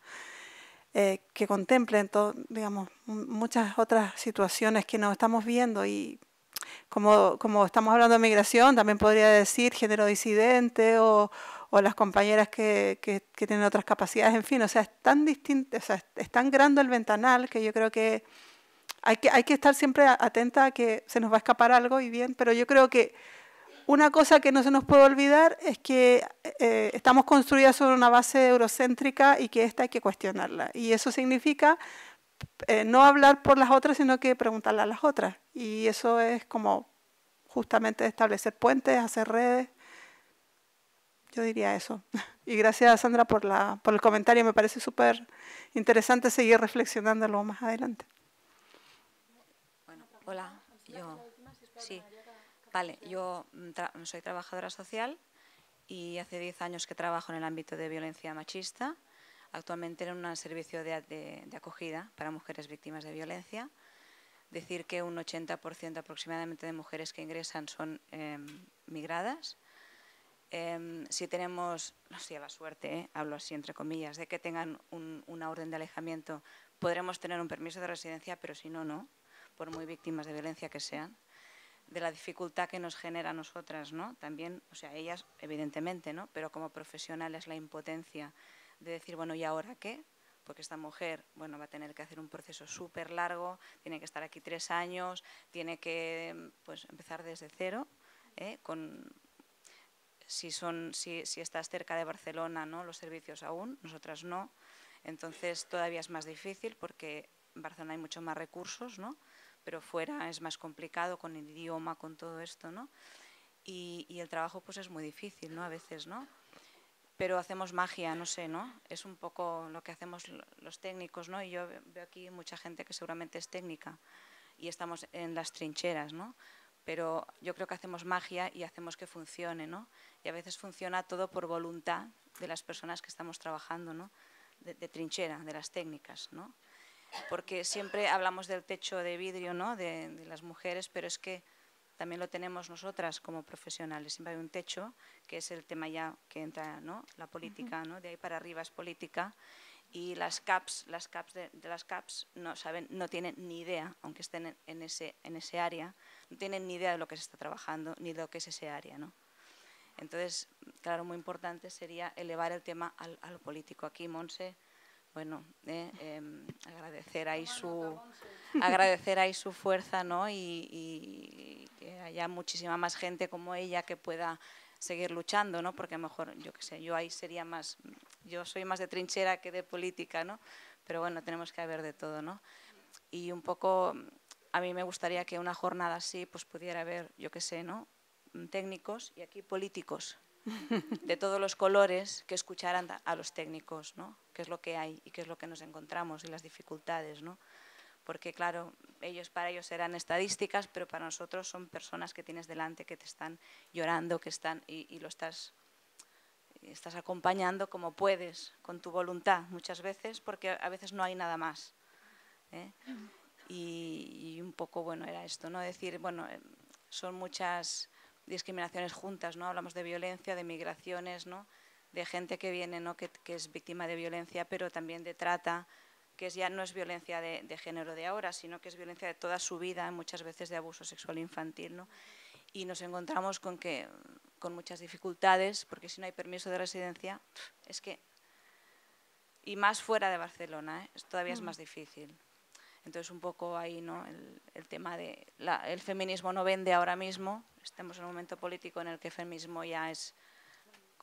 eh, que contemple en todo, digamos, muchas otras situaciones que nos estamos viendo y como, como estamos hablando de migración, también podría decir género disidente o, o las compañeras que, que, que tienen otras capacidades, en fin, o sea, es tan distinto, o sea, es tan grande el ventanal que yo creo que hay que, hay que estar siempre atenta a que se nos va a escapar algo y bien, pero yo creo que una cosa que no se nos puede olvidar es que eh, estamos construidas sobre una base eurocéntrica y que esta hay que cuestionarla y eso significa Eh, no hablar por las otras, sino que preguntarle a las otras. Y eso es como justamente establecer puentes, hacer redes. Yo diría eso. Y gracias, Sandra, por, la, por el comentario. Me parece súper interesante seguir reflexionándolo más adelante. Bueno, hola. Yo, sí. Vale, yo tra soy trabajadora social y hace diez años que trabajo en el ámbito de violencia machista. Actualmente en un servicio de, de, de acogida para mujeres víctimas de violencia. Decir que un ochenta por ciento aproximadamente de mujeres que ingresan son eh, migradas. Eh, si tenemos, no sé, la suerte, eh, hablo así entre comillas, de que tengan un, una orden de alejamiento, podremos tener un permiso de residencia, pero si no, no, por muy víctimas de violencia que sean. De la dificultad que nos genera a nosotras, ¿no? También, o sea, ellas evidentemente, ¿no? Pero como profesionales la impotencia de decir, bueno, ¿y ahora qué? Porque esta mujer, bueno, va a tener que hacer un proceso súper largo, tiene que estar aquí tres años, tiene que, pues, empezar desde cero, ¿eh? Con, si, son, si, si estás cerca de Barcelona, ¿no?, los servicios aún, nosotras no, entonces todavía es más difícil porque en Barcelona hay muchos más recursos, ¿no?, pero fuera es más complicado con el idioma, con todo esto, ¿no? Y, y el trabajo, pues, es muy difícil, ¿no?, a veces, ¿no? Pero hacemos magia, no sé, ¿no? Es un poco lo que hacemos los técnicos, ¿no? Y yo veo aquí mucha gente que seguramente es técnica y estamos en las trincheras, ¿no? Pero yo creo que hacemos magia y hacemos que funcione, ¿no? Y a veces funciona todo por voluntad de las personas que estamos trabajando, ¿no? De, de trinchera, de las técnicas, ¿no? Porque siempre hablamos del techo de vidrio, ¿no? De, de las mujeres, pero es que también lo tenemos nosotras como profesionales, siempre hay un techo, que es el tema ya que entra, ¿no?, la política, ¿no?, de ahí para arriba es política, y las C A Ps, las C A Ps de, de las C A Ps no saben, no tienen ni idea, aunque estén en ese, en ese área, no tienen ni idea de lo que se está trabajando, ni de lo que es ese área, ¿no? Entonces, claro, muy importante sería elevar el tema al, al político. Aquí, Montse, bueno, eh, eh, agradecer ahí su agradecer ahí su fuerza, ¿no? Y, y que haya muchísima más gente como ella que pueda seguir luchando, ¿no? Porque a lo mejor, yo qué sé, yo ahí sería más, yo soy más de trinchera que de política, ¿no? Pero bueno, tenemos que haber de todo, ¿no? Y un poco, a mí me gustaría que una jornada así, pues pudiera haber, yo qué sé, ¿no?, técnicos y aquí políticos de todos los colores que escucharan a los técnicos, ¿no?, qué es lo que hay y qué es lo que nos encontramos y las dificultades, ¿no? Porque claro, ellos para ellos serán estadísticas, pero para nosotros son personas que tienes delante, que te están llorando, que están y, y lo estás, estás acompañando como puedes, con tu voluntad muchas veces, porque a veces no hay nada más, ¿eh? Y, y un poco, bueno, era esto, ¿no? Decir, bueno, son muchas discriminaciones juntas, ¿no? Hablamos de violencia, de migraciones, ¿no?, de gente que viene, ¿no?, que, que es víctima de violencia, pero también de trata, que es, ya no es violencia de, de género de ahora, sino que es violencia de toda su vida, muchas veces de abuso sexual infantil, ¿no? Y nos encontramos con, que, con muchas dificultades, porque si no hay permiso de residencia, es que… Y más fuera de Barcelona, ¿eh?, todavía es más difícil. Entonces, un poco ahí, ¿no?, el, el tema de… La, el feminismo no vende ahora mismo. Estamos en un momento político en el que el feminismo ya es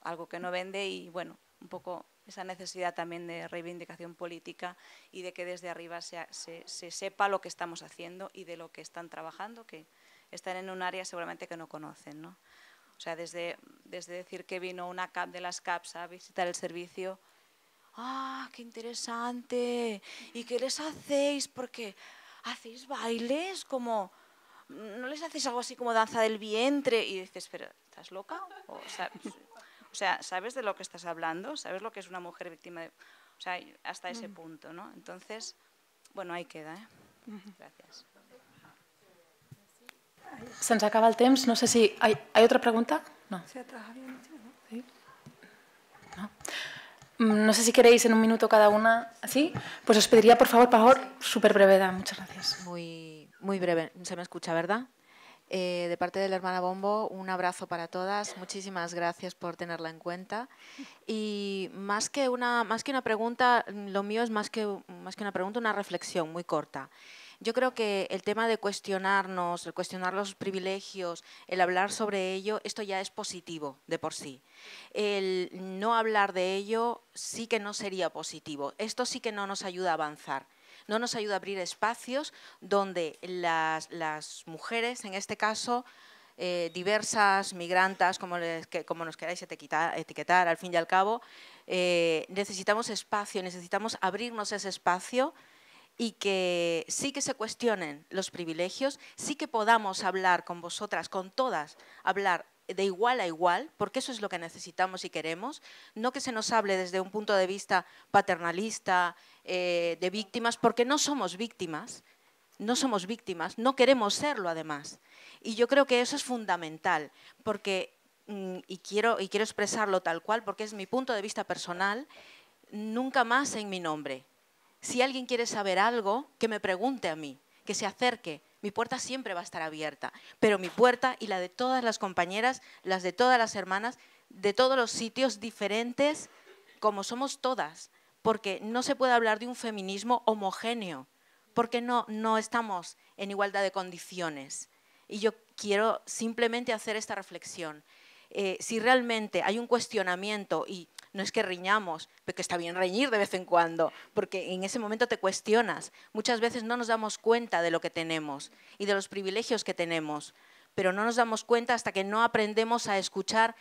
algo que no vende y, bueno, un poco esa necesidad también de reivindicación política y de que desde arriba se, se, se sepa lo que estamos haciendo y de lo que están trabajando, que están en un área seguramente que no conocen, ¿no? O sea, desde, desde decir que vino una C A P de las C A Ps a visitar el servicio… ¡Ah, qué interesante! ¿Y qué les hacéis? Porque hacéis bailes como… ¿No les hacéis algo así como danza del vientre? Y dices, pero ¿estás loca? O, o sea, ¿sabes de lo que estás hablando? ¿Sabes lo que es una mujer víctima de…? O sea, hasta ese punto, ¿no? Entonces, bueno, ahí queda, ¿eh? Gracias. Se nos acaba el tiempo. No sé si… ¿Hay, ¿hay otra pregunta? No. Sí. No. No sé si queréis en un minuto cada una, ¿así? Pues os pediría, por favor, por favor, súper brevedad. Muchas gracias. Muy, muy breve. Se me escucha, ¿verdad? Eh, de parte de la hermana Bombo, un abrazo para todas. Muchísimas gracias por tenerla en cuenta. Y más que una, más que una pregunta, lo mío es más que, más que una pregunta, una reflexión muy corta. Yo creo que el tema de cuestionarnos, el cuestionar los privilegios, el hablar sobre ello, esto ya es positivo de por sí. El no hablar de ello sí que no sería positivo. Esto sí que no nos ayuda a avanzar. No nos ayuda a abrir espacios donde las, las mujeres, en este caso… Eh, diversas, migrantas, como, les, que, como nos queráis etiquetar, etiquetar, al fin y al cabo, eh, necesitamos espacio, necesitamos abrirnos ese espacio y que sí que se cuestionen los privilegios, sí que podamos hablar con vosotras, con todas, hablar de igual a igual, porque eso es lo que necesitamos y queremos, no que se nos hable desde un punto de vista paternalista, eh, de víctimas, porque no somos víctimas. No somos víctimas, no queremos serlo además. Y yo creo que eso es fundamental, porque, y quiero, y quiero expresarlo tal cual, porque es mi punto de vista personal, nunca más en mi nombre. Si alguien quiere saber algo, que me pregunte a mí, que se acerque. Mi puerta siempre va a estar abierta, pero mi puerta y la de todas las compañeras, las de todas las hermanas, de todos los sitios diferentes, como somos todas, porque no se puede hablar de un feminismo homogéneo, porque no, no estamos en igualdad de condiciones. Y yo quiero simplemente hacer esta reflexión. Eh, si realmente hay un cuestionamiento, y no es que riñamos, pero que está bien reñir de vez en cuando, porque en ese momento te cuestionas. Muchas veces no nos damos cuenta de lo que tenemos y de los privilegios que tenemos, pero no nos damos cuenta hasta que no aprendemos a escuchar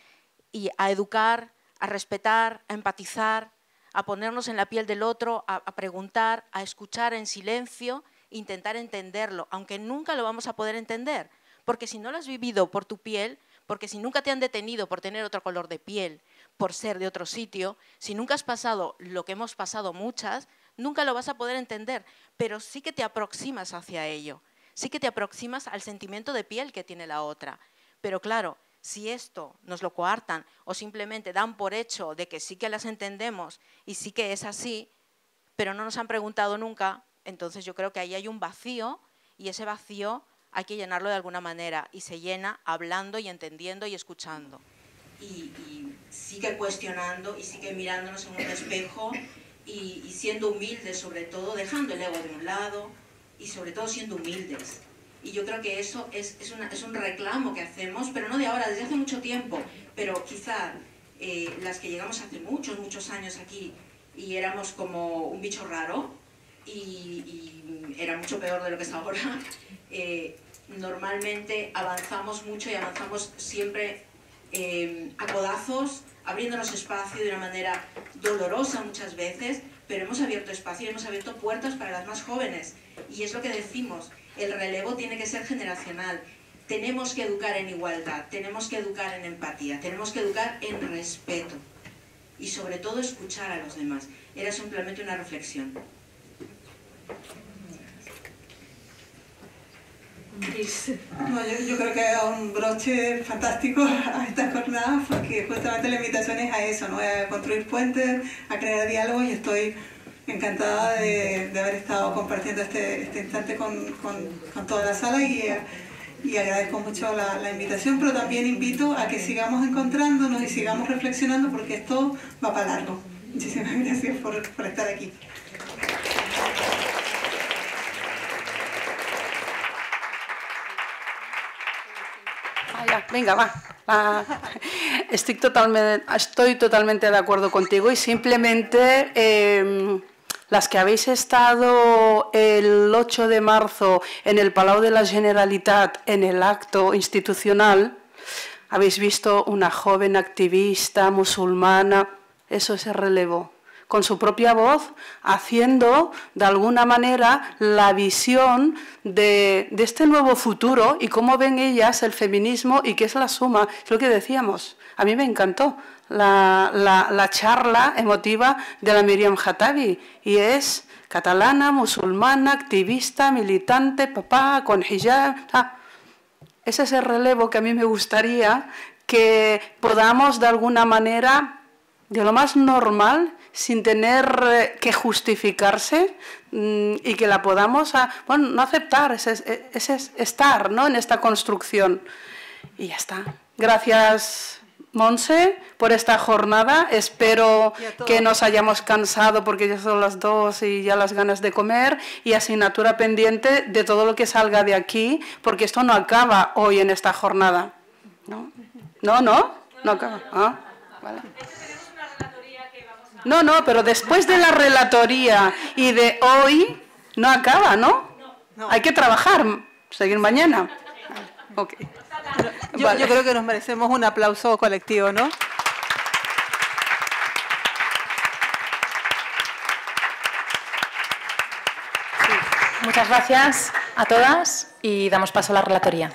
y a educar, a respetar, a empatizar, a ponernos en la piel del otro, a, a preguntar, a escuchar en silencio, intentar entenderlo, aunque nunca lo vamos a poder entender, porque si no lo has vivido por tu piel, porque si nunca te han detenido por tener otro color de piel, por ser de otro sitio, si nunca has pasado lo que hemos pasado muchas, nunca lo vas a poder entender, pero sí que te aproximas hacia ello. sí que te aproximas al sentimiento de piel que tiene la otra. Pero claro, si esto nos lo coartan o simplemente dan por hecho de que sí que las entendemos y sí que es así, pero no nos han preguntado nunca, entonces yo creo que ahí hay un vacío y ese vacío hay que llenarlo de alguna manera y se llena hablando y entendiendo y escuchando. Y, y sigue cuestionando y sigue mirándonos en un espejo y, y siendo humildes sobre todo, dejando el ego de un lado y sobre todo siendo humildes. Y yo creo que eso es, es, una, es un reclamo que hacemos, pero no de ahora, desde hace mucho tiempo. Pero quizá eh, las que llegamos hace muchos, muchos años aquí y éramos como un bicho raro y, y era mucho peor de lo que es ahora, eh, normalmente avanzamos mucho y avanzamos siempre eh, a codazos, abriéndonos espacio de una manera dolorosa muchas veces, pero hemos abierto espacio y hemos abierto puertas para las más jóvenes. Y es lo que decimos. El relevo tiene que ser generacional. Tenemos que educar en igualdad, tenemos que educar en empatía, tenemos que educar en respeto y sobre todo escuchar a los demás. Era simplemente una reflexión. No, yo, yo creo que es un broche fantástico a estas jornadas porque justamente la invitación es a eso, ¿no? A construir puentes, a crear diálogos y estoy encantada de, de haber estado compartiendo este, este instante con, con, con toda la sala y, y agradezco mucho la, la invitación, pero también invito a que sigamos encontrándonos y sigamos reflexionando porque esto va para largo. Muchísimas gracias por, por estar aquí. Venga, va, va. Estoy totalmente, estoy totalmente de acuerdo contigo y simplemente eh, las que habéis estado el ocho de marzo en el Palau de la Generalitat en el acto institucional, habéis visto una joven activista musulmana, eso es el relevo, con su propia voz, haciendo de alguna manera la visión de, de este nuevo futuro y cómo ven ellas el feminismo y qué es la suma. Es lo que decíamos. A mí me encantó la, la, la charla emotiva de la Miriam Hatabi y es catalana, musulmana, activista, militante, papá, con hijab. Ah, ese es el relevo que a mí me gustaría que podamos de alguna manera, de lo más normal, sin tener que justificarse y que la podamos, bueno, no aceptar, es, es, es estar, ¿no?, en esta construcción. Y ya está. Gracias, Montse, por esta jornada. Espero que nos hayamos cansado porque ya son las dos y ya las ganas de comer y asignatura pendiente de todo lo que salga de aquí, porque esto no acaba hoy en esta jornada. ¿No? ¿No? ¿No? No acaba. Ah, vale. No, no, pero después de la relatoría y de hoy, no acaba, ¿no? No. Hay que trabajar, seguir mañana. Okay. Yo, vale. Yo creo que nos merecemos un aplauso colectivo, ¿no? Sí. Muchas gracias a todas y damos paso a la relatoría.